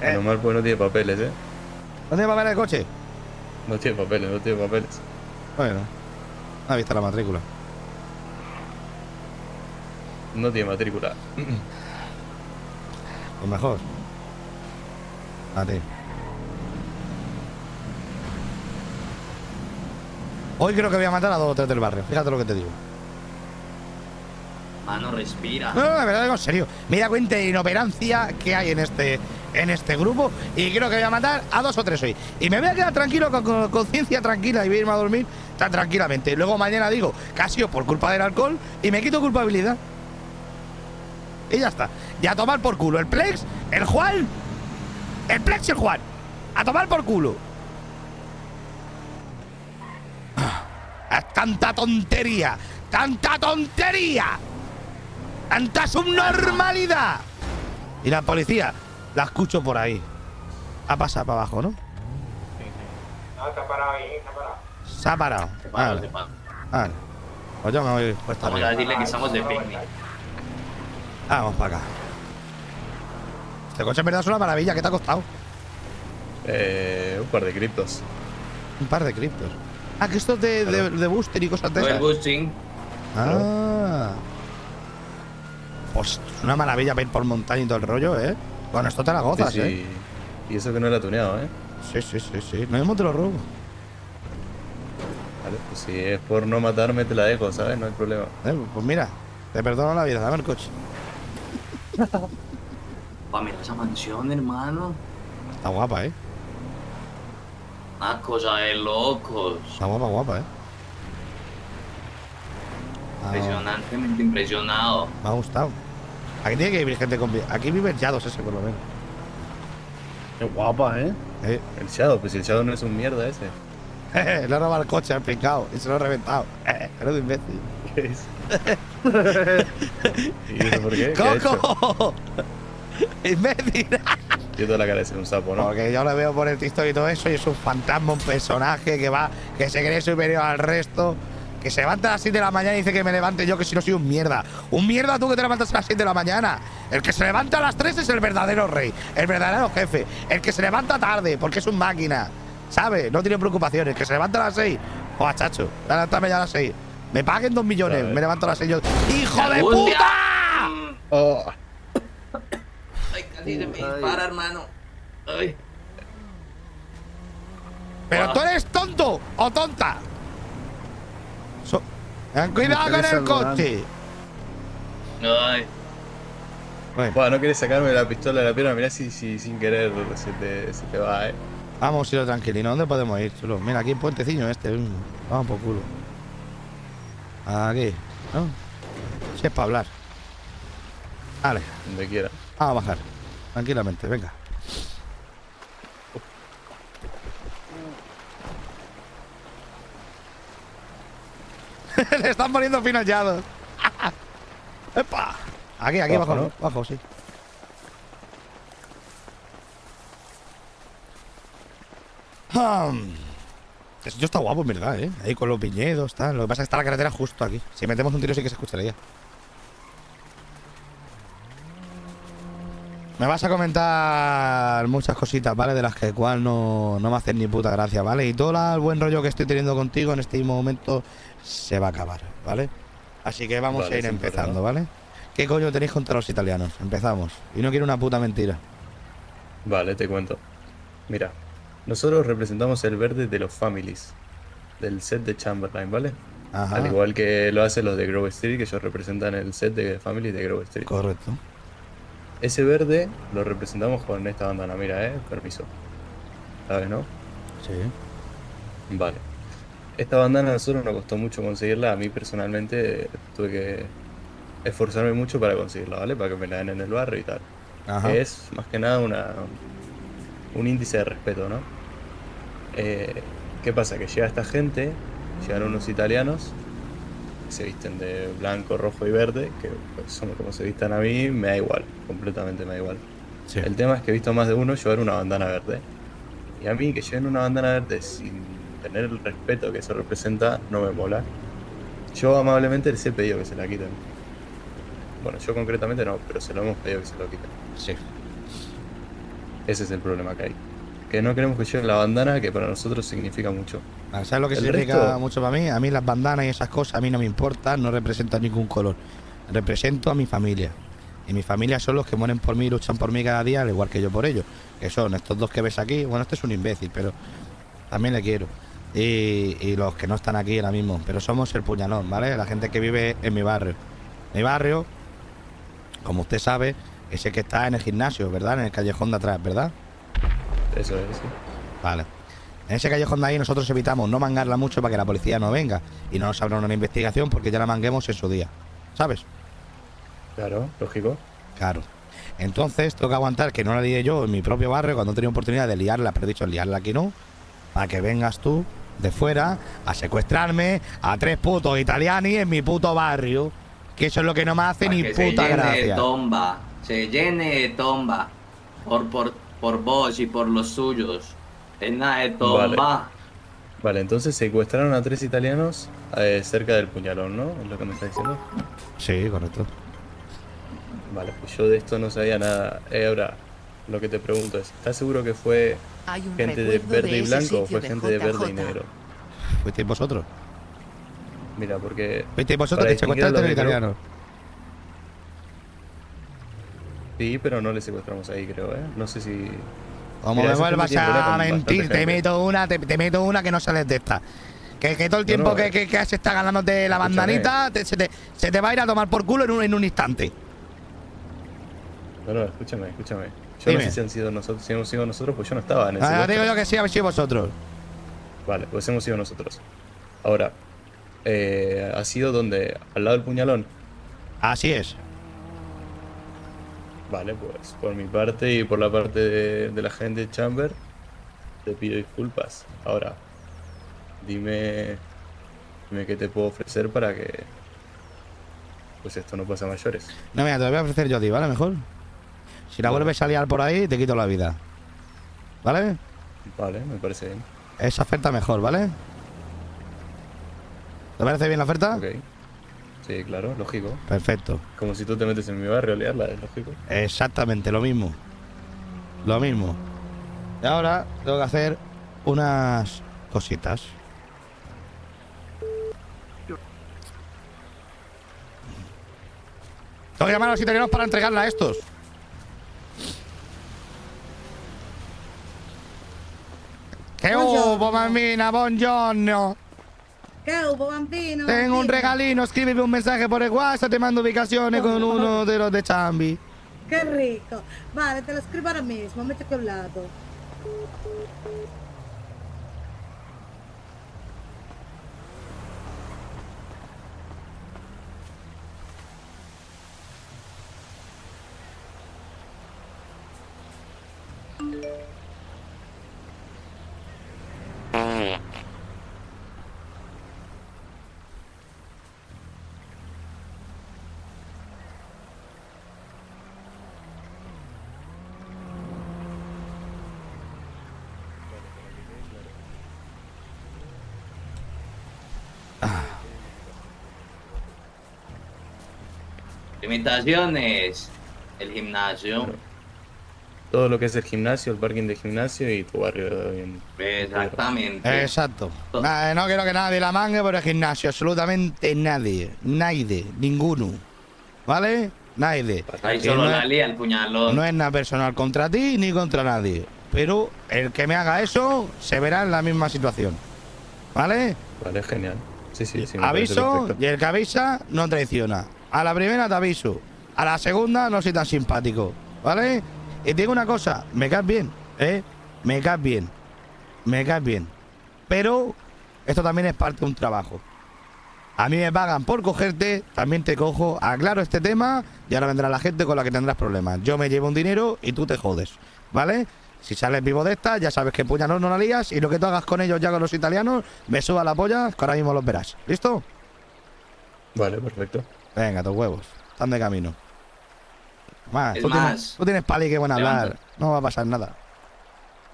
Menos mal porque no tiene papeles, ¿eh? ¿No tiene papeles el coche? No tiene papeles, no tiene papeles. Bueno. Ah, ahí está la matrícula. No tiene matrícula. Pues mejor. A ti. Hoy creo que voy a matar a 2 o 3 del barrio. Fíjate lo que te digo. Mano, respira. No, de verdad, en serio. Me da cuenta de inoperancia que hay en este grupo. Y creo que voy a matar a 2 o 3 hoy. Y me voy a quedar tranquilo, con conciencia tranquila. Y voy a irme a dormir tan tranquilamente. Luego mañana digo, casi por culpa del alcohol. Y me quito culpabilidad. Y ya está. Y a tomar por culo. El Plex, el Juan. El Plex y el Juan. A tomar por culo. Tanta tontería, tanta tontería, tanta subnormalidad. Y la policía, la escucho por ahí. Ha pasado para abajo, ¿no? Sí, sí. No, está parado ahí, está parado. Se ha parado. Vale. Vale. Pues yo me voy puesta arriba. Vamos a decirle que somos de picnic. Vamos para acá. Este coche en verdad es una maravilla. ¿Qué te ha costado? Un par de criptos. Un par de criptos. Ah, que esto es de booster y cosas de esas. El boosting. Ah. Pues una maravilla para ir por montaña y todo el rollo, ¿eh? Bueno, esto te la gozas, sí, sí. ¿Eh? Y eso que no era tuneado, ¿eh? Sí, sí, sí, sí. No mismo te lo robo. Vale, pues si es por no matarme te la dejo, ¿sabes? No hay problema. Pues mira, te perdono la vida, dame el coche. Pa, mira esa mansión, hermano. Está guapa, ¿eh? Una cosa de locos. Está guapa, guapa, ¿eh? Impresionantemente impresionado. Me ha gustado. Aquí tiene que vivir gente con... Aquí viven Shadows ese, por lo menos. Qué guapa, ¿eh? El Shadow, pues el Shadow no es un mierda ese. Le ha robado el coche al picado y se lo ha reventado. Eres un imbécil. ¿Qué es? ¿Y eso por qué? ¡Coco! ¡Imbécil! Toda la cara de ser un sapo, ¿no? Porque yo lo veo por el TikTok y todo eso y es un fantasma, un personaje que va, que se cree superior al resto, que se levanta a las 7 de la mañana y dice que me levante yo, que si no soy un mierda. Un mierda tú que te levantas a las 7 de la mañana. El que se levanta a las 3 es el verdadero rey, el verdadero jefe. El que se levanta tarde porque es un máquina, ¿sabes? No tiene preocupaciones. El que se levanta a las 6, joder, chacho, levántame ya a las 6. Me paguen 2 millones, me levanto a las 6 yo. ¡Hijo de puta! Oh. Así se me dispara, hermano. Ay. Pero wow. Tú eres tonto o tonta. Cuidado con el coche. Ay. Bueno, no quieres sacarme la pistola de la pierna. Mira si sin querer se te va, eh. Vamos, ir tranquilino. ¿Dónde podemos ir? Chulo. Mira, aquí puentecillo este. Vamos por culo. Aquí, ¿no? Si es para hablar. Vale. Donde quiera. A bajar, tranquilamente, venga. Le están poniendo finallados. ¡Epa! Aquí, bajo, ¿no? Bajo, sí. Yo está guapo, en verdad, ¿eh? Ahí con los viñedos, tal. Lo que pasa es que está la carretera justo aquí. Si metemos un tiro sí que se escucharía. Me vas a comentar muchas cositas, ¿vale? De las que cual no me hacen ni puta gracia, ¿vale? Y todo el buen rollo que estoy teniendo contigo en este momento se va a acabar, ¿vale? Así que vamos a ir empezando, ¿vale? ¿Qué coño tenéis contra los italianos? Empezamos. Y no quiero una puta mentira. Vale, te cuento. Mira, nosotros representamos el verde de los families, del set de Chamberlain, ¿vale? Ajá. Al igual que lo hacen los de Grove Street, que ellos representan el set de families de Grove Street. Correcto. Ese verde lo representamos con esta bandana, mira, permiso. ¿Sabes, no? Sí. Vale. Esta bandana a nosotros nos costó mucho conseguirla. A mí personalmente tuve que esforzarme mucho para conseguirla, ¿vale? Para que me la den en el barrio y tal. Ajá. Es más que nada un índice de respeto, ¿no? ¿Qué pasa? Que llega esta gente, llegan unos italianos. Se visten de blanco, rojo y verde, que pues, son como se vistan a mí, me da igual, completamente me da igual. Sí. El tema es que he visto más de uno llevar una bandana verde. Y a mí que lleven una bandana verde sin tener el respeto que eso representa, no me mola. Yo amablemente les he pedido que se la quiten. Bueno, yo concretamente no, pero se lo hemos pedido que se lo quiten. Sí. Ese es el problema que hay. Que no queremos que lleven la bandana, que para nosotros significa mucho. ¿Sabes lo que significa mucho para mí? A mí las bandanas y esas cosas, a mí no me importan, no representan ningún color. Represento a mi familia. Y mi familia son los que mueren por mí, luchan por mí cada día, al igual que yo por ellos. Que son estos dos que ves aquí. Bueno, este es un imbécil, pero también le quiero. Y los que no están aquí ahora mismo. Pero somos el puñalón, ¿vale? La gente que vive en mi barrio. Mi barrio, como usted sabe, es el que está en el gimnasio, ¿verdad? En el callejón de atrás, ¿verdad? Eso es, sí. Vale. En ese callejón de ahí nosotros evitamos no mangarla mucho para que la policía no venga. Y no nos abran una investigación porque ya la manguemos en su día, ¿sabes? Claro, lógico. Claro. Entonces, tengo que aguantar que no la lié yo en mi propio barrio cuando he tenido oportunidad de liarla, pero he dicho liarla aquí no, para que vengas tú de fuera a secuestrarme a tres putos italianos en mi puto barrio. Que eso es lo que no me hace ni puta gracia. Se llene de tomba por vos y por los suyos. Llena de tomba. Vale. Vale, entonces secuestraron a tres italianos cerca del puñalón, ¿no? Es lo que me está diciendo. Sí, correcto. Vale, pues yo de esto no sabía nada. Ahora, lo que te pregunto es, ¿estás seguro que fue gente de verde y blanco o fue gente de verde y negro? ¿Fuisteis vosotros? Mira, porque... ¿Fuisteis vosotros que secuestraste al italiano? Sí, pero no le secuestramos ahí, creo, ¿eh? No sé si... Como me vuelvas a mentir, te meto una que no sales de esta. Que todo el tiempo que se está ganándote la bandanita, se te va a ir a tomar por culo en un instante. No, escúchame. Yo no sé si han sido nosotros, si hemos sido nosotros, pues yo no estaba en ese momento. Ahora digo yo que sí, habéis sido vosotros. Vale, pues hemos sido nosotros. Ahora, ¿ha sido donde? ¿Al lado del puñalón? Así es. Vale, pues por mi parte y por la parte de la gente de Chamber, te pido disculpas. Ahora, dime qué te puedo ofrecer para que pues esto no pase a mayores. No, mira, te lo voy a ofrecer yo a ti, ¿vale? Mejor. Si la vuelves a liar por ahí, te quito la vida. ¿Vale? Vale, me parece bien. Esa oferta mejor, ¿vale? ¿Te parece bien la oferta? Ok. Sí, claro, lógico. Perfecto. Como si tú te metes en mi barrio a liarla, es lógico. Exactamente, lo mismo. Lo mismo. Y ahora tengo que hacer unas cositas. Tengo que llamar a los italianos para entregarla a estos. ¡Qué hubo, mamina! ¡Buongiorno! ¿Qué hubo, bambino? Tengo un regalino, escríbeme un mensaje por el WhatsApp, te mando ubicaciones con uno de los de Chambi. ¡Qué rico! Vale, te lo escribo ahora mismo, me toque a un lado. Limitaciones, el gimnasio. Claro. Todo lo que es el gimnasio, el parking de gimnasio y tu barrio. Exactamente. Exacto. No quiero que nadie la mangue por el gimnasio, absolutamente nadie. Nadie, ninguno. ¿Vale? Nadie. Ahí solo la lía el puñalón. No es nada personal contra ti ni contra nadie. Pero el que me haga eso se verá en la misma situación. ¿Vale? Vale, genial. Sí, sí, sí. Aviso y el que avisa no traiciona. A la primera te aviso, a la segunda no soy tan simpático, ¿vale? Y te digo una cosa, me caes bien, ¿eh? Me caes bien. Pero esto también es parte de un trabajo. A mí me pagan por cogerte, también te cojo, aclaro este tema y ahora vendrá la gente con la que tendrás problemas. Yo me llevo un dinero y tú te jodes, ¿vale? Si sales vivo de esta, ya sabes que puñalón no la lías y lo que tú hagas con ellos ya con los italianos, me suba la polla, que ahora mismo los verás. ¿Listo? Vale, perfecto. Venga, tus huevos, están de camino. Más, tú tienes pali que buen hablar, no va a pasar nada.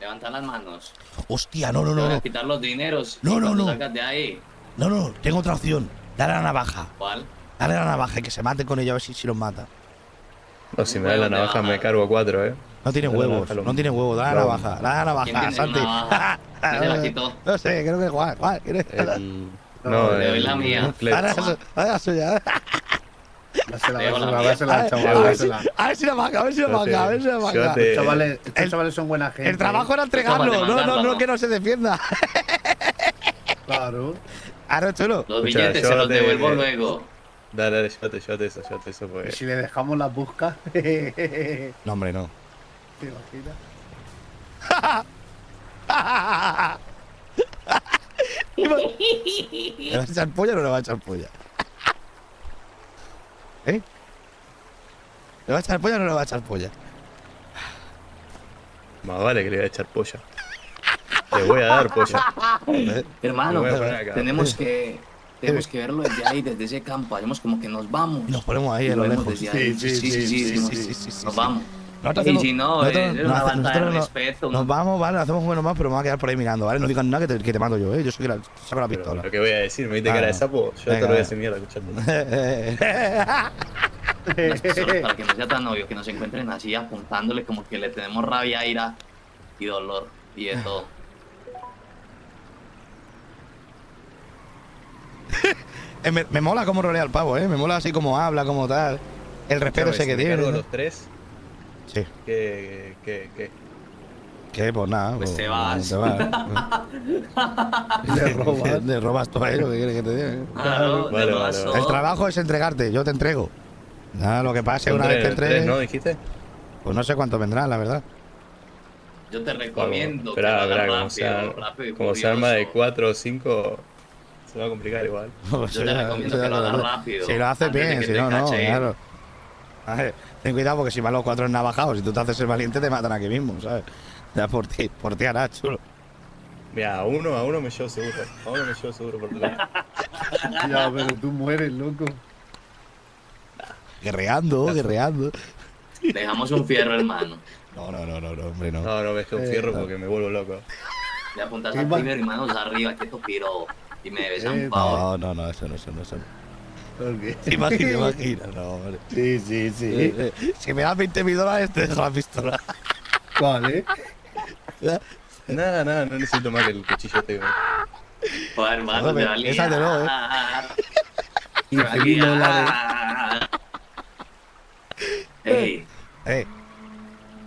Levanta las manos. Hostia, no. Voy a quitar los dineros. No. Sacas de ahí. No, tengo otra opción. Dale la navaja. ¿Cuál? Dale la navaja y que se maten con ella a ver si los mata. No, si me da la navaja me cargo a 4, ¿eh? No tiene huevos, no tiene huevos. Dana baja, Dana baja, Santi. No sé, creo que Juan. Juan, ¿quién es? No, es la mía. Dana suya. Dásela, chaval, dásela. A ver si la vaca, a ver si la vaca, a ver si la vaca. Estos chavales son buena gente. El trabajo era entregarlo, no que no se defienda. Claro. Ahora chulo. Los billetes se los devuelvo luego. Dale, llévate eso, pues. ¿Y si le dejamos las buscas? No, hombre, no. ¿Te imaginas? ¿Le va a echar polla o no le va a echar polla? ¿Eh? ¿Le va a echar polla o no le va a echar polla? Más vale que le va a echar polla. Te voy a dar polla. Hermano, tenemos que verlo desde ahí, desde ese campo. Haremos como que nos vamos. Nos ponemos ahí a lo lejos. Sí. Nos vamos. Y si no, es una falta de respeto. Nos vamos, vale, hacemos un bueno más, pero me voy a quedar por ahí mirando, ¿vale? No digan nada que te mato yo, ¿eh? Yo soy que saco la pistola. Lo que voy a decir, me viste cara de sapo, yo te lo voy a decir mierda, escuchando. Para que no sea tan obvio, que nos encuentren así apuntándole como que le tenemos rabia, ira y dolor y de todo. Me mola cómo rolea el pavo, me mola así como habla, como tal. El respeto ese que tiene. Los tres. Sí. ¿Qué? Pues nada. Pues te vas. Le robas todo ahí, lo que quieres que te diga. Claro, vale, vale. El trabajo es entregarte, yo te entrego. Nada, lo que pase una vez que entregues. ¿No dijiste? Pues no sé cuánto vendrá, la verdad. Yo te recomiendo. Como se arma de 4 o 5. Se va a complicar igual. Yo te recomiendo que lo hagas rápido. Si lo haces bien, si no, no, claro. Ten cuidado porque si van los 4 navajados, si tú te haces el valiente te matan aquí mismo, ¿sabes? Ya por ti hará, chulo. Mira, a uno me llevo seguro. A uno me llevo seguro por tu lado. Ya, pero tú mueres, loco. Guerreando. Dejamos un fierro, hermano. No, hombre, no. No, ves que un fierro porque me vuelvo loco. Le apuntas al primer hermano arriba, que tu piro. Y me besa un pavo. No, eso no. Okay. Imagina, no, hombre. Sí. Si me das $20.000 te dejo la pistola. Vale. Nada, no necesito más que el cuchillo te digo. Joder, hermano, me valía. Esa te lo, $15.000. Ey.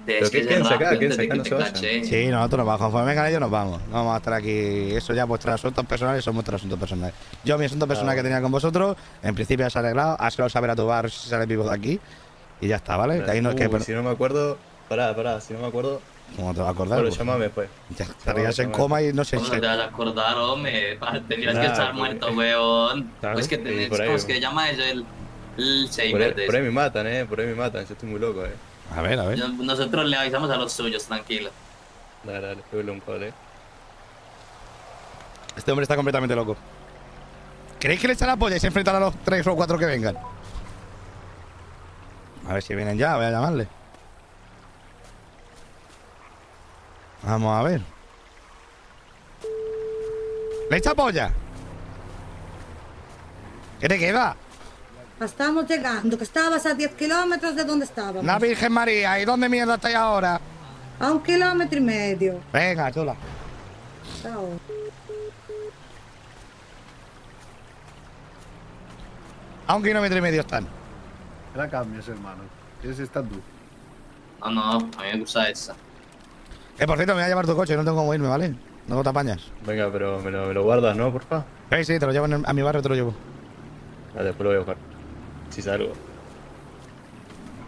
¿Pero qué quieren sacar? ¿Quieren sacar? No se vayan. Sí, nosotros nos vamos. Conforme vengan ellos, nos vamos. No vamos a estar aquí. Eso ya, vuestros asuntos personales son vuestros asuntos personales. Yo, mi asunto personal que tenía con vosotros, en principio ya se ha arreglado. Hazlo saber a tu bar si sales vivo de aquí. Y ya está, ¿vale? Que ahí no es que. Si no me acuerdo. Pará, si no me acuerdo. ¿Cómo te vas a acordar? Pero llámame después. Ya estarías en coma y no sé. ¿Cómo te vas a acordar, hombre? Tenías que estar muerto, weón. Pues que tenés. ¿Cómo es que llamas el Chamber? Por ahí me matan, Por ahí me matan. Yo estoy muy loco, A ver. Nosotros le avisamos a los suyos, tranquilo. Dale, pégale un cable. Este hombre está completamente loco. ¿Queréis que le echa la polla y se enfrentan a los 3 o 4 que vengan? A ver si vienen ya, voy a llamarle. Vamos a ver. ¿Le echa polla? ¿Qué te queda? Estamos llegando, que estabas a 10 kilómetros de donde estábamos. La Virgen María, ¿y dónde mierda estáis ahora? A 1,5 kilómetros. Venga, chula. Chao. A 1,5 kilómetros están. ¿Qué la cambias, hermano? ¿Quieres estar tú? No, a mí me gusta esa. Por cierto, me voy a llevar tu coche, no tengo cómo irme, ¿vale? No te apañas. Venga, pero me lo guardas, ¿no, porfa? Sí, te lo llevo a mi barrio, te lo llevo. Después lo voy a buscar. Si salgo.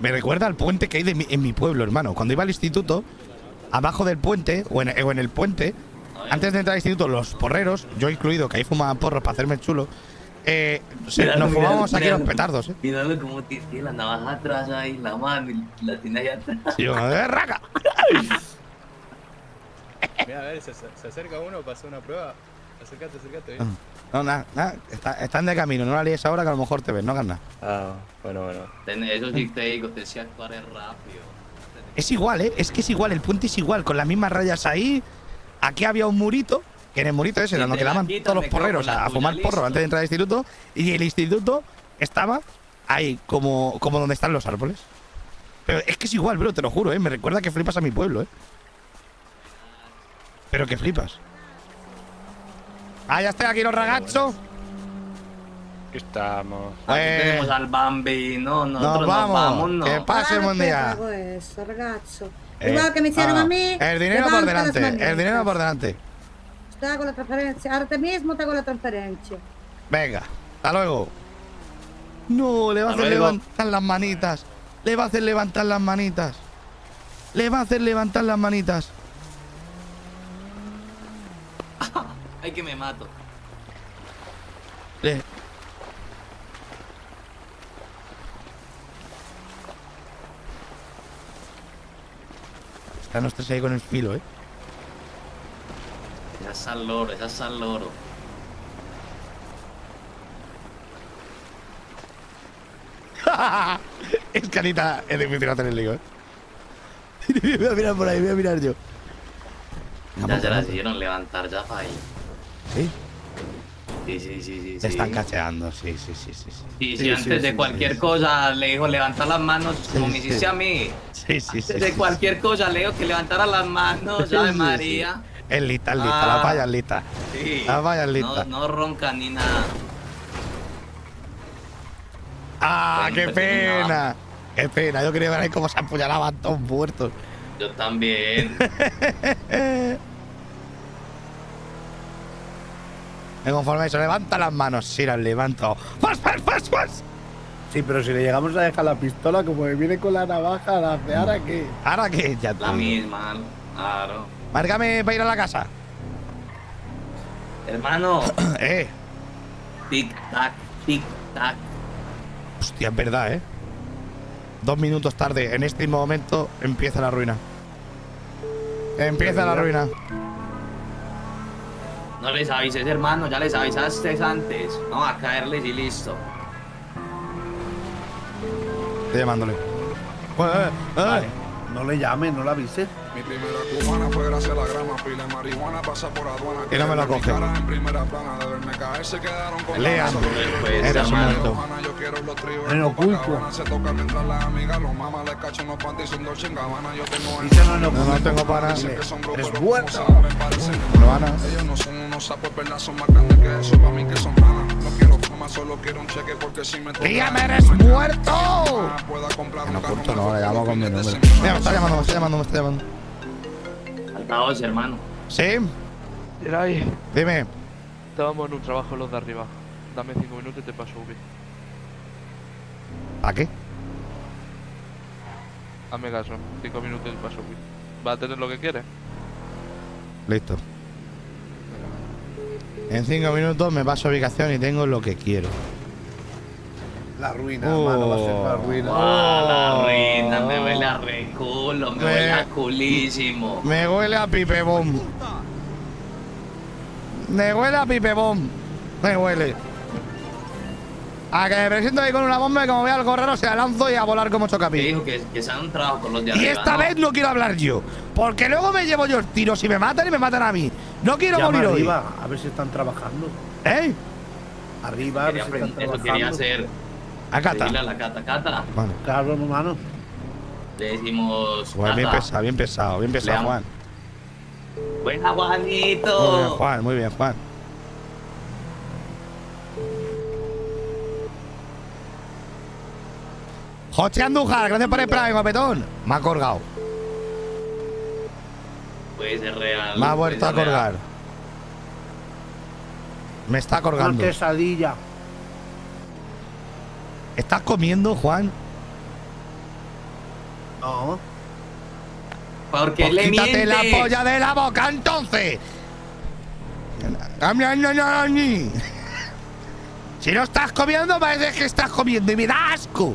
Me recuerda al puente que hay en mi pueblo, hermano. Cuando iba al instituto, abajo del puente, o en el puente, antes de entrar al instituto, los porreros, yo incluido, que ahí fumaban porros para hacerme el chulo, nos fumábamos aquí los petardos. Mirando como tiene la navaja atrás ahí, la mano y la tiene ahí atrás. Sí, raca. Mira, a ver, se acerca uno para hacer una prueba. Acércate. No, nada. Están de camino, no la líes ahora que a lo mejor te ves, no ganas. Bueno. Eso sí te digo, te decía actuar es rápido. Es igual, es que es igual, el puente es igual, con las mismas rayas ahí. Aquí había un murito, que en el murito ese, donde quedaban todos los porreros a fumar porro antes de entrar al instituto. Y el instituto estaba ahí, como donde están los árboles. Pero es que es igual, bro, te lo juro, me recuerda que flipas a mi pueblo, Pero que flipas. Ah, ya estoy aquí, los ragazos. Aquí estamos. Aquí tenemos al Bambi, no, nosotros nos vamos, no. Que pase un buen día. Eso, ragazzo. Igual que me hicieron a mí. El dinero por delante, el dinero por delante. Te hago la transferencia, ahora mismo te hago la transferencia. Venga, hasta luego. No, le va a hacer levantar las manitas. Le va a hacer levantar las manitas. Le va a hacer levantar las manitas. Ay, que me mato. Están los tres ahí con el filo, Ya está el loro, ya está el loro. Es canita, es difícil hacer el lío, Voy a mirar por ahí, voy a mirar yo. Ya la siguieron levantar, ya para ahí. ¿Sí? Sí. Se están cacheando, sí. Y si antes de cualquier cosa le dijo levantar las manos, como me hiciste a mí. Antes de cualquier cosa le dijo que levantara las manos, ya María. Es lista, la valla es lista. Sí. La valla es lista. No ronca ni nada. ¡Ah, qué pena! ¡Qué pena! Yo quería ver ahí cómo se apuñalaban todos muertos. Yo también. Me conforme a eso. Levanta las manos. Sí, las levanto. ¡Fas! Sí, pero si le llegamos a dejar la pistola, como que viene con la navaja, la hace. ¿Ahora qué? ¿Ahora qué? Ya está. La misma, claro. Márcame para ir a la casa. Hermano. Tic-tac, tic-tac. Hostia, es verdad, 2 minutos tarde. En este momento empieza la ruina. Empieza la ruina. No les avises, hermano. Ya les avisaste antes. No, a caerles y listo. Estoy llamándole. Vale. No le llames, no le avises. Mi primera cubana fue gracias a la grama, pila de marihuana pasa por aduana. Y no me la coge. Lean, era su momento. En oculto. No tengo panas. Es bueno. Ellos no son unos sapos, verdad, son más grandes que eso. Para mí que son panas. No quiero fama, solo quiero un cheque porque si me toca. ¡Liam, eres muerto! En oculto no, le llamo con mi número. Mira, me está llamando. Altavoz, hermano. ¿Sí? Yeray. Dime. Estábamos en un trabajo los de arriba. Dame 5 minutos y te paso UV. ¿A qué? Hazme caso. 5 minutos y te paso UV. ¿Vas a tener lo que quieres? Listo. En 5 minutos me paso ubicación y tengo lo que quiero. La ruina, mano, va a ser la ruina. La ruina, me huele a reculo, me huele a culísimo. Me huele a pipebón. Me huele. A que me presento ahí con una bomba y como vea algo raro se la lanzo y a volar como chocapí. Dijo que se han entrado con los de arriba. Y esta vez no quiero hablar yo. Porque luego me llevo yo el tiro si me matan y me matan a mí. No quiero morir hoy. Arriba, a ver si están trabajando. Arriba, a ver si están trabajando. Eso quería hacer. A Cata. A la Cata, Cata. Bueno. Claro, hermano. Le decimos. Bueno, bien pesado, Leam. Juan. Buena, Juanito. Muy bien, Juan. José Andújar, gracias por el prime, guapetón. Me ha colgado. Puede ser real. Me ha vuelto a colgar. Me está colgando. Una quesadilla. ¿Estás comiendo, Juan? No. Porque pues le quítate miente. La polla de la boca, entonces. Si no estás comiendo, parece que estás comiendo y me da asco.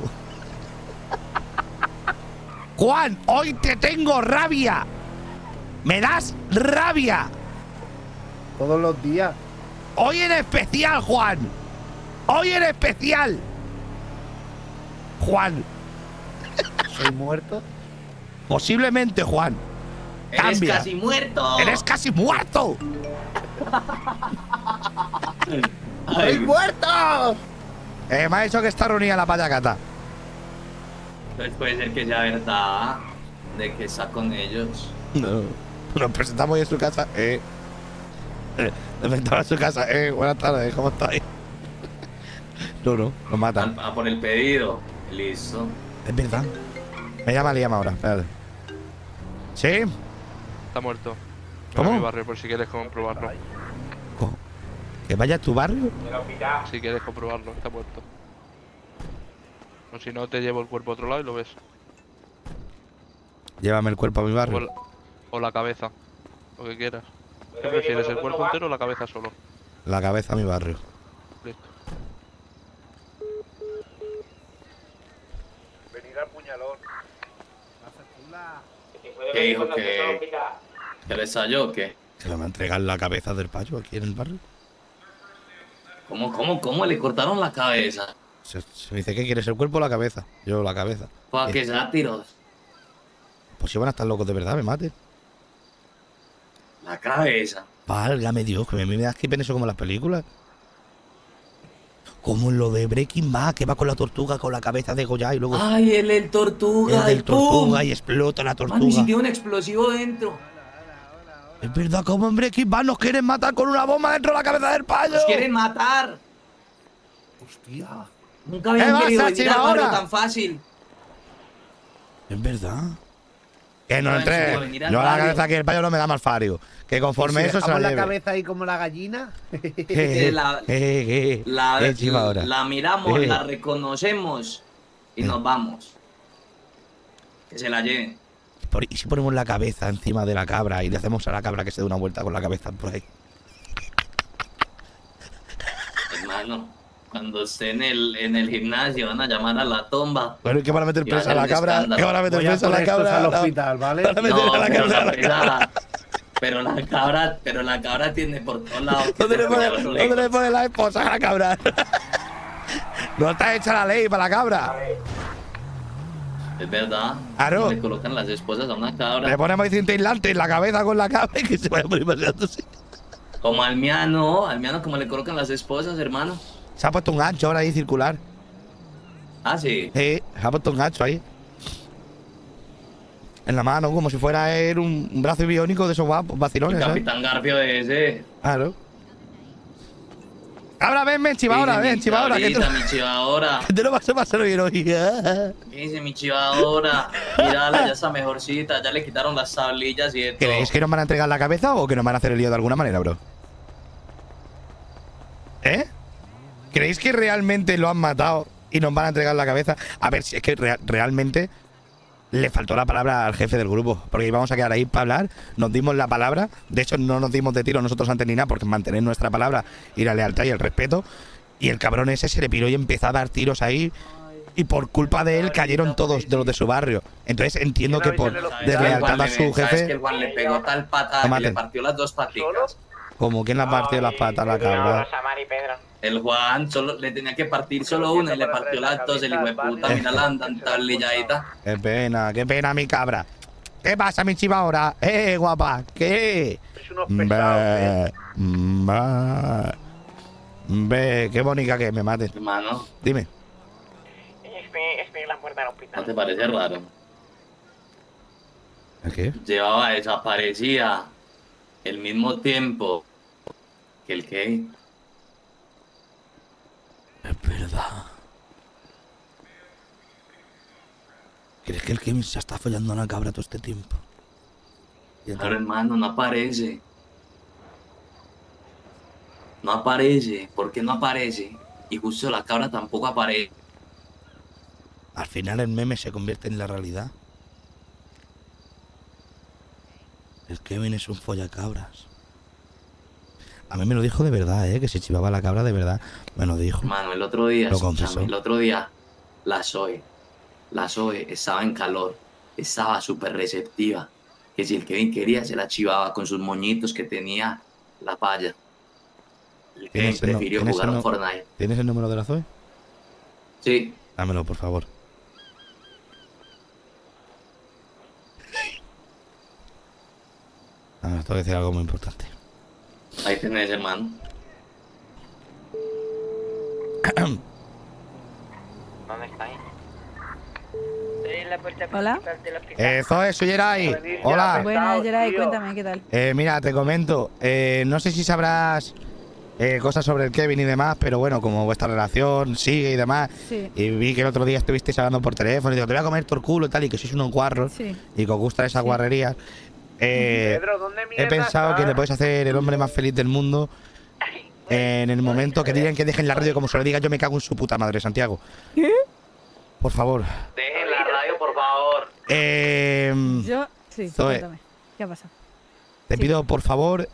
Juan, hoy te tengo rabia. Me das rabia. Todos los días. Hoy en especial, Juan. Hoy en especial. Juan. ¿Soy muerto? Posiblemente, Juan. Cambia. ¡Eres casi muerto! ¡Eres casi muerto! ¡Soy muerto! Me ha dicho que está reunida la payacata. Entonces puede ser que sea verdad de que está con ellos. No. Nos presentamos en su casa. Nos presentamos en su casa. Buenas tardes, ¿cómo estáis? No, no, nos matan. A por el pedido. Listo. Es verdad. Me llama Liam ahora. Espérate. ¿Sí? Está muerto. ¿Cómo? Mi barrio, por si quieres comprobarlo. ¿Que vaya a tu barrio? Si quieres comprobarlo, está muerto. O si no, te llevo el cuerpo a otro lado y lo ves. Llévame el cuerpo a mi barrio. O la cabeza. Lo que quieras. ¿Qué prefieres, el cuerpo entero o la cabeza solo? La cabeza a mi barrio. Listo. Venir al puñalón. ¿Qué hijo que...? ¿Que le salió o qué? ¿Que le va a entregar la cabeza del payo aquí en el barrio? ¿Cómo le cortaron la cabeza? Se dice que quieres el cuerpo o la cabeza. Yo la cabeza. Pues que sátiros. Pues si van a estar locos de verdad, me maten. La cabeza. Válgame Dios, que me das que ven eso como en las películas. Como en lo de Breaking Bad, que va con la tortuga, con la cabeza degollada y luego... ¡Ay, el tortuga! El del tortuga y explota la tortuga. Man, y si tiene un explosivo dentro. Es verdad, como en Breaking Bad nos quieren matar con una bomba dentro de la cabeza del payo. ¡Nos quieren matar! Hostia. Nunca habían querido venir al barrio tan fácil. Es verdad. Que no entré. Yo la cabeza aquí, el payo no me da mal fario. Que conforme si eso se la lleve. Cabeza ahí como la gallina. La miramos, la reconocemos y nos vamos. Que se la lleven. ¿Y si ponemos la cabeza encima de la cabra y le hacemos a la cabra que se dé una vuelta con la cabeza por ahí? Hermano, cuando esté en el gimnasio van a llamar a la tumba. Bueno, ¿y qué van a meter presa a la cabra? ¿Qué van a meter presa a la cabra? Al hospital, ¿vale? Van a meter a la cabra. Pero la cabra tiene por todos lados. ¿Dónde le pones la esposa a la cabra? No está hecha la ley para la cabra. Es verdad. Claro. Le colocan las esposas a una cabra. Le ponemos cinta aislante en la cabeza con la cabra y que se vaya por ahí paseándose. Como Almiano como le colocan las esposas, hermano. Se ha puesto un gancho ahora ahí circular. Ah, sí. Sí, se ha puesto un gancho ahí. En la mano, como si fuera él un brazo biónico de esos vacilones. El Capitán Garfio de ese. Claro. Ahora ven, chivadora, ven, chivadora. ¿Qué dice mi chivadora? ¿Qué te lo vas a pasar bien hoy? ¿Qué dice mi chivadora? Mírala, ya está mejorcita, ya le quitaron las tablillas y esto. ¿Creéis que nos van a entregar la cabeza o que nos van a hacer el lío de alguna manera, bro? ¿Eh? ¿Creéis que realmente lo han matado y nos van a entregar la cabeza? A ver, si es que realmente le faltó la palabra al jefe del grupo, porque íbamos a quedar ahí para hablar, nos dimos la palabra, de hecho no nos dimos de tiro nosotros antes ni nada, porque mantener nuestra palabra y la lealtad y el respeto, y el cabrón ese se le piró y empezó a dar tiros ahí, y por culpa de él cayeron todos de los de su barrio. Entonces entiendo que por deslealtad a su jefe… ¿Sabes que el Juan le pegó tal patada que le partió las dos patitas? ¿Cómo? ¿Quién le ha partido las patas la cabra? Rosamari, Pedro. El Juan solo le tenía que partir solo una y le partió las dos, el hijo de puta. Mira la andantablilladita. Qué pena, mi cabra. ¿Qué pasa, mi chiva ahora? Guapa, ¿qué? Es unos pesados, Ve, qué bonita que me mates. Hermano. Dime. Estoy en la puerta del hospital. ¿No te parece raro? ¿A qué? Llevaba desaparecida el mismo tiempo que el que... Es verdad. ¿Crees que el Kevin se está follando a una cabra todo este tiempo? Claro, hermano, no aparece. No aparece. ¿Por qué no aparece? Y justo la cabra tampoco aparece. Al final el meme se convierte en la realidad. El Kevin es un follacabras. A mí me lo dijo de verdad, que se chivaba la cabra de verdad. Me lo dijo. Mano, el otro día, lo confesó. El otro día, la Zoe estaba en calor, estaba súper receptiva. Que si el Kevin quería, se la chivaba con sus moñitos que tenía la palla. El Kevin prefirió jugar a Fortnite. ¿Tienes el número de la Zoe? Sí. Dámelo, por favor. Ahora tengo que decir algo muy importante. Ahí tenés, hermano. ¿Dónde estáis? en la puerta principal del hospital. Zoe, soy Yeray. Hola. Buenas, Yeray, cuéntame, ¿qué tal? Mira, te comento. No sé si sabrás cosas sobre el Kevin y demás, pero bueno, como vuestra relación sigue y demás. Sí. Y vi que el otro día estuvisteis hablando por teléfono y digo, te voy a comer tu culo y tal, y que sois unos guarros y que os gustan esas guarrerías. Pedro, ¿dónde he pensado que le podéis hacer el hombre más feliz del mundo en el momento que digan que dejen la radio, como se lo diga, yo me cago en su puta madre, Santiago. ¿Qué? Por favor. Dejen la radio, por favor. Yo, sí, cuéntame. ¿Qué ha pasado? Te pido, por favor,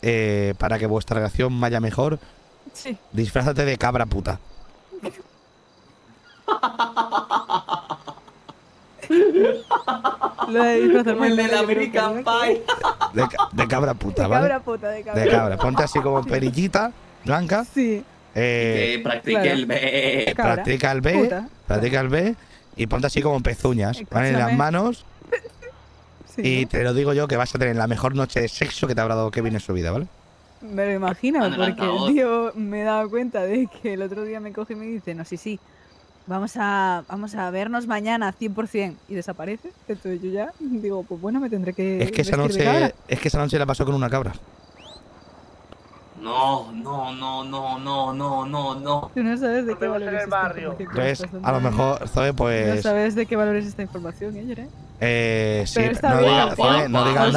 para que vuestra relación vaya mejor, disfrázate de cabra puta. Lo he visto como el del American Pie. De cabra puta, ¿vale? De cabra puta, de cabra. De cabra. Ponte así como perillita blanca. Sí. Practica el B. Y ponte así como pezuñas, ¿vale? En las manos. Y te lo digo yo que vas a tener la mejor noche de sexo que te habrá dado Kevin en su vida, ¿vale? Me lo imagino, porque tío, me he dado cuenta de que el otro día me coge y me dice, no, sí. Vamos a vernos mañana 100% y desaparece. Entonces yo ya digo, pues bueno, me tendré que... Es que esa noche la pasó con una cabra. No. Tú no sabes de qué valores esta información. Pues a lo mejor, Zoe, pues... No sabes de qué valores esta información, ¿eh? Sí, no digas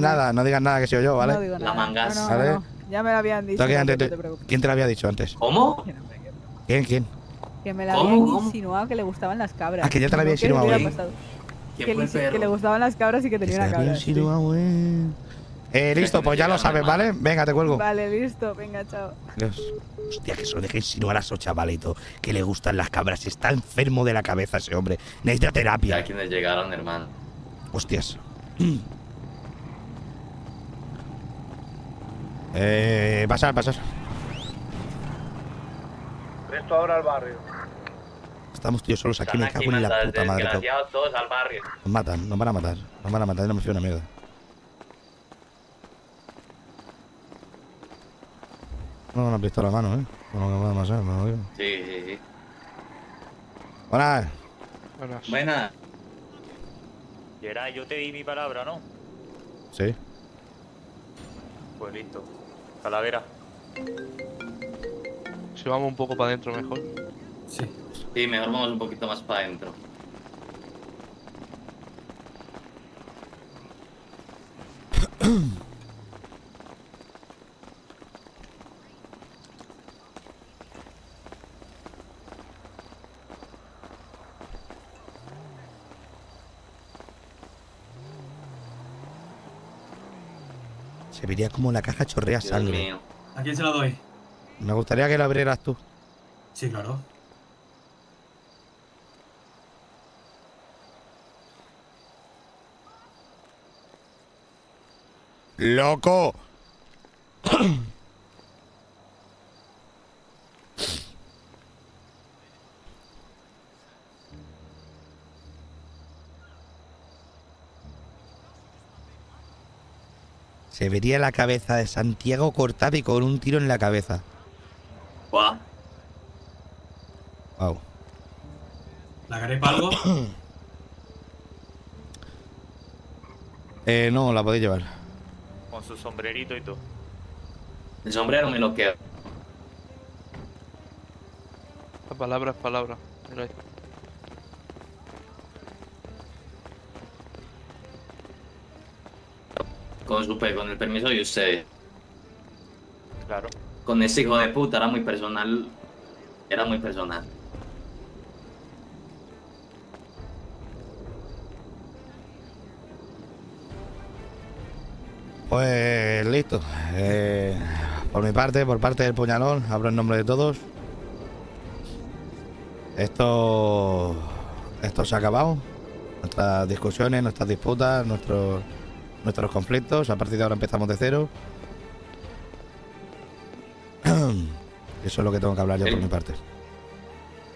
nada, no digas nada que soy yo, ¿vale? No digo nada. La mangas. No. Ya me lo habían dicho. ¿Quién te lo había dicho antes? ¿Cómo? ¿Quién? Que me la había insinuado que le gustaban las cabras. Ah, que ya te la había insinuado, güey. Que le gustaban las cabras y que tenía una cabra. Listo, pues ya lo sabes, ¿vale? Venga, te cuelgo. Vale, listo, venga, chao. Hostia, que se lo deje insinuar a su chavalito, que le gustan las cabras. Está enfermo de la cabeza ese hombre. Necesita terapia. Ya quienes llegaron, hermano. Hostias. Pasar. Esto ahora al barrio. Estamos tíos solos aquí, me cago en la puta madre. Todos al barrio. Nos matan, nos van a matar, no me fío una mierda. No me han visto la mano, No, no digo. Sí. Buenas. Yeray, yo te di mi palabra, ¿no? Sí. Pues listo. Calavera. Si vamos un poco para adentro mejor. Sí, mejor vamos un poquito más para adentro. Se vería como la caja chorrea sangre. ¿A quién se la doy? Me gustaría que la abrieras tú. Sí, claro. ¡Loco! Se vería la cabeza de Santiago cortada y con un tiro en la cabeza. Wow. ¿La garepa algo? No, la podéis llevar. Con su sombrerito y todo. El sombrero me lo queda. La palabra es palabra. Mira ahí. Con el permiso de ustedes. Claro. Con ese hijo de puta era muy personal. Pues listo. Por mi parte, por parte del puñalón, hablo en nombre de todos. Esto se ha acabado. Nuestras discusiones, nuestras disputas, nuestros conflictos. A partir de ahora empezamos de cero. Eso es lo que tengo que hablar yo por mi parte.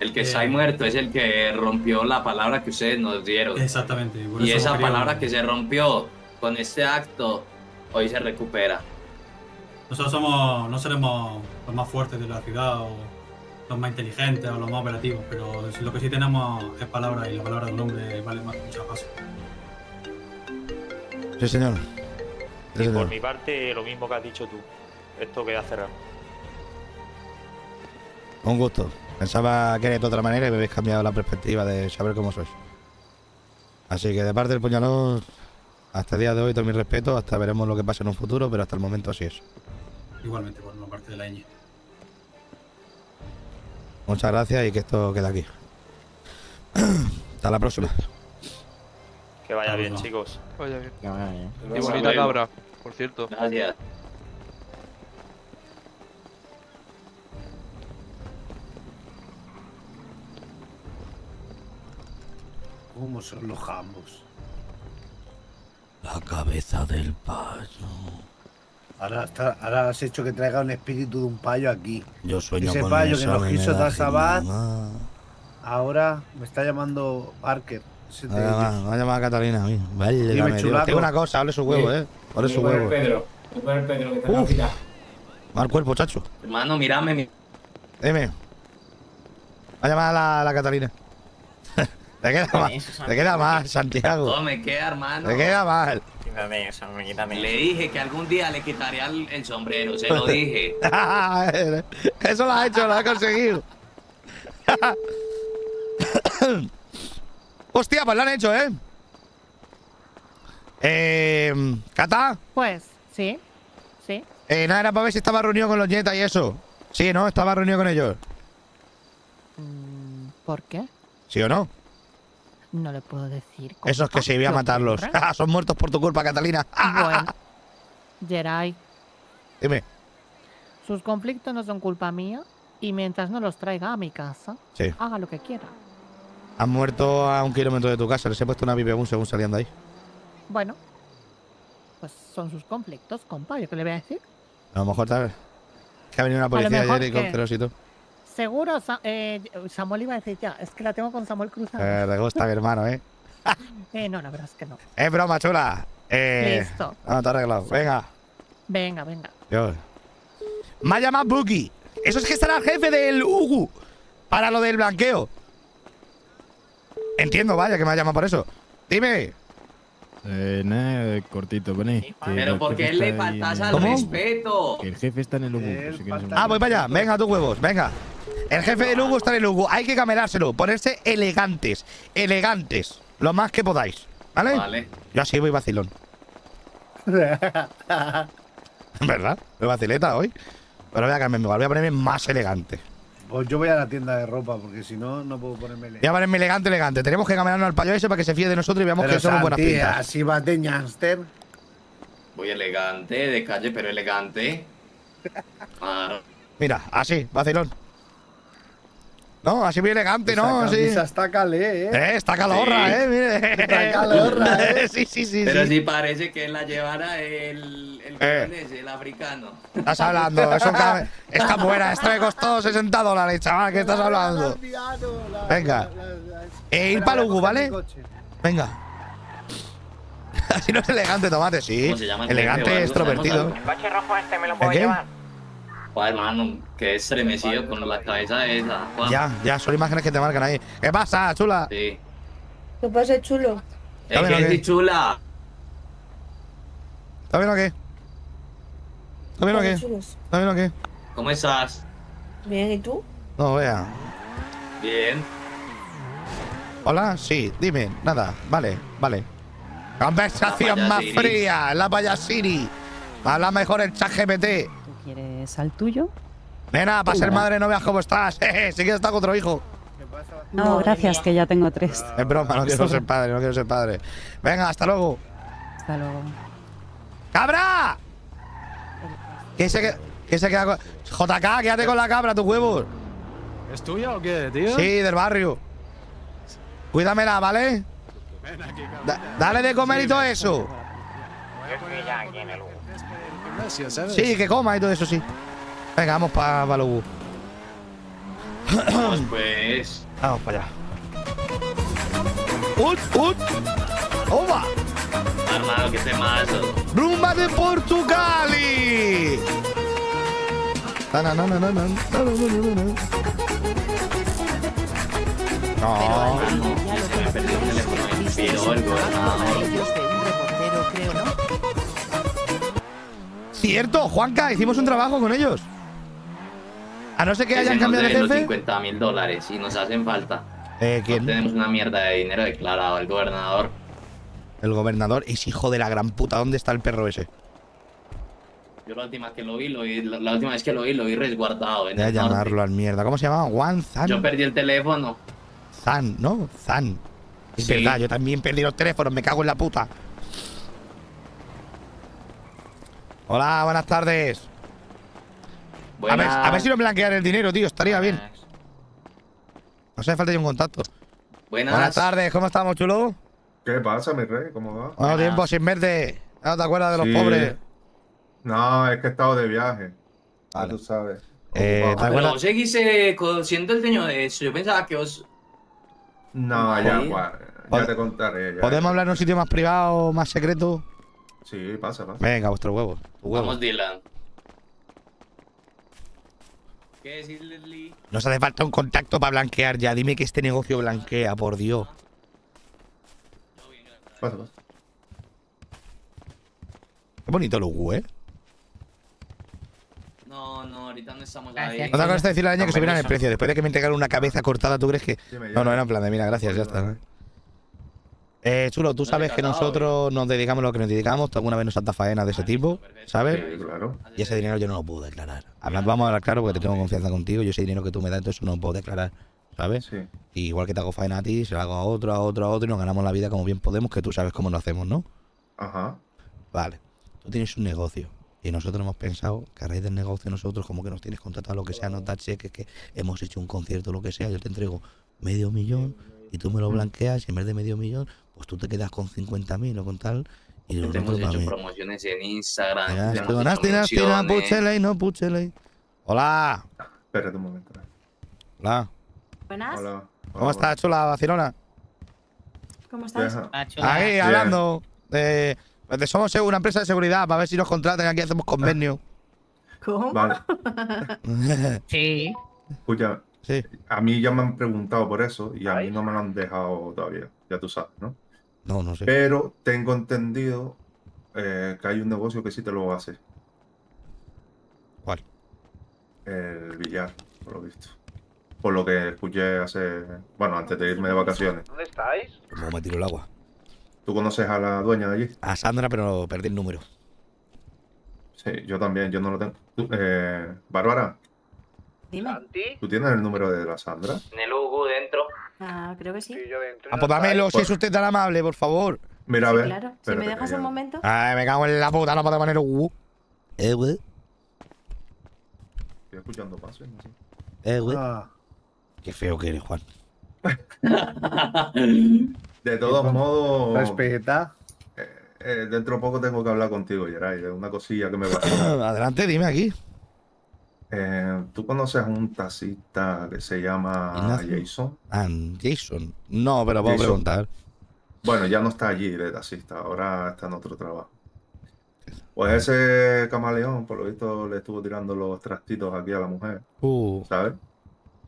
El que está muerto es el que rompió la palabra que ustedes nos dieron. Exactamente. Y esa palabra que se rompió con este acto, hoy se recupera. Nosotros no seremos los más fuertes de la ciudad o los más inteligentes o los más operativos, pero lo que sí tenemos es palabra, y la palabra de un hombre vale más que muchas cosas. Sí, señor. Sí, y por mi parte, lo mismo que has dicho tú. Esto queda cerrado. Un gusto. Pensaba que era de otra manera y me habéis cambiado la perspectiva de saber cómo sois. Así que de parte del puñalón, hasta el día de hoy, todo mi respeto, hasta veremos lo que pasa en un futuro, pero hasta el momento así es. Igualmente, por una parte de la ñ. Muchas gracias y que esto quede aquí. Hasta la próxima. Que vaya bien, chicos. Vaya bien. Que vaya bien. Qué bonita cabra, por cierto. Gracias. ¿Cómo son los jambos? La cabeza del payo. Ahora has hecho que traiga un espíritu de un payo aquí. Yo sueño ese con payo que nos quiso dar Sabat. Ahora me está llamando Parker. Me va a llamar a Catalina a mí. Vale, dame, tengo una cosa, hable su huevo, sí. Hable su huevo. Pedro, que te va a tirar. Mal cuerpo, chacho. Hermano, mírame. Deme. Va a llamar a la Catalina. Te queda mal, Santiago. No, me queda, hermano. Te queda mal. Quítame eso, quítame. Le dije que algún día le quitaría el sombrero, se lo dije. Eso lo ha hecho, lo ha conseguido. Hostia, pues lo han hecho, ¿eh? ¿Cata? Pues, sí. Sí. Nada, era para ver si estaba reunido con los nietas y eso. Sí, ¿no? Estaba reunido con ellos. ¿Por qué? ¿Sí o no? No le puedo decir. Eso es que sí, voy a matarlos. Son muertos por tu culpa, Catalina. Bueno, Yeray. Dime. Sus conflictos no son culpa mía. Y mientras no los traiga a mi casa, sí, haga lo que quiera. Han muerto a 1 kilómetro de tu casa. Les he puesto una bibebun según salían de ahí. Bueno, pues son sus conflictos, compa. ¿Yo qué le voy a decir? A lo mejor tal vez que ha venido una policía ayer y con celos y todo. Seguro, Samuel iba a decir ya, es que la tengo con Samuel cruzada. Te gusta mi hermano, ¿eh? No, la verdad es que no. Es broma, chula. Listo. No, te ha arreglado. Venga. Venga. Dios. Me ha llamado Buki. Eso es que estará el jefe del Ugu para lo del blanqueo. Entiendo, vaya, que me ha llamado por eso. Dime. Nada, cortito, vení. Pero porque él le faltas al respeto. El jefe está en el Lugo. Voy para allá. Venga, tus huevos, venga. El jefe de Lugo está en el Lugo. Hay que camelárselo. Ponerse elegantes. Elegantes. Lo más que podáis. ¿Vale? Yo así voy vacilón. ¿Verdad? Voy vacileta hoy. Pero voy a cambiarme igual. Voy a ponerme más elegante. Pues yo voy a la tienda de ropa, porque si no, no puedo ponerme elegante. Voy a ponerme elegante. Tenemos que camelarnos al payo ese para que se fíe de nosotros y veamos que somos buenas pintas. Así vas de ñánster. Voy elegante, de calle, pero elegante. Mira, así, vacilón. No, así muy elegante, esa ¿no? Sí. Está calé, está calorra, sí. Mire. Está calorra, Sí. Pero sí, si parece que la llevara el africano. Estás hablando, eso está buena, esto me costó $60, chaval, ¿qué estás hablando? Venga. Ir para Lugo, ¿vale? Venga. Así no es elegante, tomate, sí. Elegante, extrovertido. El coche rojo este me lo puedo llevar. Joder, hermano, que estremecido con la cabeza esa. Juan. Ya, son imágenes que te marcan ahí. ¿Qué pasa, chula? Sí. ¿Qué pasa, chulo? ¿Está bien o qué? Chula. ¿Está bien o qué? ¿Cómo estás? Bien, ¿y tú? No, vea. Bien. Hola, sí, dime, nada, vale. Conversación más fría, la payasiri. Habla mejor el ChatGPT. ¿Quieres al tuyo? Nena, para ser madre no veas cómo estás. Si quieres estar con otro hijo. No, gracias, que ya tengo 3. Es broma, no quiero ser padre. Venga, hasta luego. Hasta luego. ¡Cabra! ¿Qué se queda con...? JK, quédate con la cabra, tus huevos. ¿Es tuya o qué, tío? Sí, del barrio. Cuídamela, ¿vale? Dale de comer y todo eso. Sí, que coma y todo eso, sí. Venga, vamos para Lugo. Pues. Vamos para allá. ¡Ut! ¡Oba! Hermano, que temazo. ¡Rumba de Portugal! No. Me perdí el teléfono, me inspiró el gobernador. Cierto, Juanca, hicimos un trabajo con ellos. A no ser que hayan cambiado de jefe. 50.000 dólares y nos hacen falta. ¿Quién? No tenemos una mierda de dinero declarado, el gobernador. El gobernador es hijo de la gran puta. ¿Dónde está el perro ese? Yo la última vez que lo vi, lo vi resguardado. Voy a llamarlo al mierda. ¿Cómo se llamaba? Juan Zan. Yo perdí el teléfono. Zan, ¿no? Zan. Es sí. Verdad, yo también perdí los teléfonos, me cago en la puta. Hola, buenas tardes. A ver si nos blanquean el dinero, tío. Estaría bien. No hace falta ya un contacto. Buenas tardes, ¿cómo estamos, chulo? ¿Qué pasa, mi rey? ¿Cómo va? Bueno, tiempo sin verte. ¿No te acuerdas de los pobres? No, es que he estado de viaje. Vale. Tú sabes. Pero vos seguís conociendo el dueño de eso. Yo pensaba que os... No, ya, ya te contaré. Ya. ¿Podemos hablar en un sitio más privado, más secreto? Sí, pasa, pasa. Venga, vuestros huevos. Vamos, Dylan. ¿Qué decís, Leslie? Nos hace falta un contacto para blanquear ya. Dime que este negocio blanquea, por Dios. Pasa, pasa. Qué bonito Lugo, ¿eh? No, no, ahorita no estamos ahí. No te acuerdas de decirle a la niña que subieran el precio. Después de que me entregaron una cabeza cortada, ¿tú crees que...? No, no, era en plan de, mira, gracias, ya está, ¿no? Chulo, tú sabes que nosotros nos dedicamos a lo que nos dedicamos. Alguna vez nos salta faena de ese tipo, ¿sabes? Claro. Y ese dinero yo no lo puedo declarar. Vamos a hablar claro porque te tengo confianza contigo. Yo ese dinero que tú me das, entonces no lo puedo declarar, ¿sabes? Sí. Y igual que te hago faena a ti, se lo hago a otro y nos ganamos la vida como bien podemos, que tú sabes cómo lo hacemos, ¿no? Ajá. Vale. Tú tienes un negocio. Y nosotros hemos pensado que a raíz del negocio nosotros, como que nos tienes contratado, lo que sea, nos da cheques, que hemos hecho un concierto, lo que sea, yo te entrego 500.000 y tú me lo blanqueas y en vez de 500.000, pues tú te quedas con 50.000 o con tal. Y nosotros hemos hecho promociones en Instagram. Ya, no, hola. Espérate un momento. Hola. Buenas. Hola. ¿Cómo estás, chula vacilona? ¿Cómo estás? Ahí, hablando de... Somos una empresa de seguridad, para ver si nos contratan, aquí hacemos convenio. ¿Cómo? Vale. Sí. Escucha, sí. A mí ya me han preguntado por eso y a mí no me lo han dejado todavía, ya tú sabes, ¿no? No, no sé. Pero tengo entendido que hay un negocio que sí te lo hace. ¿Cuál? El billar, por lo visto. Por lo que escuché hace... Bueno, antes de irme de vacaciones. ¿Dónde estáis? Me voy a tirar el agua. ¿Tú conoces a la dueña de allí? A Sandra, pero perdí el número. Sí, yo también, yo no lo tengo. Bárbara. Dime. ¿Tú tienes el número de la Sandra? En el Lugo dentro. Ah, creo que sí. Sí, yo dentro. Ah, pues dámelo, si es usted tan amable, por favor. Mira, a ver. Sí, claro. Si me dejas un momento. Ay, me cago en la puta, no puedo poner Lugo. Güey. Estoy escuchando pasos, ¿no? Güey. Ah. Qué feo que eres, Juan. De todos modos, respeta. Dentro poco tengo que hablar contigo, Yeray, de una cosilla que me pasa. Adelante, dime aquí. ¿Tú conoces a un taxista que se llama Jason? Jason. No, pero puedo preguntar. Bueno, ya no está allí de taxista, ahora está en otro trabajo. Pues ese camaleón, por lo visto, le estuvo tirando los trastitos aquí a la mujer, ¿sabes?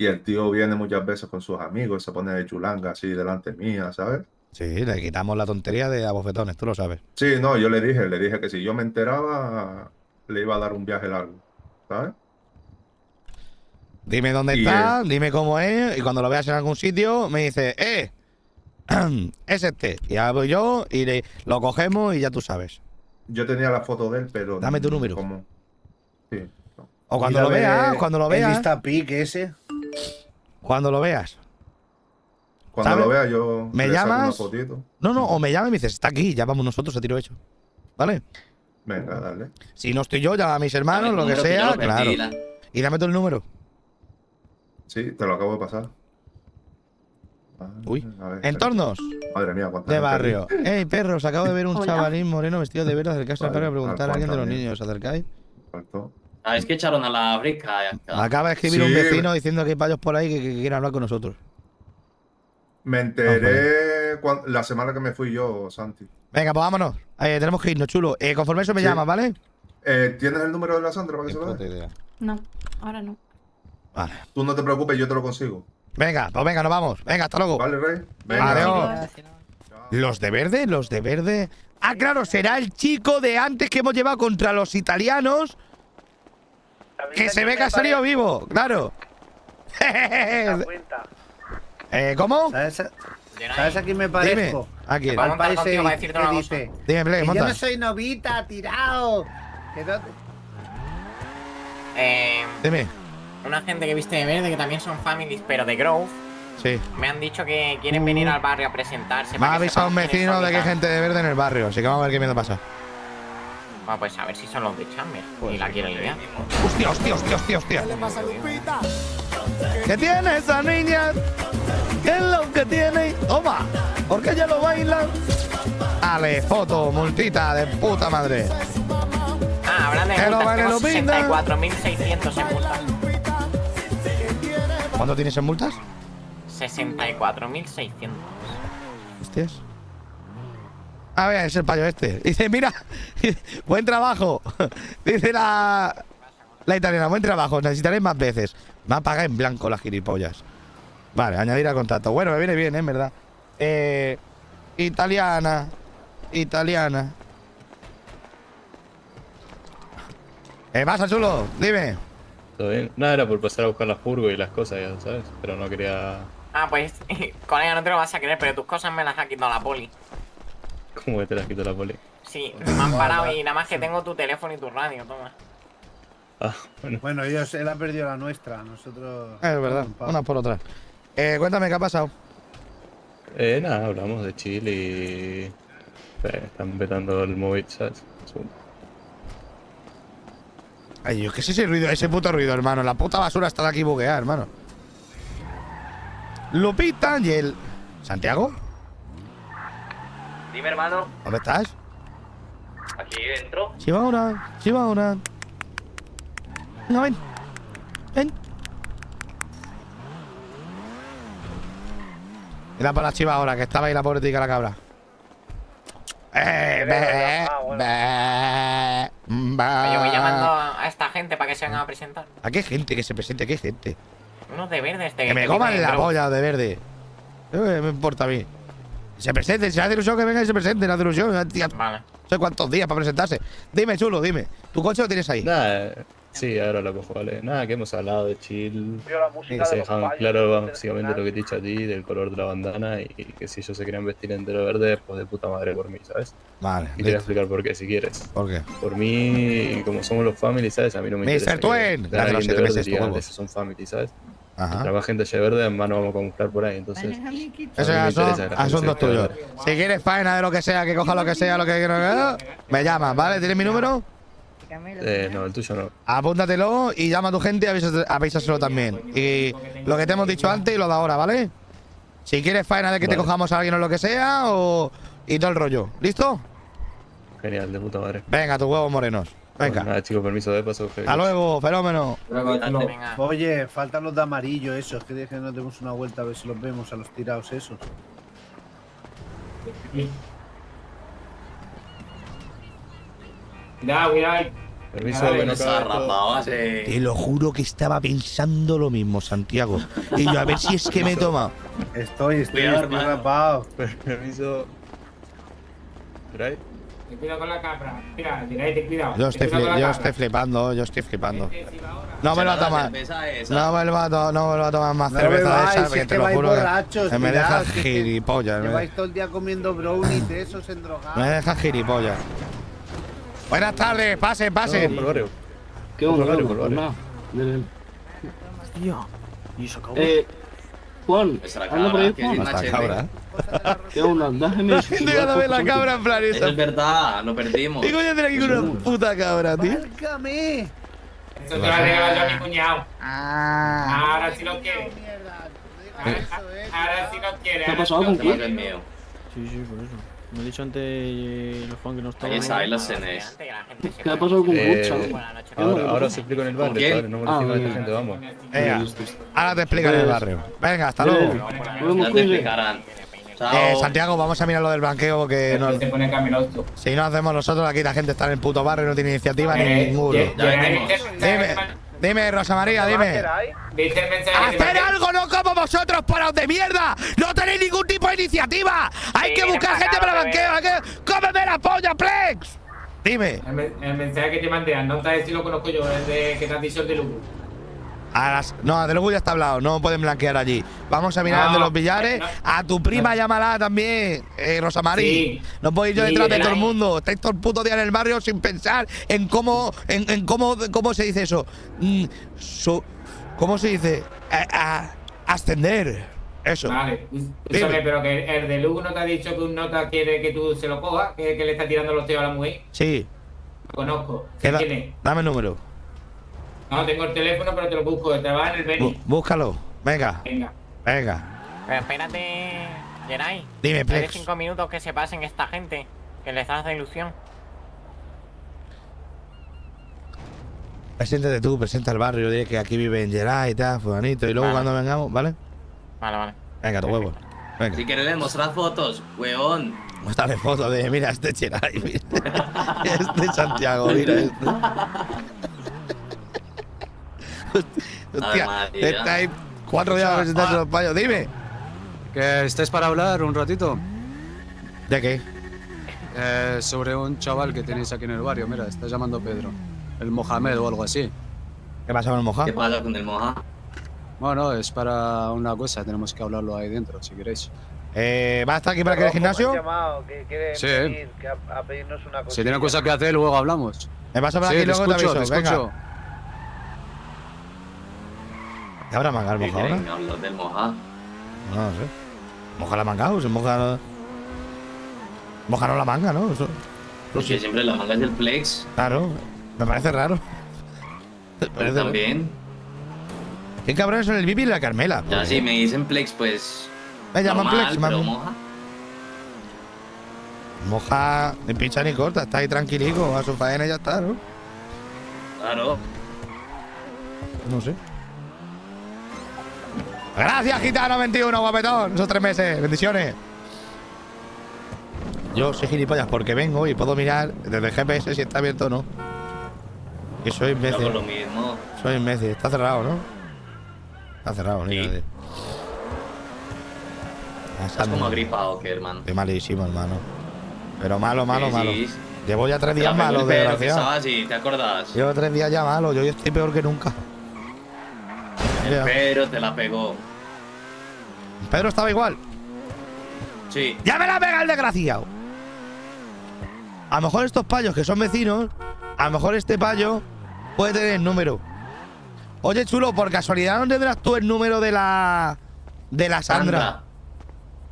Y el tío viene muchas veces con sus amigos, se pone de chulanga así delante mía, ¿sabes? Sí, le quitamos la tontería de abofetones, tú lo sabes. Sí, no, yo le dije que si yo me enteraba, le iba a dar un viaje largo, ¿sabes? Dime dónde está, dime cómo es, y cuando lo veas en algún sitio, me dice, es este. Y ahora voy yo y lo cogemos y ya tú sabes. Yo tenía la foto de él, pero... Dame tu número. ¿Cómo? Sí. No. O cuando lo veas, cuando lo veas. ¿El lista pic ese? Cuando lo veas. Cuando lo veas yo... ¿Me llamas? No, no, o me llamas y me dices, está aquí, ya vamos nosotros a tiro hecho. ¿Vale? Venga, dale. Si no estoy yo, llama a mis hermanos, lo que sea, claro. Y dame tú el número. Sí, te lo acabo de pasar. Uy, entornos. Madre mía, cuánto. De barrio. Ey, perros, acabo de ver un chavalín moreno vestido de verde acercarse al barrio a preguntar a alguien de los niños. ¿Os acercáis? Faltó. Ah, es que echaron a la brica. Acaba de escribir un vecino diciendo que hay payos por ahí que quieren hablar con nosotros. Me enteré la semana que me fui yo, Santi. Venga, pues vámonos. Tenemos que irnos, chulo. Conforme eso me llamas, ¿vale? ¿Tienes el número de la Sandra para que se lo dé? No, ahora no. Vale. Tú no te preocupes, yo te lo consigo. Venga, pues venga, nos vamos. Venga, hasta luego. Vale, Rey. Venga. Adiós. Los de verde, los de verde. Ah, claro, será el chico de antes que hemos llevado contra los italianos. Que se ve que ha salido vivo, claro. ¿Cómo? ¿Sabes a quién me parezco? Dime. ¿A quién? Al país que dice. Dime, Plex, monta. Yo no soy novita, tirado. Dime. Una gente que viste de verde, que también son families, pero de Grove. Sí. Me han dicho que quieren venir al barrio a presentarse. Me ha avisado un vecino de que hay gente de verde en el barrio, así que vamos a ver qué miedo pasa. Bueno, pues a ver si son los de Chamber. Pues y la quieren liar. Hostia, hostia, hostia, hostia, hostia. ¿Qué le pasa a Lupita? ¿Qué tiene esa niña? ¿Qué es lo que tiene? ¡Toma! Porque ya lo bailan. Ale, foto, multita de puta madre. Ah, hablando de multas, tengo 64.600 en multas. ¿Cuánto tienes en multas? 64.600. Hostias. A ver, es el payo este. Dice, mira, buen trabajo. Dice la italiana, buen trabajo, necesitaréis más veces. Me ha pagado en blanco las gilipollas. Vale, añadir al contrato. Bueno, me viene bien, en verdad. Italiana. Italiana. Pasa, chulo, dime. ¿Todo bien? Nada, era por pasar a buscar las furgo y las cosas, ya sabes, pero no quería... Ah, pues con ella no te lo vas a creer, pero tus cosas me las ha quitado la poli. ¿Cómo que te las quitó la poli? Sí, me han parado y nada más que tengo tu teléfono y tu radio, toma. Ah, bueno. Bueno, ellos, él ha perdido la nuestra, nosotros... Es verdad, una por otra. Cuéntame, ¿qué ha pasado? Nada, hablamos de Chile y... están vetando el móvil, ¿sabes? Ay, Dios, ¿qué es ese ruido? Ese puto ruido, hermano. La puta basura está de aquí bugueada, hermano. Lupita y el... ¿Santiago? Dime, hermano. ¿Dónde estás? Aquí dentro. Chiva una, chiva una. Venga, ven. Ven. Era para la chiva ahora, que estaba ahí la pobre tica la cabra. Yo voy llamando a esta gente para que se vengan a presentar. ¿A qué gente que se presente? ¿A qué gente? Unos de verde este. Que me coman la polla de verde. Me importa a mí. Se presenten, se hace ilusión que vengan y se presenten, hace ilusión. Vale. No sé cuántos días para presentarse. Dime, chulo, dime. ¿Tu coche lo tienes ahí? Nada, sí, ahora lo cojo, vale. Nada, que hemos hablado de chill. Y se dejaban claro básicamente lo que te he dicho a ti, del color de la bandana y que si ellos se querían vestir entero verde, pues de puta madre por mí, ¿sabes? Vale. Y te voy a explicar por qué, si quieres. ¿Por qué? Por mí, como somos los family, ¿sabes? A mí no me interesa. ¡Mr. Twin! Dale los 7 meses, tú. Son family, ¿sabes? Ajá. Trabaja gente allá verde, en mano vamos a camuflar por ahí, entonces... Eso ya son asuntos tuyos. Si quieres faena de lo que sea, que coja lo que quiera, me llamas, ¿vale? ¿Tienes mi número? No, el tuyo no. Apúntatelo y llama a tu gente y avísaselo también. Y lo que te hemos dicho antes y lo de ahora, ¿vale? Si quieres faena de que te cojamos a alguien o lo que sea, o... y todo el rollo. ¿Listo? Genial, de puta madre. Venga, tus huevos morenos. Venga. Nada, chicos, permiso de paso. Hasta luego, fenómeno. Oye, faltan los de amarillo esos. Que dejen que nos demos una vuelta a ver si los vemos a los tirados esos. Cuidado, cuidado. Permiso de paso. Te lo juro que estaba pensando lo mismo, Santiago. Y yo, a ver si es que me toma. Estoy rapado. Permiso. ¿Tray? Te cuidado con la cabra. Mira, te cuidado. Yo estoy flipando, yo estoy flipando. No me lo va a tomar. No me lo va a tomar más cerveza de esa, que te lo juro que me deja gilipollas. Lleváis todo el día comiendo brownies de esos endrogados. Me deja gilipollas. Buenas tardes, pasen, pasen. ¿Qué onda? Hostia, ¿y eso acabó? Juan, anda por ahí, Juan. ¿Qué onda? La gente va a ver la cabra en plan esa. Es verdad, lo perdimos. ¿Qué coño tiene aquí con una puta cabra, tío? ¡Márcame! Esto te lo ha regalado yo a mi cuñado. Ahora sí lo quiere. Ahora sí lo quiere. ¿Qué ha pasado con quién? Sí, sí, por eso. Me he dicho antes los fans que no estaban. Ahí las cenas. ¿Qué ha pasado con Gucha? Ahora os explico en el barrio, padre. No me lo digo a esta gente, vamos. Venga, ahora te explico en el barrio. Venga, hasta luego. Ya te explicarán. Santiago, vamos a mirar lo del blanqueo que nos... Si no hacemos nosotros, aquí la gente está en el puto barrio y no tiene iniciativa ni ninguno. Dime, Rosa María, dime. Dice el mensaje. ¡Hacer algo, no como vosotros, paraos de mierda! ¡No tenéis ningún tipo de iniciativa! ¡Hay que buscar gente para banqueo! ¡Cómeme la polla, Plex! Dime. El mensaje que te mandé, no te si lo conozco yo, el de que te has dicho el de Lugo. No, de Lugo ya está hablado, no pueden blanquear allí. Vamos a mirar de los billares. A tu prima llámala también, Rosamari. Sí. No puedo ir yo detrás de todo el mundo. Estáis todo el puto día en el barrio sin pensar en cómo. ¿Cómo se dice eso? ¿Cómo se dice? Ascender. Eso. Vale. Escúchame, pero que el de Lugo no te ha dicho que un nota quiere que tú se lo cojas, que le está tirando los tíos a la mujer. Sí. Lo conozco. ¿Quién es? Dame el número. No, tengo el teléfono, pero te lo busco. Te va en el Beni. Búscalo. Venga. Venga. Pero espérate, Yeray. Dime, Plex. Hay 5 minutos que se pasen esta gente, que les das la ilusión. Preséntate tú, presenta el barrio, diré que aquí viven Yeray y tal, fulanito. Y luego cuando vengamos, ¿vale? Vale. Venga, tu huevo. Venga. Si quieres mostrar fotos, weón. Mostrarle fotos de, mira, este Yeray, mira. Este Santiago, mira este. Hostia, estáis 4 días para presentarse los payos. Dime. ¿Que estáis para hablar un ratito? ¿De qué? Sobre un chaval que tenéis aquí en el barrio. Mira, está llamando Pedro. El Mohamed o algo así. ¿Qué pasa con el Mohamed? ¿Qué pasa con el Mohamed? Bueno, es para una cosa. Tenemos que hablarlo ahí dentro, si queréis. ¿Va a estar aquí para que el gimnasio? Sí. A pedirnos una cosa. Si tiene cosas que hacer, luego hablamos. ¿Me vas a hablar aquí luego? Te aviso. Venga. ¿Te habrá mangado el mojado? No, del mojado. No sé. ¿Moja la manga o se moja? Moja no la manga, ¿no? Eso. Porque siempre la manga es del Plex. Claro, me parece raro. Pero también. ¿Qué cabrones son el Bibi y la Carmela? Ya, si me dicen Plex, pues. Me llaman Plex, mano. Moja. Moja ni pincha ni corta, está ahí tranquilico, a su faena y ya está, ¿no? Claro. No sé. Gracias, Gitano 21, guapetón. Esos 3 meses. Bendiciones. Yo soy gilipollas porque vengo y puedo mirar desde el GPS si está abierto o no. Que soy imbécil. Yo hago lo mismo. Soy imbécil. Está cerrado, ¿no? Está cerrado, sí. Ni estás como gripado, ¿qué, hermano? Estoy malísimo, hermano. Pero malo. Sí. Llevo ya 3 días malos, de gracia. Sí, ¿te acordás? Llevo 3 días ya malo. Yo estoy peor que nunca. El Pedro te la pegó. Pedro estaba igual. Sí. Ya me la pega el desgraciado. A lo mejor estos payos que son vecinos, a lo mejor este payo puede tener el número. Oye, chulo, por casualidad ¿no tendrás tú el número de la Sandra?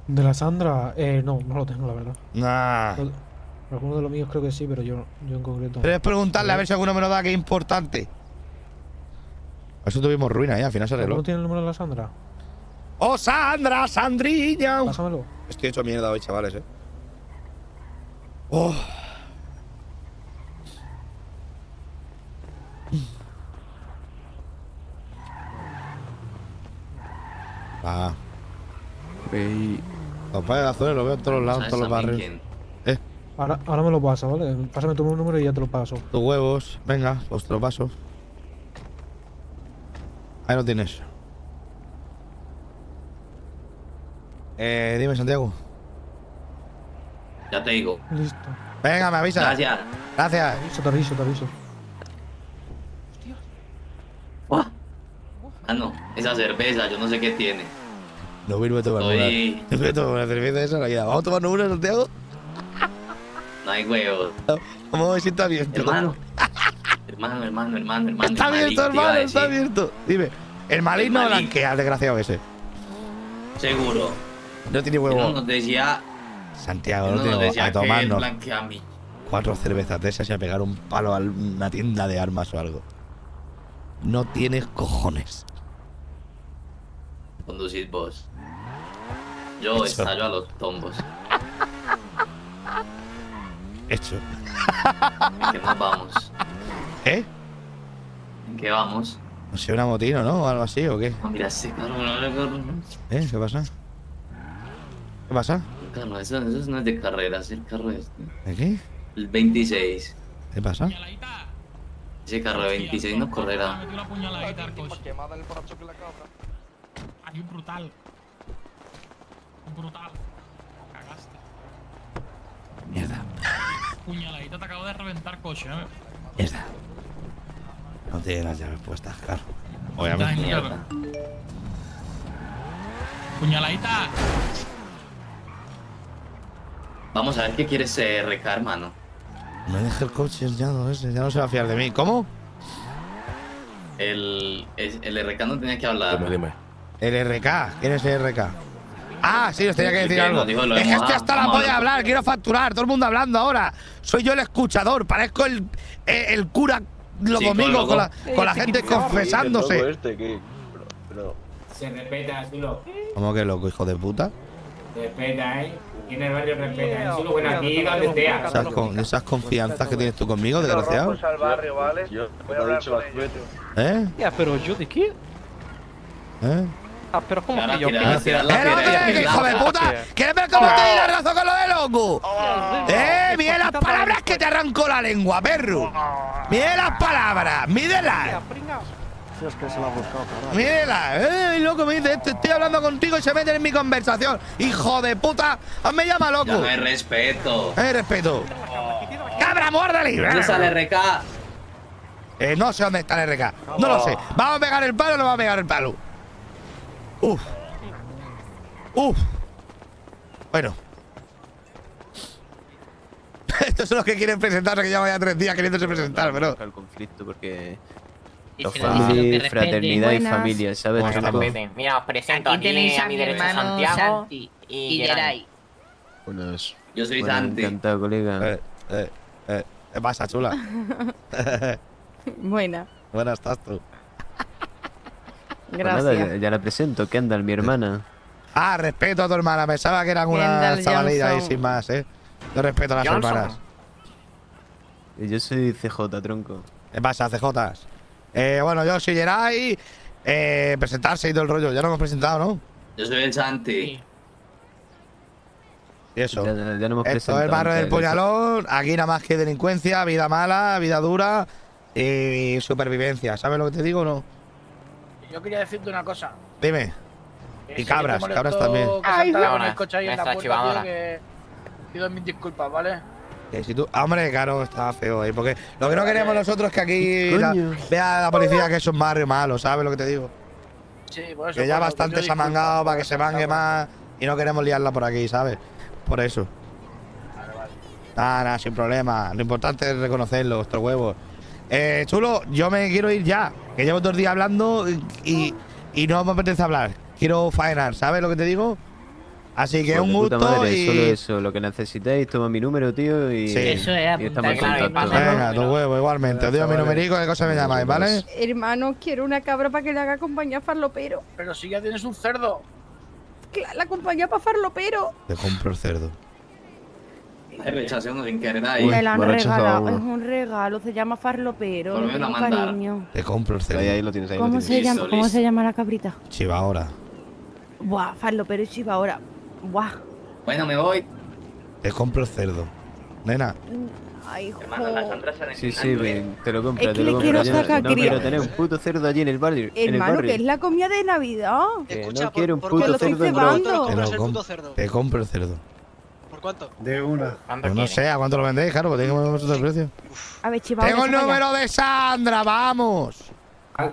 ¿De la Sandra? No, no lo tengo, la verdad. Algunos de los míos creo que sí, pero yo en concreto. Pero es preguntarle a ver si alguno me lo da, que es importante. Eso tuvimos ruina, al final se arregló. ¿No tiene el número de la Sandra? ¡Oh, Sandra, Sandriña! Pásamelo. Estoy hecho mierda hoy, chavales, Oh. Los padres de azules los veo en todos los lados, en todos los barrios. Ahora me lo pasa, ¿vale? Pásame tu número y ya te lo paso. Tus huevos, venga, pues te lo paso. Ahí lo tienes. Dime, Santiago. Ya te digo. Listo. Venga, me avisa. Gracias. Gracias. Te aviso. Hostia. No. Esa cerveza, yo no sé qué tiene. No voy a tomar una. Voy a tomar una cerveza esa la vida. ¿Vamos a tomar una, Santiago? No hay huevos. Vamos a ver si está abierto. Hermano. Está abierto, hermano, está abierto. Dime, el maligno blanquea, el desgraciado ese. Seguro. No tiene huevo. No nos decía. Santiago, no tiene huevo. A tomarnos 4 cervezas de esas y a pegar un palo a una tienda de armas o algo. No tienes cojones. Conducid vos. Yo estallo a los tombos. Hecho. ¿En qué nos vamos? ¿En qué vamos? No sé, una motina, ¿no? O algo así, ¿o qué? No, mira, sí, claro. ¿Qué pasa? ¿Qué pasa? Claro, eso no es de carrera, es el carro este. ¿De qué? El 26. ¿Qué pasa? Ese carro de 26 nos correrá. Hay un brutal. Cagaste. Mierda. Puñaladita, te acabo de reventar coche, ¿eh? Mierda. No tiene las llaves puestas, claro. Obviamente. Mierda. Puñaladita. Vamos a ver qué quieres recar, mano. Me deja el coche, ya no se va a fiar de mí. ¿Cómo? El RK no tenía que hablar. Dime. ¿El RK? ¿Quién es el RK? Ah, sí, os tenía que decir algo. Es que estoy hasta la polla de hablar, quiero facturar, todo el mundo hablando ahora. Soy yo el escuchador, parezco el cura los domingos con la gente confesándose. Se respeta, Zulo. ¿Cómo que loco, hijo de puta? Respeta, ¿eh? Aquí en el barrio respeta, eso es lo bueno aquí donde sea. Esas confianzas que tienes tú conmigo, desgraciado. ¿Eh? Ya, pero yo de qué. ¿Eh? Ah, pero ¿cómo que yo? ¡Hijo de puta! ¿Quieres ver cómo te di la razón con lo de loco? Mide las palabras que te arrancó la lengua, perro. Mide las palabras, mídelas. Es que se la ha buscado, mírala, loco, me dice, estoy hablando contigo y se meten en mi conversación. Hijo de puta, me llama loco. No hay respeto. Hay respeto. Cabra, muérdale. ¿Dónde está el RK? No sé dónde está el RK. No lo sé. ¿Vamos a pegar el palo o no vamos a pegar el palo? Uf. Uf. Bueno. Estos son los que quieren presentarse, que llevan ya 3 días queriéndose presentar, pero. El conflicto porque. Family, fraternidad y familia, ¿sabes? Mira, os presento aquí a mi derecha Santiago y Yeray. Buenas. Yo soy Santi. Encantado, colega. ¿Qué pasa, chula? Buena. Buena estás tú. Gracias. Pues nada, ya la presento, Kendall, mi hermana. Ah, respeto a tu hermana. Pensaba que eran una chavalida ahí sin más, ¿eh? Yo respeto a las hermanas. Yo soy CJ, tronco. ¿Qué pasa, CJs? Bueno, yo soy Yeray, presentarse y todo el rollo. Ya lo hemos presentado, ¿no? Yo soy el Santi. Y eso. Ya no hemos presentado. Esto es el barrio del Puñalón. Aquí nada más que delincuencia, vida mala, vida dura y supervivencia. ¿Sabes lo que te digo o no? Yo quería decirte una cosa. Dime. Y cabras, cabras también. Ay, me está chivando ahora. Pido mis disculpas, ¿vale? Si tú, hombre, claro, está feo ahí, porque lo que no queremos nosotros es que aquí vea la policía que es un barrio malo, ¿sabes lo que te digo? Sí, por eso. Que ya bastante se ha mangado para que se mangue más y no queremos liarla por aquí, ¿sabes? Por eso. Nada, nada, sin problema. Lo importante es reconocerlo, estos huevos. Chulo, yo me quiero ir ya, que llevo 2 días hablando y no me apetece hablar. Quiero faenar, ¿sabes lo que te digo? Así que un gusto madre, y… solo eso, lo que necesitéis, toma mi número, tío, y… Sí. Eso es, y estamos en contacto. Venga, tu huevo, igualmente. Dios, mi numerico, qué cosa me llamáis, ¿vale? Hermano, quiero una cabra para que le haga compañía a Farlopero. Pero si ya tienes un cerdo. La compañía para Farlopero. Te compro el cerdo. Rechazo sin querer ahí. Me la han regalado, es un regalo, se llama Farlopero. Por lo menos cariño. Te compro el cerdo. Ahí lo tienes, ahí lo tienes. ¿Cómo se llama la cabrita? Chivaora. Buah, Farlopero y Chivaora. Buah. Bueno, me voy. Te compro el cerdo. Nena. Ay, joder. Sí, sí, bien. Te lo compro, es que te lo compro. No quiero tener un puto cerdo allí en el barrio. Hermano, que es la comida de Navidad. Escucha, no quiero un puto cerdo en Grove. Te compro el cerdo. ¿Por cuánto? De una. Pues no sé, ¿a cuánto lo vendéis? Claro, porque tengo que poner vosotros el precio. A ver, Chivaora. Tengo el número de Sandra, vamos.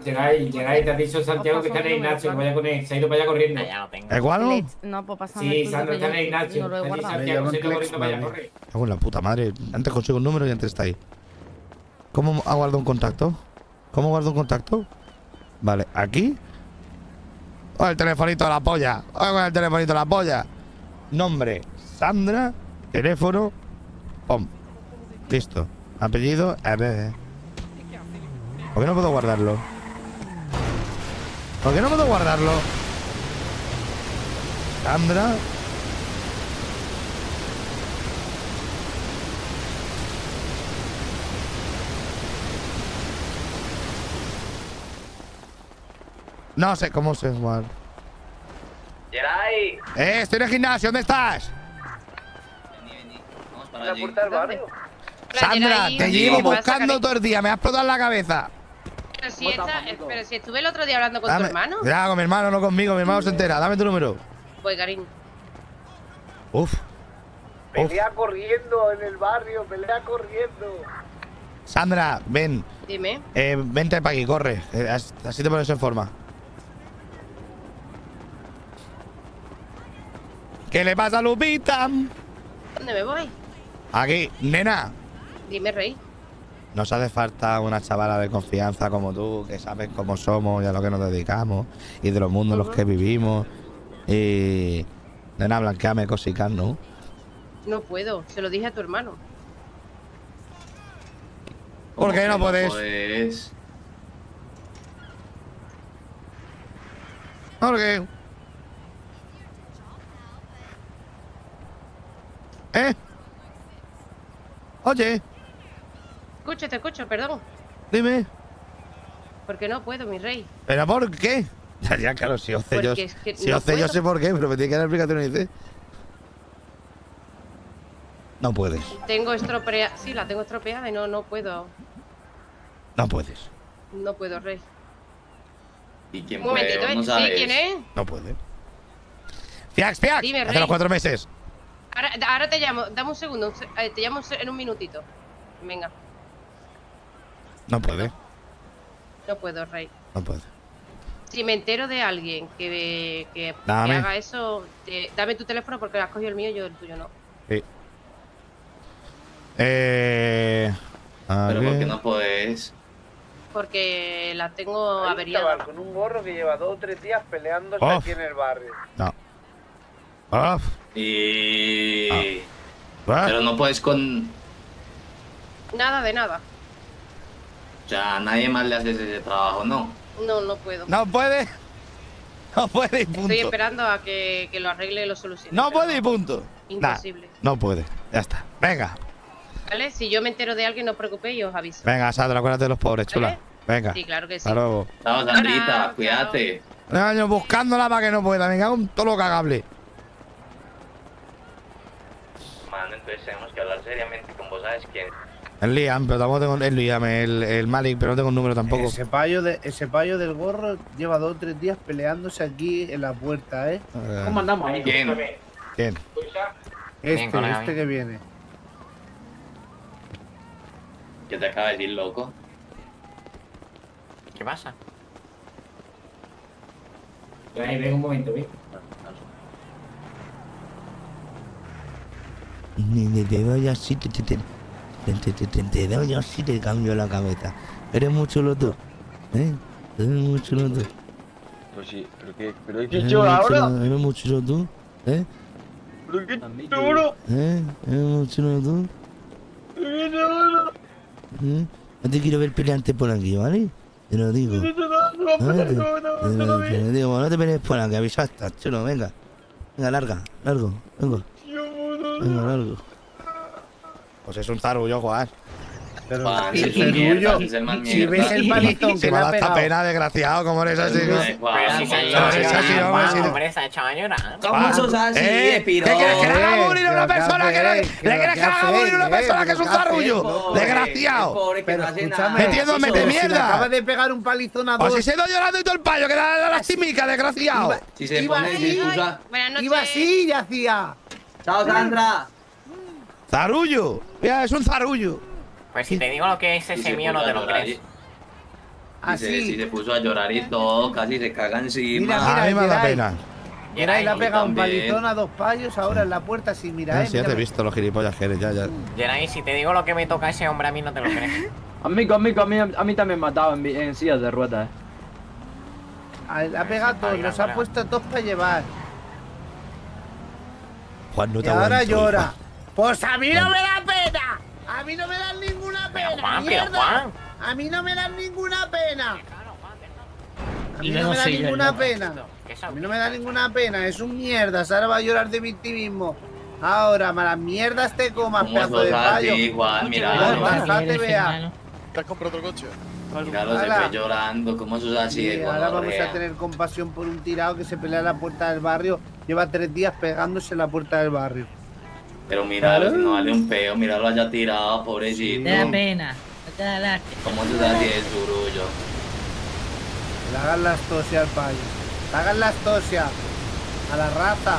Llegáis, te ha dicho Santiago que está en Ignacio, que vaya con él, se ha ido para allá corriendo. ¿Es igual? No, pues pasamos. Sí, Sandra está en Ignacio, no lo he Santiago, se ha ido corriendo para allá, corre. Hago la puta madre, antes consigo un número y antes está ahí. ¿Cómo guardo un contacto? ¿Cómo guardo un contacto? Vale, ¿aquí? ¡Oh, el telefonito de la polla! ¡Oh, el telefonito de la polla! Nombre, Sandra, teléfono, pom. Listo. Apellido, ¿Por qué no puedo guardarlo? ¿Por qué no puedo guardarlo? Sandra. No sé cómo se guarda. Yeray. Estoy en el gimnasio, ¿dónde estás? Vení. Vamos para allí. Sandra, te llevo buscando todo el día, me has explotado la cabeza. Pero si estuve el otro día hablando con tu hermano. Ya, con mi hermano, no conmigo, mi hermano se entera. Dame tu número. Voy, cariño. Uf. Pelea corriendo en el barrio, pelea corriendo. Sandra, ven. Dime. Vente para aquí, corre. Así te pones en forma. ¿Qué le pasa a Lupita? ¿Dónde me voy? Aquí, nena. Dime, Rey. Nos hace falta una chavala de confianza como tú, que sabes cómo somos y a lo que nos dedicamos y de los mundos en los que vivimos. Y... nena, blanqueame, cosicar, ¿no? No puedo, se lo dije a tu hermano. ¿Por qué no puedes? ¿Por qué? ¿Eh? Oye. Escucho, te escucho, perdón. Dime. Porque no puedo, mi rey. ¿Pero por qué? Ya, claro, si os sé, yo, es que si no os sé yo sé por qué, pero me tiene que dar explicación y dice. No puedes. Tengo estropeada. Sí, la tengo estropeada y no puedo. No puedes. No puedo, rey. ¿Y quién puede? ¿No sabes quién es? No puede. Fiax, Fiax. Dime, hace los 4 meses. Ahora te llamo. Dame un segundo. Te llamo en un minutito. Venga. No puede. No puedo, rey. No puede. Si me entero de alguien que haga eso, dame tu teléfono porque has cogido el mío y yo el tuyo no. Sí. Pero ¿por qué no podés? Porque la tengo averiada. Con un gorro que lleva 2 o 3 días peleándose aquí en el barrio. No. Pero no puedes con... nada de nada. O sea, nadie más le hace ese trabajo, ¿no? No, no puedo. No puede. No puede y punto. Estoy esperando a que lo arregle y lo solucione. No puede y punto. Imposible. Nah, no puede. Ya está. Venga. Vale, si yo me entero de alguien, no os preocupéis y os aviso. Venga, Sandra, acuérdate de los pobres, chula. ¿Vale? Venga. Sí, claro que sí. Hasta luego. Chao, Sandrita, cuídate. No, yo buscándola para que no pueda. Venga, un tolo cagable. Mano, entonces tenemos que hablar seriamente con vos, ¿sabes quién? El Liam, pero tampoco tengo el Liam, el Malik, pero no tengo un número tampoco. Ese payo del gorro lleva 2 o 3 días peleándose aquí en la puerta, ¿eh? ¿Cómo andamos ahí? ¿Quién? ¿Quién? Este que viene. ¿Qué te acaba de decir, loco? ¿Qué pasa? Ahí ven un momento, ¿viste? Te doy así, te doy así, te cambio la cabeza. Eres muy chulo tú, ¿eh? Eres muy chulo tú. Pues sí, pero qué, ¿qué chulo ahora? Eres muy chulo tú, ¿eh? ¿Pero qué chulo? Eres muy chulo tú. ¿Qué chulo? No te quiero ver pelearte por aquí, ¿vale? Te lo digo. Te lo digo, no te pelees por aquí, avisa hasta, chulo, venga. Venga, largo. Pues es un zarullo, Juan. Pero es el tuyo. Si ves el palitón que me da esta pena, desgraciado, como eres así. Hombre, se ha hecho mañana. ¿Cómo sos así? ¿Le quieres que le haga morir a una persona que es un zarullo? Desgraciado. Metiéndome de mierda. Acabas de pegar un palizón a dos. O si se doy llorando y todo el payo, que era la lastimica, desgraciado. Si se pone sin excusa. Iba así y hacía. ¡Chao, Sandra! ¡Zarullo! Mira, es un zarullo. Pues si te digo lo que es ese mío, no te lo crees. Así. Si se puso a llorar y todo, casi se caga encima. Mira, ahí me da pena. Yeray le ha pegado un palitón a 2 payos ahora en la puerta sin mirar. Sí, ya te he visto los gilipollas que eres, ya. Yeray, si te digo lo que me toca a ese hombre, a mí no te lo crees. A mí también me ha matado en sillas de ruedas. Le ha pegado todos, nos ha puesto 2 para llevar. Juan, no te aguanto, ahora llora. Hija. Pues a mí no me da pena. A mí no me da ninguna pena. Pero Juan, a mí no me da ninguna pena. A mí no me da ninguna pena. A mí no me da ninguna pena. Es un mierda. Sara va a llorar de victimismo. Ahora, malas mierdas te comas, pedazo de fallo. Mira, ¿te has comprado otro coche? Claro, se fue llorando, ¿cómo eso es así? Sí, ahora vamos a tener compasión por un tirado que se pelea en la puerta del barrio. Lleva 3 días pegándose en la puerta del barrio. Pero míralo, si no vale un peo, míralo allá tirado, pobrecito. Te da pena, no te da lástima. ¿Cómo se da el zurullo? Le hagan las tosias al país. Le hagan las tosias a la raza.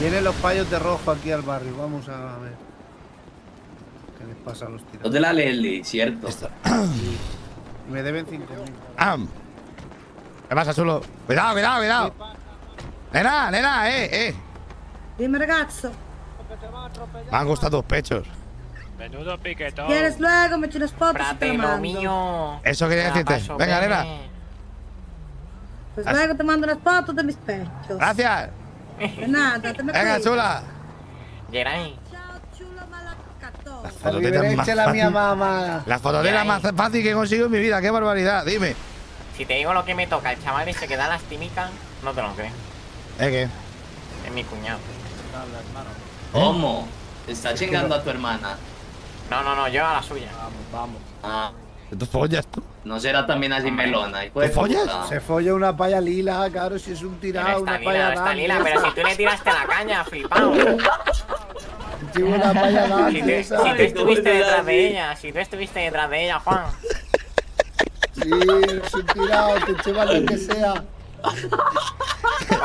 Vienen los payos de rojo aquí al barrio, vamos a ver qué les pasa a los tirados. ¿Dónde la Lely? Cierto. Sí. Me deben 5.000. ¿Qué pasa, chulo? Cuidado, cuidado, cuidado. Nena, nena, Dime, ragazzo. Me han gustado tus pechos. Menudo piquetón. ¿Quieres luego? Me echo unas potas y te lo mando. Mío. Eso quería decirte. Venga, nena. Pues luego te mando unas fotos de mis pechos. Gracias. De nada, te me venga, chula. Yeray. Chao, chula malacato. Las fototeras más fácil que consigo en mi vida. Qué barbaridad, dime. Si te digo lo que me toca, el chaval ese que da las timitas, no te lo crees. ¿Es qué? Es mi cuñado. ¿Cómo? ¿Te está chingando a tu hermana? No, no, no, yo a la suya. Vamos, vamos. ¿Tú follas tú? No será también así melona. ¿Tú follas? No. Se folla una paya lila, claro, si es un tirado, una paya lila. Está lila, pero si tú le tiraste la caña, flipado. Una paya lila. Si tú estuviste detrás de ella, si tú estuviste detrás de ella, Juan. Sí, es un tirado, te chivas lo que sea.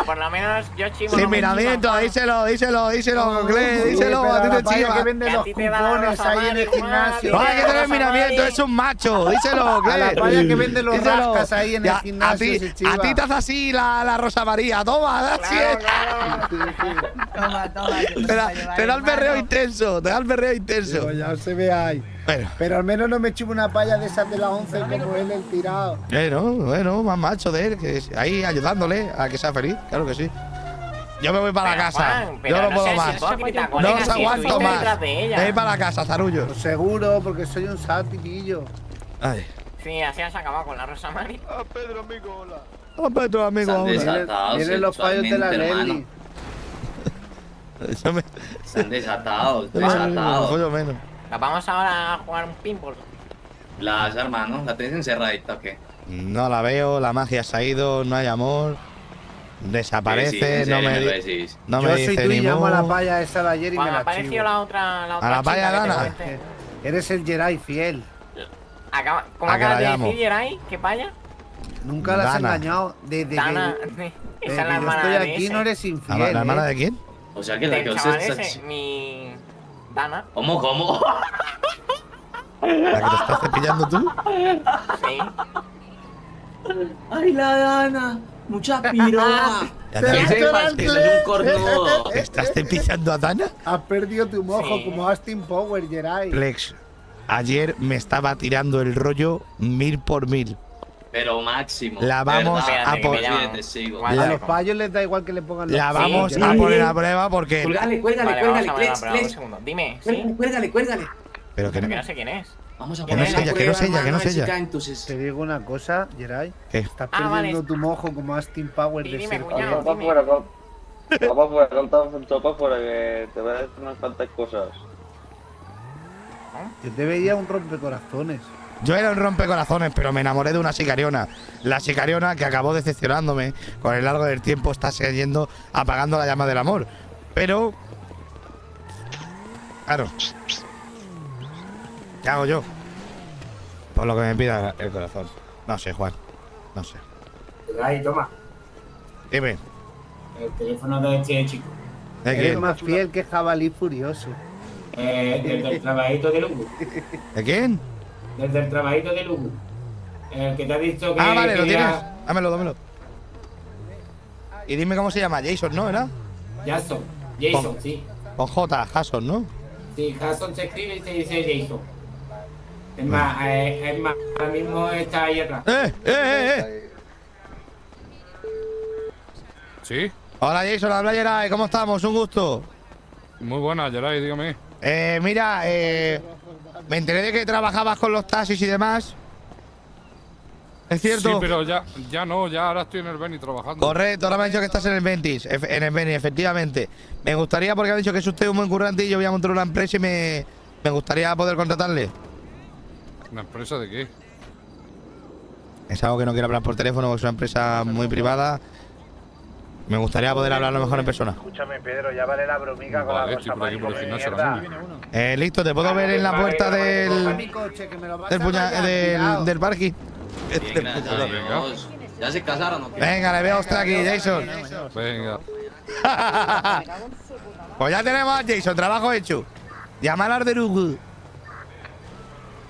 Por lo menos yo chivo. Sin miramiento, díselo, díselo, díselo, díselo, a ti te chivas. A ti te da los cupones ahí en el gimnasio. No hay que tener miramiento, es un macho, díselo, Cle. A la paya que vende los rascas ahí en el gimnasio. A ti te hace así la Rosamari, toma, así es. Toma, toma. Te da el berreo intenso, te da el berreo intenso. Ya se ve ahí. Bueno. Pero al menos no me chupo una palla de esas de las 11 como él el tirado. Bueno, más macho de él, que ahí ayudándole a que sea feliz, claro que sí. Yo me voy para la casa, Juan, yo no puedo más. No os aguanto más. Me voy para la casa, zarullo. Pues seguro, porque soy un satirillo. Ay. Sí, así has acabado con la Rosamari. Ah, Pedro, amigo, hola. Ah, Pedro, amigo, hola. Tienen los fallos de la Lely. Se han desatado, desatado. Menos. Vamos ahora a jugar un pinball. Las armas, ¿no? ¿La tenéis encerradita o qué? No la veo, la magia se ha ido, no hay amor. Desaparece, sí, no me dice. No me dice ni llamo a la paya esa de ayer y me la apareció la otra. ¿A la paya Dana? Eres el Yeray fiel. ¿Cómo acabas de decir Yeray? ¿Qué paya? Nunca la has engañado. Desde que yo estoy aquí no eres infiel. ¿La hermana de quién? O sea que la que os es mi. Dana. ¿Cómo, cómo? ¿La que te estás cepillando tú? Sí. ¡Ay, la Dana! ¡Mucha piroa! ¡Que sepas que soy un cornudo! ¿Estás cepillando a Dana? Has perdido tu mojo como Austin Power, Yeray. Plex, ayer me estaba tirando el rollo 1000 por 1000. Pero máximo. La vamos a poner. A los payos les da igual que le pongan los. La vamos a poner a prueba porque. Cuélgale, cuélgale, cuélgale, Plex. Dime. Cuélgale, cuélgale. Pero que no sé quién es. Vamos a poner a prueba. Que no es ella, que no es ella. Te digo una cosa, Yeray. Estás perdiendo tu mojo como Austin Power de ser. Topa fuera, que te voy a decir unas cuantas cosas. Yo te veía un rompecorazones. Yo era un rompecorazones, pero me enamoré de una sicariona. La sicariona que acabó decepcionándome. Con el largo del tiempo está siguiendo apagando la llama del amor. Pero… claro. ¿Qué hago yo? Por lo que me pida el corazón. No sé, Juan. No sé. Ahí, toma. Dime. El teléfono de este chico. ¿De quién? Más fiel que jabalí furioso. Del trabajito de Lugo. ¿De quién? Desde el trabajito de Lugo. El que te ha dicho que… ah, vale, lo tienes. Dámelo, dámelo. Y dime cómo se llama. Jason, ¿no? ¿Era? Jason. Jason, sí. Con J, Jason, ¿no? Sí, Jason se escribe y se dice Jason. Es más, ahora mismo está ahí atrás. ¿Sí? Hola, Jason, habla Yeray. ¿Cómo estamos? Un gusto. Muy buena, Yeray, dígame. Mira, me enteré de que trabajabas con los taxis y demás. ¿Es cierto? Sí, pero ya no, ya ahora estoy en el Beni trabajando. Correcto, ahora me han dicho que estás en el Beni, efectivamente. Me gustaría, porque me han dicho que es usted un buen currante y yo voy a montar una empresa y me gustaría poder contratarle. ¿Una empresa de qué? Es algo que no quiero hablar por teléfono, es una empresa muy privada. Me gustaría poder hablar a lo mejor en persona. Escúchame, Pedro, ya vale la bromica con la Rosamari. Listo, te puedo ver en la puerta del parking. Ya se casaron, ¿o qué? Venga, le veo ostra aquí, Jason. Venga. Pues ya tenemos a Jason, trabajo hecho. Llamar al de Lugo.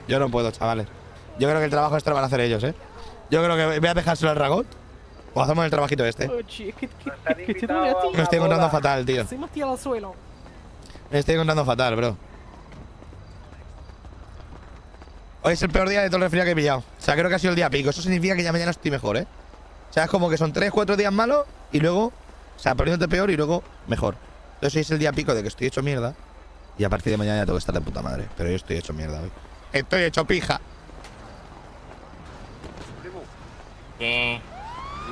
Yo no puedo, chavales. Yo creo que el trabajo este lo van a hacer ellos, ¿eh? Yo creo que voy a dejárselo al Ragot. O hacemos el trabajito este. Me estoy encontrando fatal, tío. Me estoy encontrando fatal, bro. Hoy es el peor día de todo el resfriado que he pillado. O sea, creo que ha sido el día pico. Eso significa que ya mañana estoy mejor, ¿eh? O sea, es como que son 3, 4 días malos y luego... O sea, poniéndote peor y luego mejor. Entonces hoy es el día pico de que estoy hecho mierda. Y a partir de mañana ya tengo que estar de puta madre. Pero yo estoy hecho mierda hoy. ¡Estoy hecho pija! ¿Qué?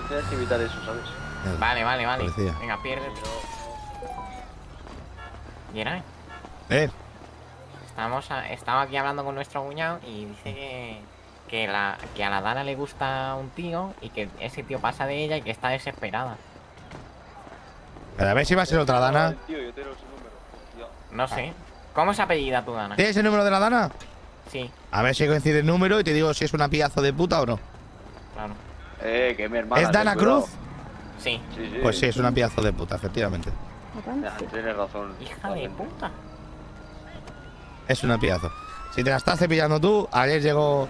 Tienes que evitar eso, ¿sabes? Vale. Policía. Venga, pierde, pero... ¿Yeray? Estaba aquí hablando con nuestro cuñado y dice que a la Dana le gusta un tío y que ese tío pasa de ella y que está desesperada. Pero a ver si va a ser otra Dana. No sé. ¿Cómo es apellida tu Dana? ¿Tienes el número de la Dana? Sí. A ver si coincide el número y te digo si es una pillazo de puta o no. Claro. Que mi hermana. ¿Es Dana Cruz? Sí. Pues sí, es una pillazo de puta, efectivamente. Tienes razón. Hija de puta. Es una pillazo. Si te la estás cepillando tú, ayer llegó.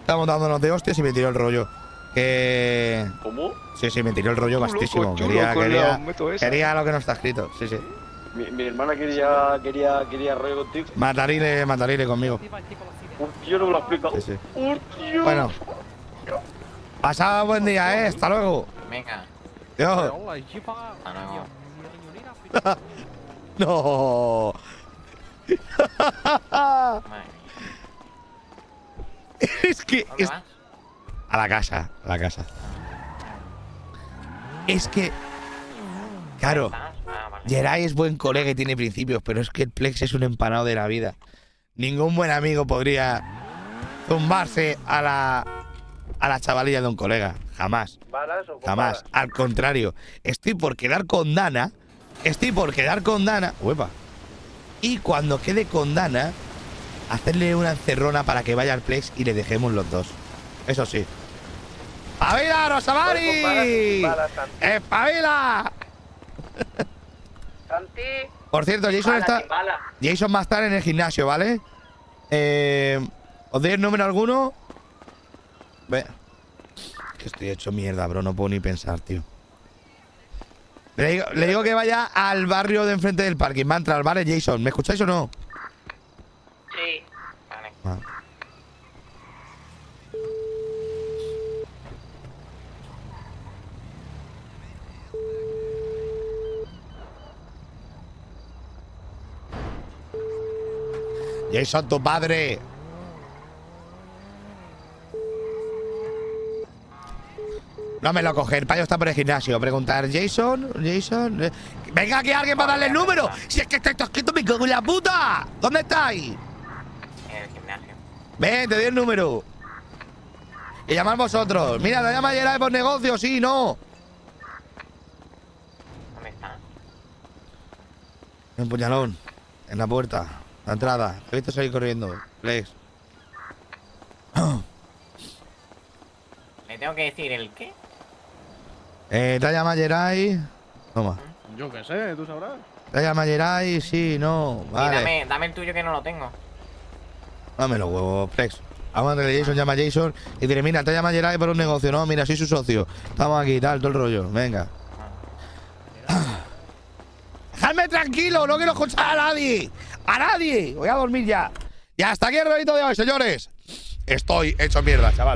Estábamos dándonos de hostias y me tiró el rollo. Que. ¿Cómo? Sí, me tiró el rollo vastísimo. Quería lo que no está escrito. Sí. Mi hermana quería rollo contigo. Matarile conmigo. Yo no me lo explico. Sí. Bueno. Pasaba buen día, hasta luego. Venga. Dios. Hasta luego. No. Es que es... A la casa. Es que... Claro, Yeray es buen colega y tiene principios, pero es que el Plex es un empanado de la vida. Ningún buen amigo podría zumbarse a la chavalilla de un colega. Jamás. Al contrario, estoy por quedar con Dana. Uepa. Y cuando quede con Dana, hacerle una encerrona para que vaya al Plex y le dejemos los dos. Eso sí. ¡Espabila, Rosamari! ¡Espabila! Por cierto, Jason va a estar en el gimnasio, ¿vale? ¿Os doy el número alguno? Ve. Que estoy hecho mierda, bro. No puedo ni pensar, tío. Le digo que vaya al barrio de enfrente del parking. Va a entrar, ¿vale, Jason? ¿Me escucháis o no? Sí. Vale. Jason, tu padre. No me lo coge, el payo está por el gimnasio. Preguntar, Jason. Venga, aquí alguien para darle el número. Si es que está escrito, me cago en la puta. ¿Dónde estáis? En el gimnasio. Ven, te doy el número. Y llamad vosotros. Mira, la llama Yeray por negocio, sí, no. ¿Dónde está? En Puñalón. En la puerta. La entrada. He visto salir corriendo. Plex. ¿Le tengo que decir el qué? Te llama Yeray. Toma. Yo qué sé, tú sabrás. Te llama Yeray, sí, no. Vale. Dame el tuyo que no lo tengo. Dame los huevos, Plex. Aguántale, Jason, llama a Jason y dile, mira, te llama Yeray por un negocio, no, mira, soy su socio. Estamos aquí, tal, todo el rollo. Venga. ¡Dejadme tranquilo! ¡No quiero escuchar a nadie! ¡A nadie! Voy a dormir ya. Y hasta aquí el rolito de hoy, señores. Estoy hecho mierda, chaval.